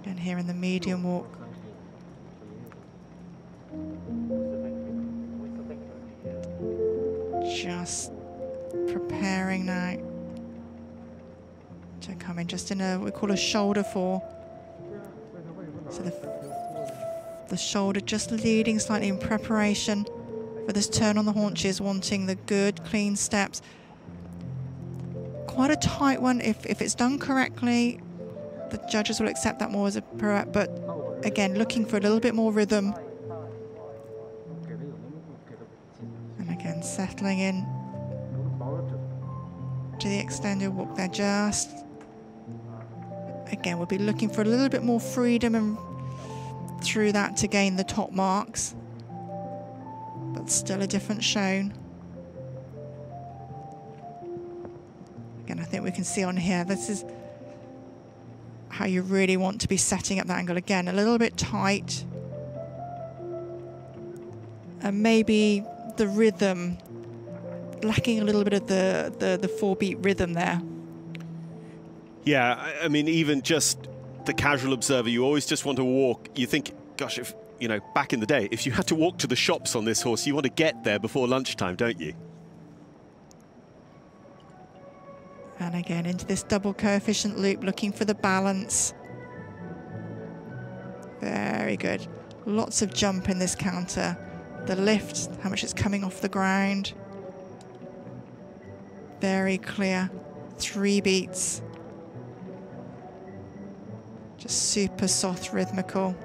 And here in the medium walk. Just preparing now to come in just in a, what we call a shoulder four. So the shoulder just leading slightly in preparation for this turn on the haunches, wanting the good, clean steps. Quite a tight one. If it's done correctly, the judges will accept that more as a pirouette, but again, looking for a little bit more rhythm. And again, settling in to the extended walk there. Just again, we'll be looking for a little bit more freedom and through that to gain the top marks, but still a difference shown. Again, I think we can see on here, this is how you really want to be setting up that angle. Again, a little bit tight. And maybe the rhythm, lacking a little bit of the four-beat rhythm there. Yeah, I mean, even just the casual observer, you always just want to walk. You think, gosh, if, you know, back in the day, if you had to walk to the shops on this horse, you want to get there before lunchtime, don't you? And again, into this double coefficient loop, looking for the balance. Very good. Lots of jump in this counter. The lift, how much it's coming off the ground. Very clear. 3 beats. Just super soft, rhythmical.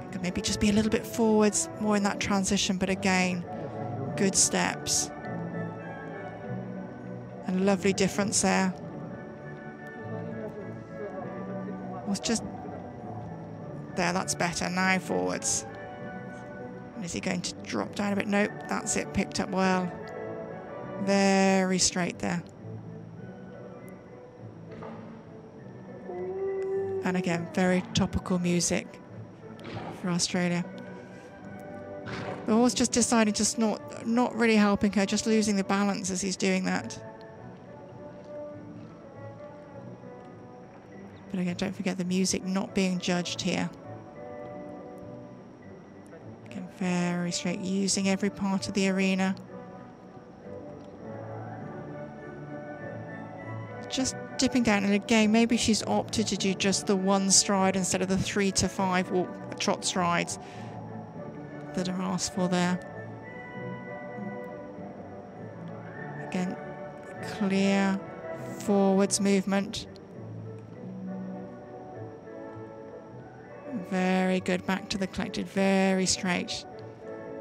It could maybe just be a little bit forwards, more in that transition, but again, good steps. And lovely difference there. Well, it's just there, that's better. Now forwards. And is he going to drop down a bit? Nope, that's it, picked up well. Very straight there. And again, very topical music for Australia. The horse just decided to snort, not really helping her, just losing the balance as he's doing that. But again, don't forget the music not being judged here. Again, very straight, using every part of the arena. Just dipping down, and again, maybe she's opted to do just the one stride instead of the 3 to 5 walk trot strides that are asked for there. Again, clear forwards movement. Very good, back to the collected, very straight.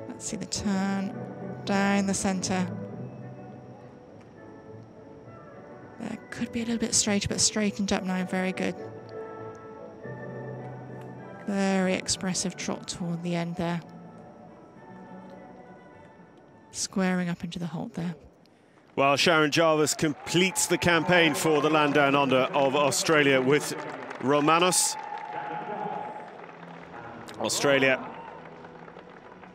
Let's see the turn, down the centre. There could be a little bit straighter, but straightened up now, very good. Very expressive trot toward the end there. Squaring up into the halt there. Well, Sharon Jarvis completes the campaign for the Land Down Under of Australia with Romanos. Australia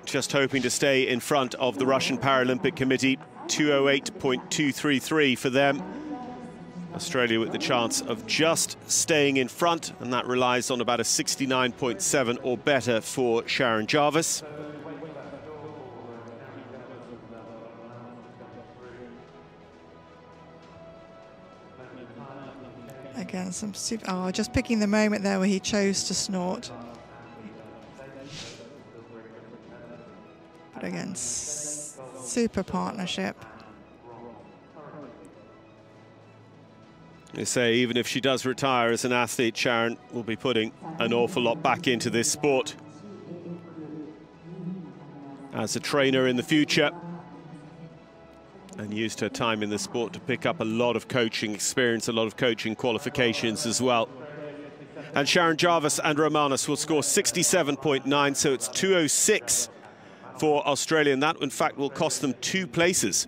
just hoping to stay in front of the Russian Paralympic Committee. 208.233 for them. Australia with the chance of just staying in front, and that relies on about a 69.7 or better for Sharon Jarvis. Yeah, some super. Oh, just picking the moment there where he chose to snort. But again, super partnership. They say even if she does retire as an athlete, Sharon will be putting an awful lot back into this sport as a trainer in the future, and used her time in the sport to pick up a lot of coaching experience, a lot of coaching qualifications as well. And Sharon Jarvis and Romanus will score 67.9, so it's 206 for Australia, and that in fact will cost them two places.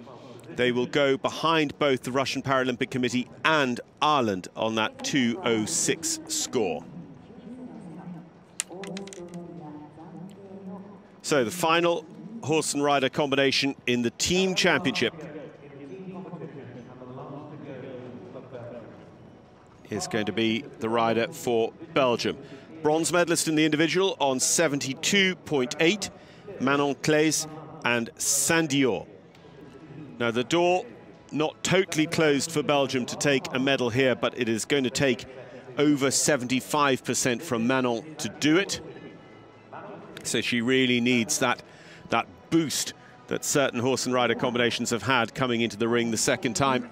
They will go behind both the Russian Paralympic Committee and Ireland on that 206 score. So the final horse and rider combination in the team championship is going to be the rider for Belgium. Bronze medalist in the individual on 72.8, Manon Claes and Sandior. Now, the door not totally closed for Belgium to take a medal here, but it is going to take over 75% from Manon to do it. So she really needs that boost that certain horse and rider combinations have had coming into the ring the second time.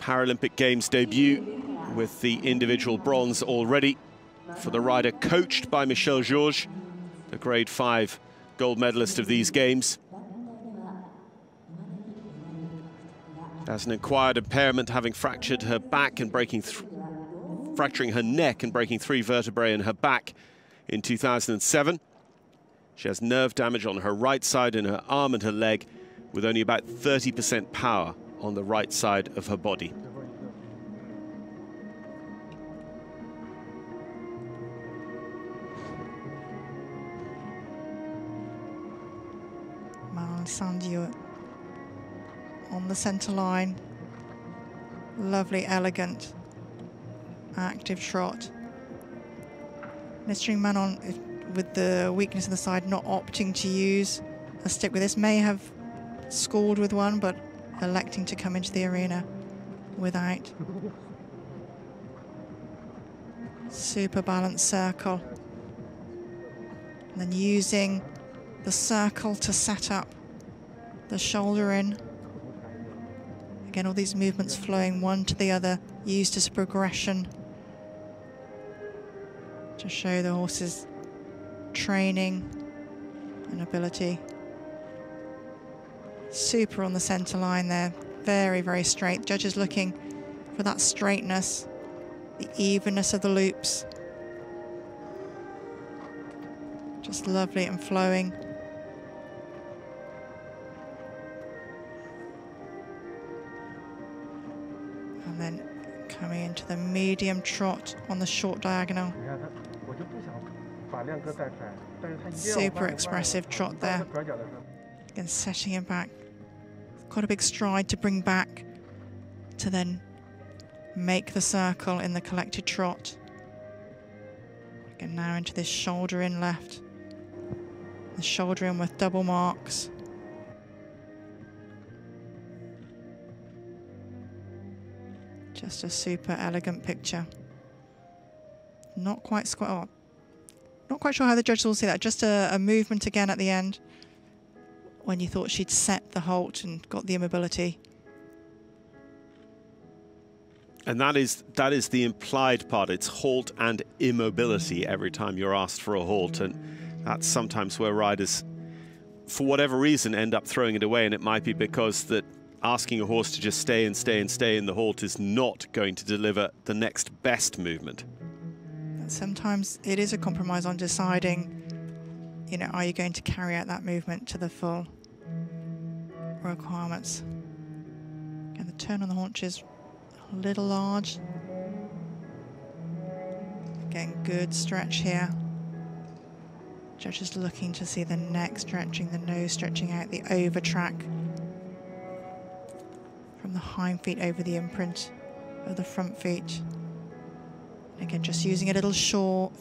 Paralympic Games debut with the individual bronze already for the rider coached by Michèle George, the grade 5 gold medalist of these games. Has an acquired impairment, having fractured her back and fracturing her neck and breaking 3 vertebrae in her back in 2007. She has nerve damage on her right side in her arm and her leg, with only about 30% power on the right side of her body. Manon Sandieu on the centre line. Lovely, elegant, active trot. Mistering Manon with the weakness in the side, not opting to use a stick with this. May have scored with one, but electing to come into the arena without. Super balanced circle. And then using the circle to set up the shoulder in. Again, all these movements flowing one to the other, used as a progression to show the horse's training and ability. Super on the centre line there, very, very straight. Judges looking for that straightness, the evenness of the loops. Just lovely and flowing. And then coming into the medium trot on the short diagonal. Super expressive trot there. Again, setting him back. Quite a big stride to bring back to then make the circle in the collected trot. Again, now into this shoulder in left. The shoulder in with double marks. Just a super elegant picture. Not quite square. Oh, not quite sure how the judges will see that. Just a movement again at the end when you thought she'd set the halt and got the immobility. And that is the implied part. It's halt and immobility every time you're asked for a halt, and that's sometimes where riders, for whatever reason, end up throwing it away, and it might be because that asking a horse to just stay in the halt is not going to deliver the next best movement. Sometimes it is a compromise on deciding, you know, are you going to carry out that movement to the full requirements? And the turn on the haunches, a little large. Again, good stretch here. Judges looking to see the neck stretching, the nose stretching out, the over track. From the hind feet over the imprint of the front feet. Again, just using a little shoulder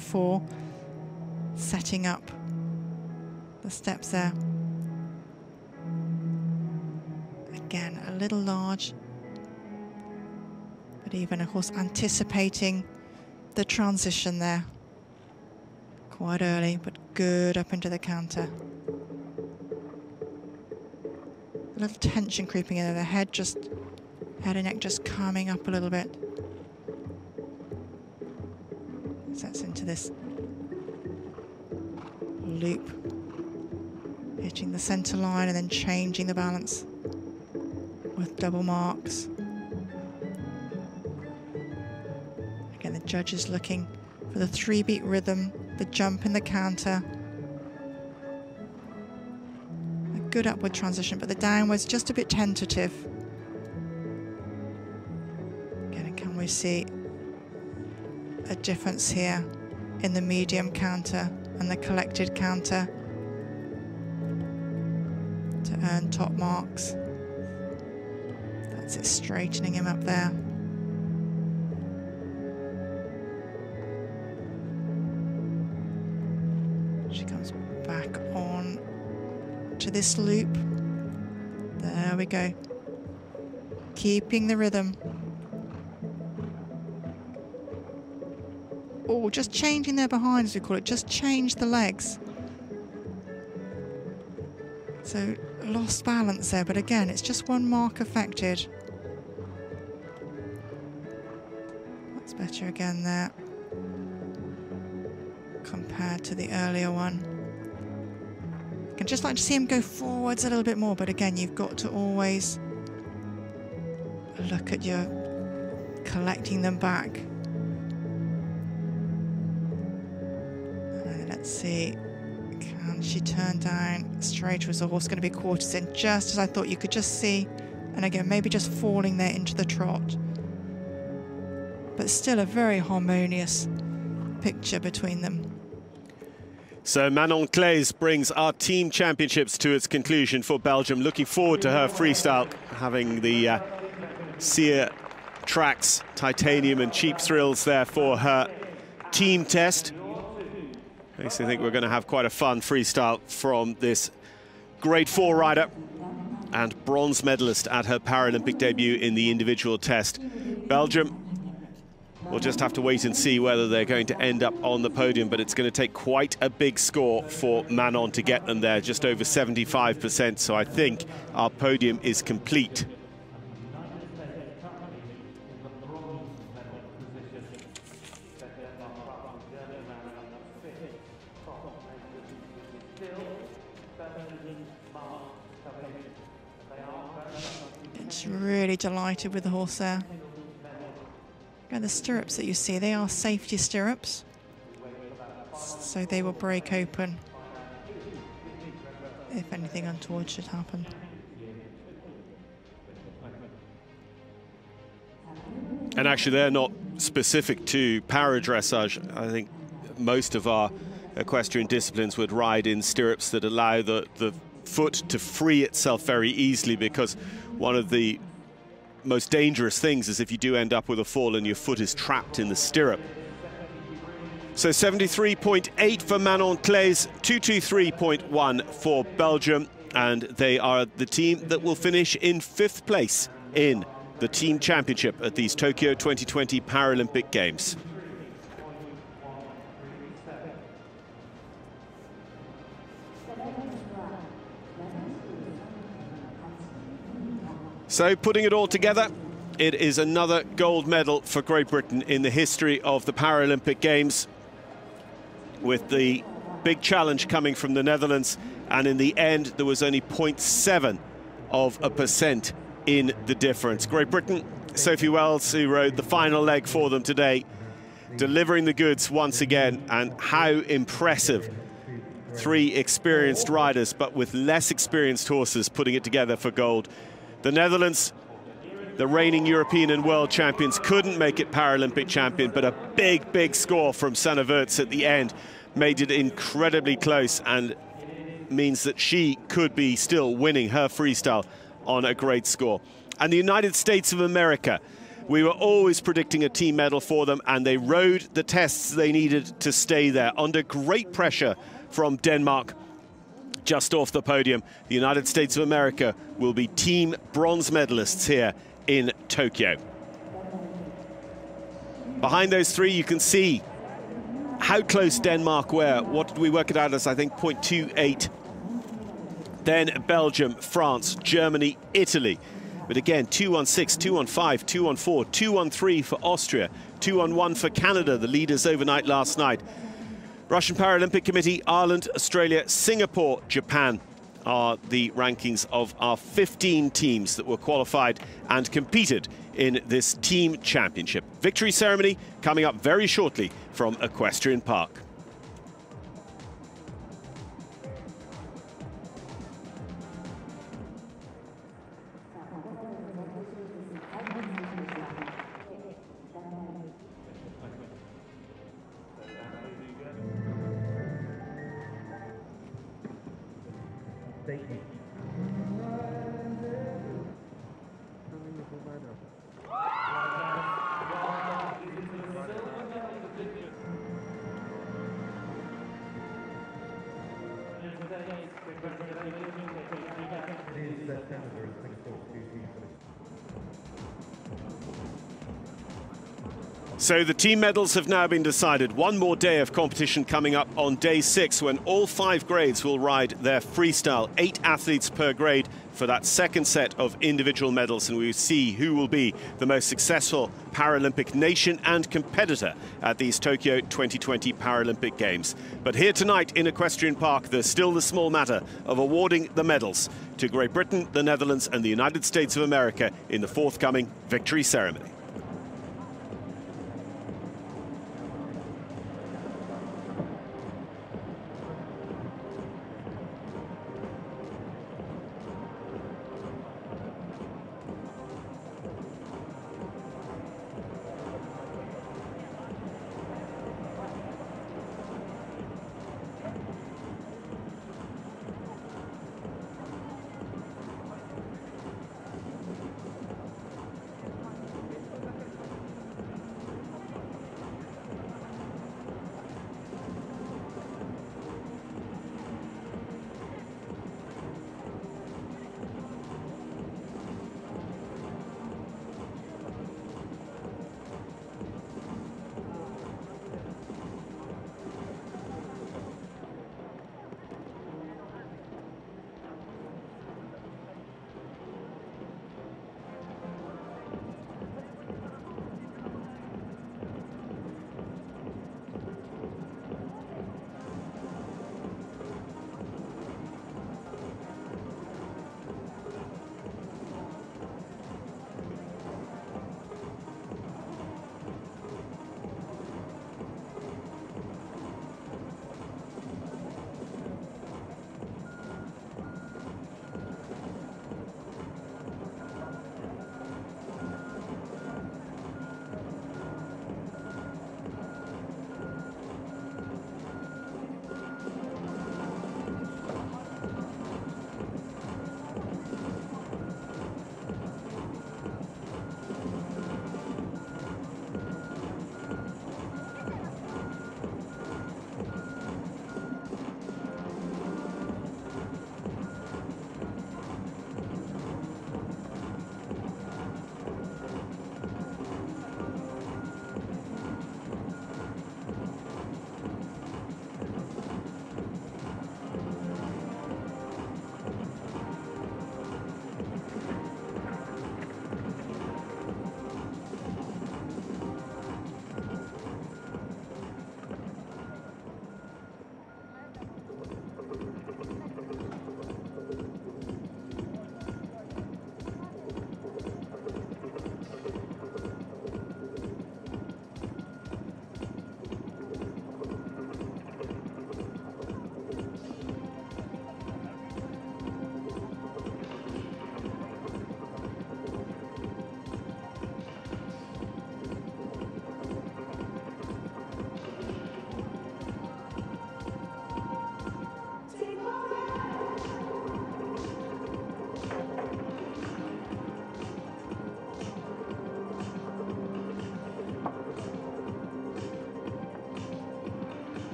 for setting up the steps there. Again, a little large. but even, of course, anticipating the transition there. Quite early, but good up into the counter. A little tension creeping in there. The head just, head and neck just calming up a little bit. Sets into this loop, hitting the center line and then changing the balance with double marks. Again, the judge is looking for the 3-beat rhythm, the jump in the counter. A good upward transition, but the downwards just a bit tentative. Again, and can we see a difference here in the medium counter and the collected counter to earn top marks. That's it, straightening him up there. She comes back on to this loop. There we go. Keeping the rhythm. Oh, just changing their behinds, we call it. Just change the legs. So lost balance there, but again, it's just one mark affected. That's better again there compared to the earlier one. I'd just like to see him go forwards a little bit more, but again, you've got to always look at your collecting them back. See, can she turn down straight? Was the horse going to be quarters in? Just as I thought, you could just see, and again, maybe just falling there into the trot. But still a very harmonious picture between them. So Manon Claes brings our team championships to its conclusion for Belgium. Looking forward to her freestyle, having the Sear tracks, titanium and cheap thrills there for her team test. Makes me think we're going to have quite a fun freestyle from this grade 4 rider and bronze medalist at her Paralympic debut in the individual test. Belgium will just have to wait and see whether they're going to end up on the podium, but it's going to take quite a big score for Manon to get them there, just over 75%. So I think our podium is complete. Really delighted with the horse there. And the stirrups that you see, they are safety stirrups, so they will break open if anything untoward should happen. And actually, they're not specific to para dressage. I think most of our equestrian disciplines would ride in stirrups that allow the foot to free itself very easily, because one of the most dangerous things is if you do end up with a fall and your foot is trapped in the stirrup. So 73.8 for Manon Claes, 223.1 for Belgium, and they are the team that will finish in 5th place in the team championship at these Tokyo 2020 Paralympic Games. So putting it all together, it is another gold medal for Great Britain in the history of the Paralympic Games, with the big challenge coming from the Netherlands. And in the end, there was only 0.7% in the difference. Great Britain, Sophie Wells, who rode the final leg for them today, delivering the goods once again. And how impressive. 3 experienced riders, but with less experienced horses, putting it together for gold. The Netherlands, the reigning European and world champions, couldn't make it Paralympic champion, but a big, big score from Sanne Voets at the end made it incredibly close and means that she could be still winning her freestyle on a great score. And the United States of America, we were always predicting a team medal for them, and they rode the tests they needed to stay there under great pressure from Denmark. Just off the podium, the United States of America will be team bronze medalists here in Tokyo. Behind those three, you can see how close Denmark were. What did we work it out as? I think 0.28. Then Belgium, France, Germany, Italy. But again, 2-1-6, 2-1-5, 2-1-4, 2-1-3 for Austria, 2-1-1 for Canada, the leaders overnight last night. Russian Paralympic Committee, Ireland, Australia, Singapore, Japan are the rankings of our 15 teams that were qualified and competed in this team championship. Victory ceremony coming up very shortly from Equestrian Park. So the team medals have now been decided. One more day of competition coming up on day 6, when all 5 grades will ride their freestyle. 8 athletes per grade for that second set of individual medals, and we will see who will be the most successful Paralympic nation and competitor at these Tokyo 2020 Paralympic Games. But here tonight in Equestrian Park, there's still the small matter of awarding the medals to Great Britain, the Netherlands and the United States of America in the forthcoming victory ceremony.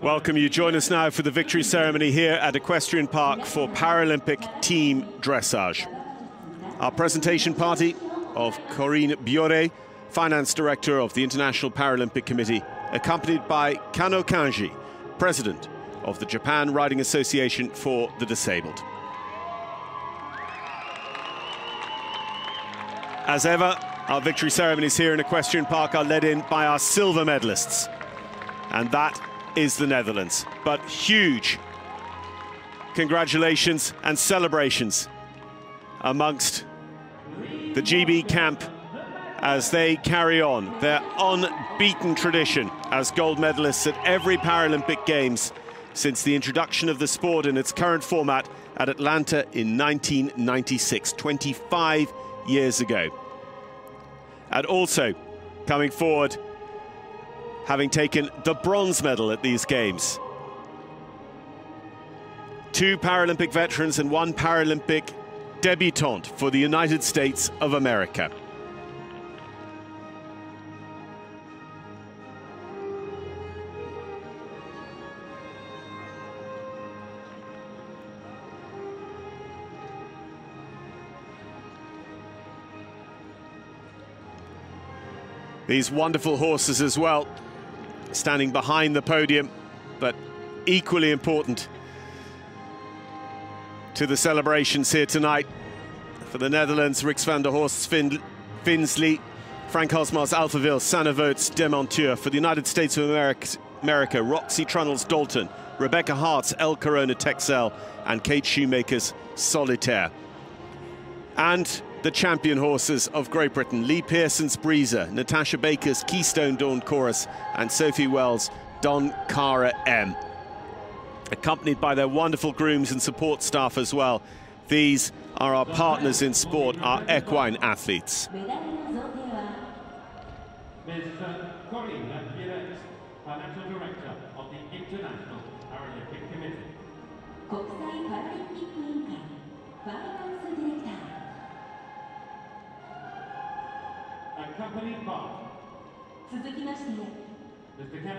Welcome. You join us now for the victory ceremony here at Equestrian Park for Paralympic team dressage. Our presentation party of Corinne Biore, Finance Director of the International Paralympic Committee, accompanied by Kano Kanji, President of the Japan Riding Association for the Disabled. As ever, our victory ceremonies here in Equestrian Park are led in by our silver medalists. And that is the Netherlands, but huge congratulations and celebrations amongst the GB camp as they carry on their unbeaten tradition as gold medalists at every Paralympic Games since the introduction of the sport in its current format at Atlanta in 1996, 25 years ago. And also coming forward, having taken the bronze medal at these games. Two Paralympic veterans and one Paralympic debutante for the United States of America. These wonderful horses as well, standing behind the podium, but equally important to the celebrations here tonight. For the Netherlands, Rixt van der Horst, Finsley, Frank Hosmar's Alphaville, Sanne Voets, Demonteur. For the United States of America, Roxy Trunnell's Dalton, Rebecca Hart's El Corona Texel, and Kate Shoemaker's Solitaire. And the champion horses of Great Britain, Lee Pearson's Breezer, Natasha Baker's Keystone Dawn Chorus, and Sophie Wells' Don Cara M. Accompanied by their wonderful grooms and support staff as well, these are our partners in sport, our equine athletes. Accompanied by Mr. Kano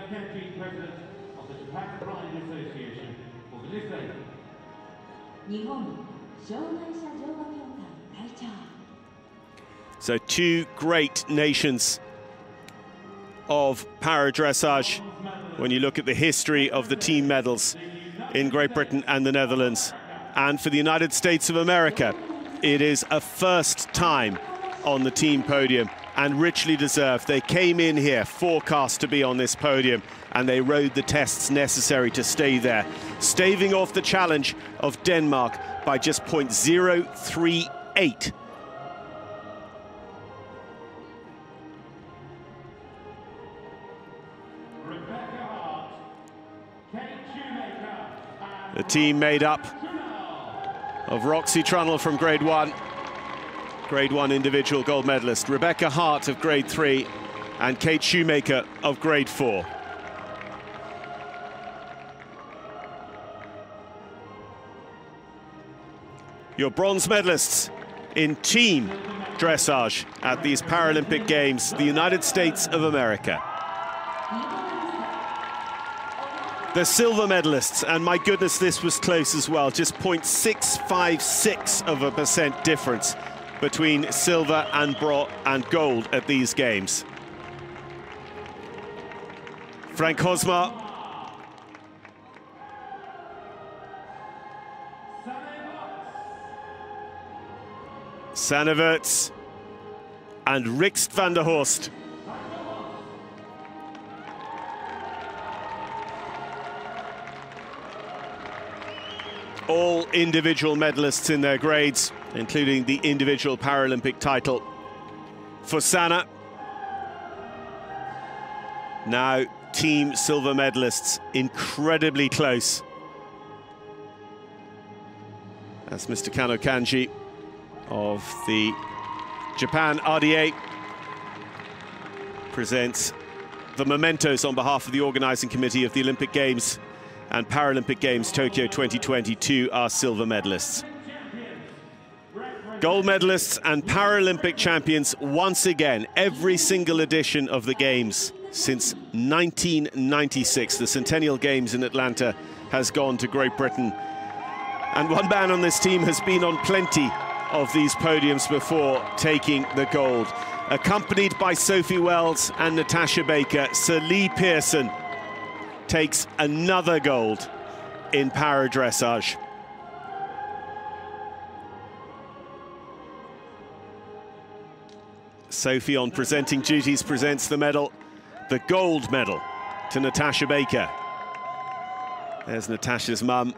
Kanji, President of the Japan Riding Association for the Disabled. So two great nations of para-dressage when you look at the history of the team medals in Great Britain and the Netherlands. And for the United States of America, it is a first time on the team podium, and richly deserved. They came in here forecast to be on this podium, and they rode the tests necessary to stay there, staving off the challenge of Denmark by just 0.038. The team made up of Roxy Trunnell from Grade 1, Grade 1 individual gold medalist, Rebecca Hart of Grade 3, and Kate Shoemaker of Grade 4. Your bronze medalists in team dressage at these Paralympic Games, the United States of America. The silver medalists, and my goodness, this was close as well, just 0.656% difference between silver and gold at these games. Frank Hosmar. Sanne Voets and Rixt van der Horst. All individual medalists in their grades, including the individual Paralympic title. For Sanne, now team silver medalists, incredibly close. That's Mr. Kano Kanji of the Japan RDA, presents the mementos on behalf of the organising committee of the Olympic Games and Paralympic Games Tokyo 2020 to our silver medalists. Gold medalists and Paralympic champions once again, every single edition of the Games since 1996. The Centennial Games in Atlanta has gone to Great Britain. And one man on this team has been on plenty of these podiums before taking the gold. Accompanied by Sophie Wells and Natasha Baker, Sir Lee Pearson takes another gold in para dressage. Sophie, on presenting duties, presents the medal, the gold medal, to Natasha Baker. There's Natasha's mum,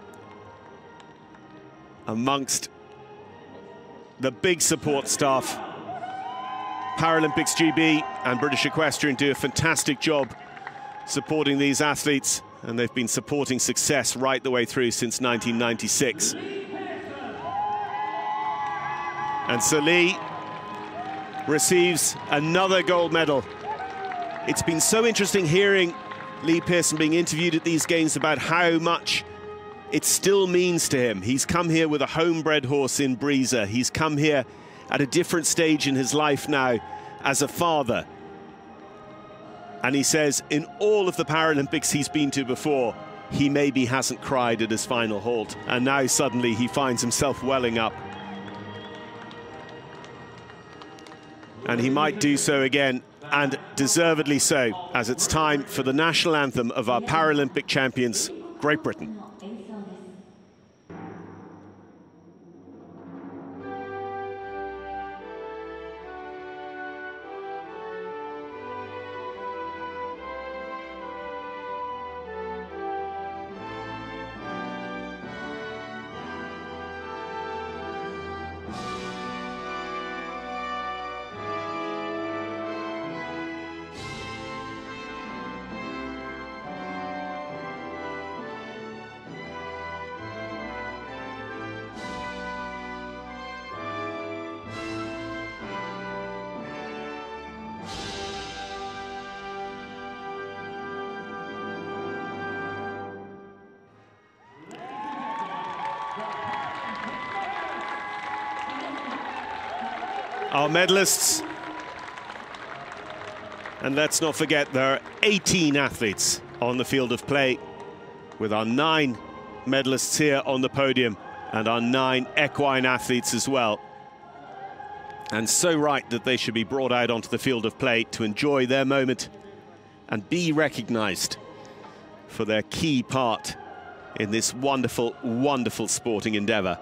amongst the big support staff. Paralympics GB and British Equestrian do a fantastic job supporting these athletes, and they've been supporting success right the way through since 1996. And Sir Lee receives another gold medal. It's been so interesting hearing Lee Pearson being interviewed at these games about how much it still means to him. He's come here with a homebred horse in Breezer. He's come here at a different stage in his life now as a father. And he says in all of the Paralympics he's been to before, he maybe hasn't cried at his final halt. And now suddenly he finds himself welling up. And he might do so again, and deservedly so, as it's time for the national anthem of our Paralympic champions, Great Britain. Our medalists, and let's not forget there are 18 athletes on the field of play, with our 9 medalists here on the podium and our 9 equine athletes as well. And so right that they should be brought out onto the field of play to enjoy their moment and be recognized for their key part in this wonderful, wonderful sporting endeavor.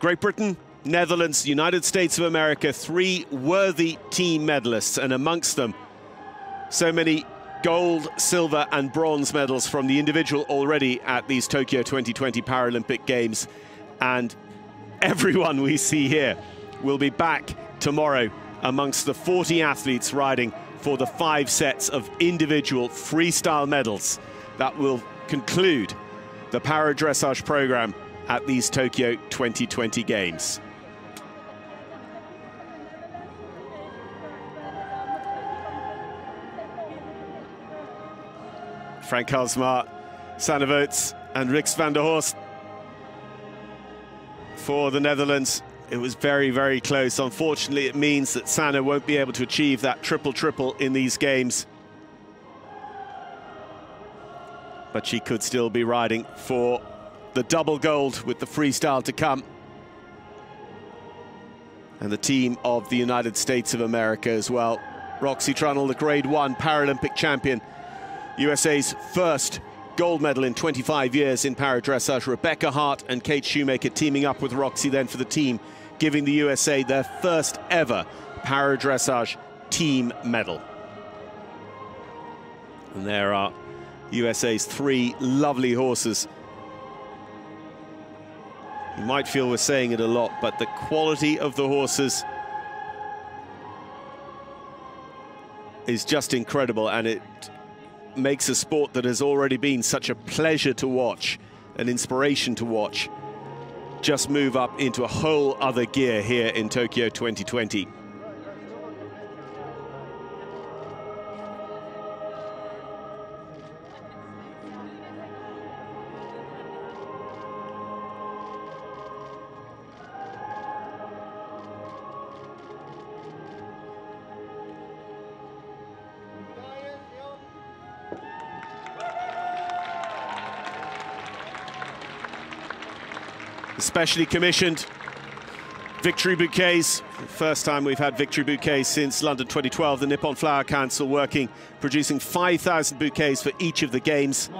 Great Britain, Netherlands, United States of America, 3 worthy team medalists, and amongst them so many gold, silver and bronze medals from the individual already at these Tokyo 2020 Paralympic Games. And everyone we see here will be back tomorrow amongst the 40 athletes riding for the 5 sets of individual freestyle medals that will conclude the para dressage program at these Tokyo 2020 Games. Frank Hosmar, Sanne Voets and Rixt van der Horst for the Netherlands. It was very, very close. Unfortunately, it means that Sanne won't be able to achieve that triple-triple in these games. But she could still be riding for the double gold with the freestyle to come. And the team of the United States of America as well. Roxy Trunnell, the Grade 1 Paralympic champion, USA's first gold medal in 25 years in para dressage. Rebecca Hart and Kate Shoemaker teaming up with Roxy then for the team, giving the USA their first ever para dressage team medal. And there are USA's 3 lovely horses. You might feel we're saying it a lot, but the quality of the horses is just incredible, and it makes a sport that has already been such a pleasure to watch, an inspiration to watch, just move up into a whole other gear here in Tokyo 2020. specially commissioned victory bouquets. First time we've had victory bouquets since London 2012. The Nippon Flower Council working, producing 5,000 bouquets for each of the games.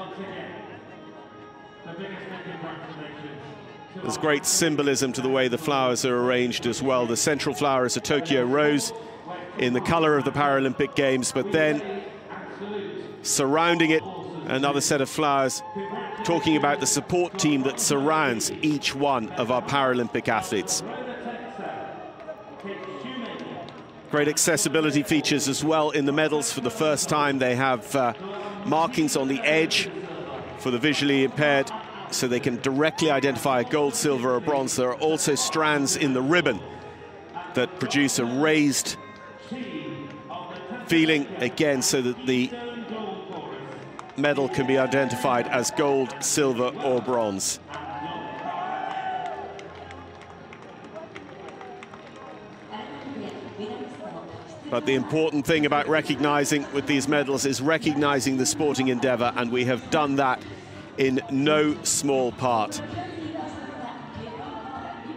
There's great symbolism to the way the flowers are arranged as well. The central flower is a Tokyo rose in the color of the Paralympic Games, but then surrounding it, another set of flowers talking about the support team that surrounds each one of our Paralympic athletes. Great accessibility features as well in the medals. For the first time, they have markings on the edge for the visually impaired, so they can directly identify a gold, silver, or bronze. There are also strands in the ribbon that produce a raised feeling, again, so that the medal can be identified as gold, silver, or bronze. But the important thing about recognizing with these medals is recognizing the sporting endeavor, and we have done that in no small part.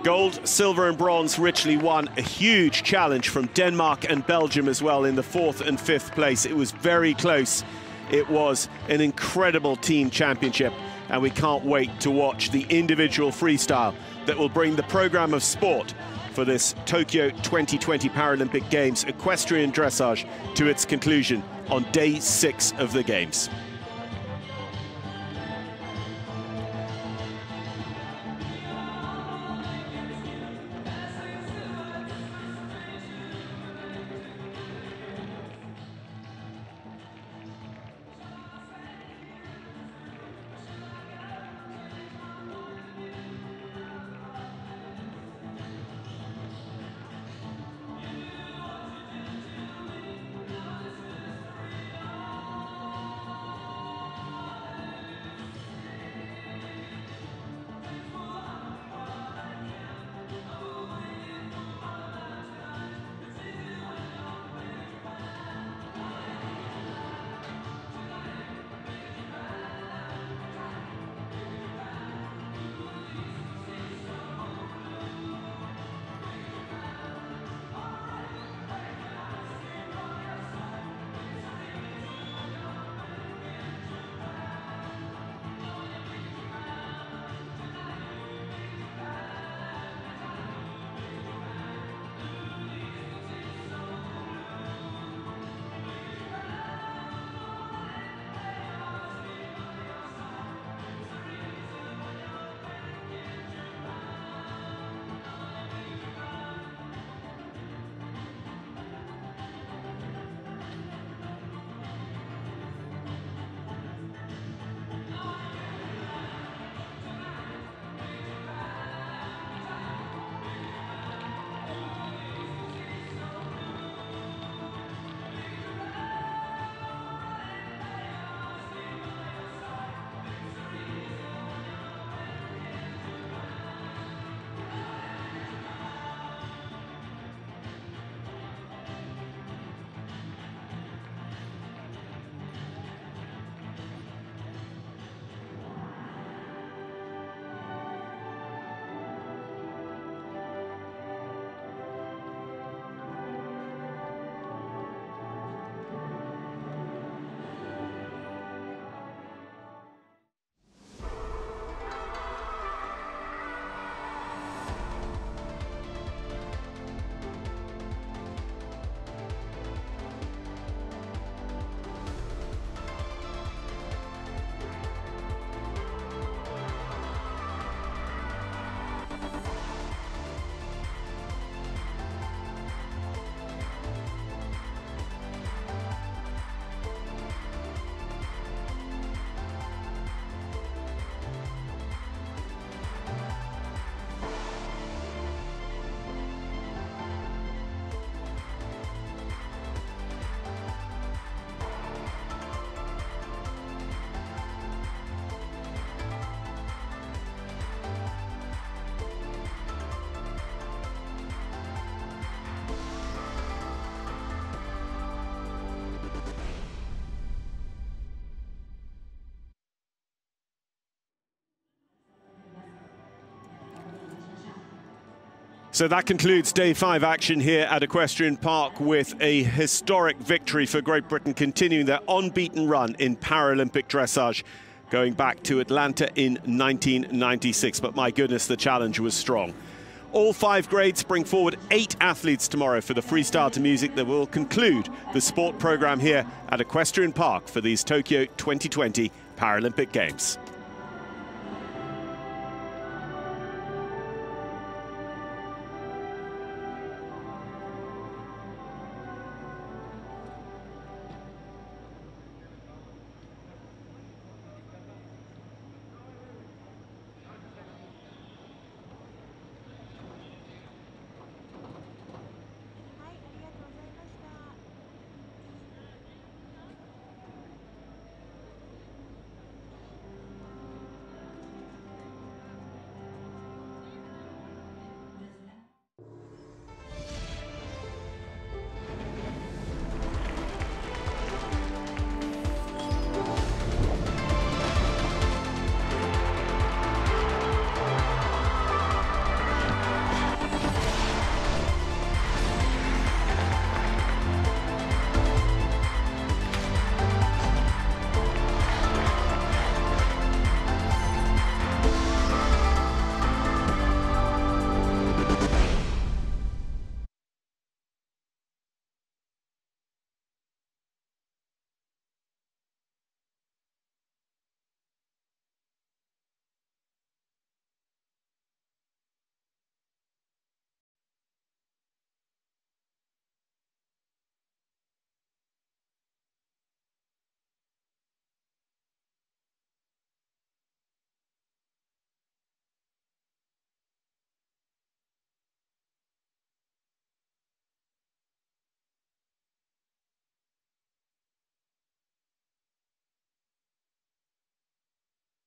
Gold, silver, and bronze richly won. A huge challenge from Denmark and Belgium as well in the 4th and 5th place. It was very close. It was an incredible team championship, and we can't wait to watch the individual freestyle that will bring the program of sport for this Tokyo 2020 Paralympic Games equestrian dressage to its conclusion on day 6 of the Games. So that concludes day 5 action here at Equestrian Park, with a historic victory for Great Britain, continuing their unbeaten run in Paralympic dressage, going back to Atlanta in 1996. But my goodness, the challenge was strong. All 5 grades bring forward 8 athletes tomorrow for the freestyle to music that will conclude the sport programme here at Equestrian Park for these Tokyo 2020 Paralympic Games.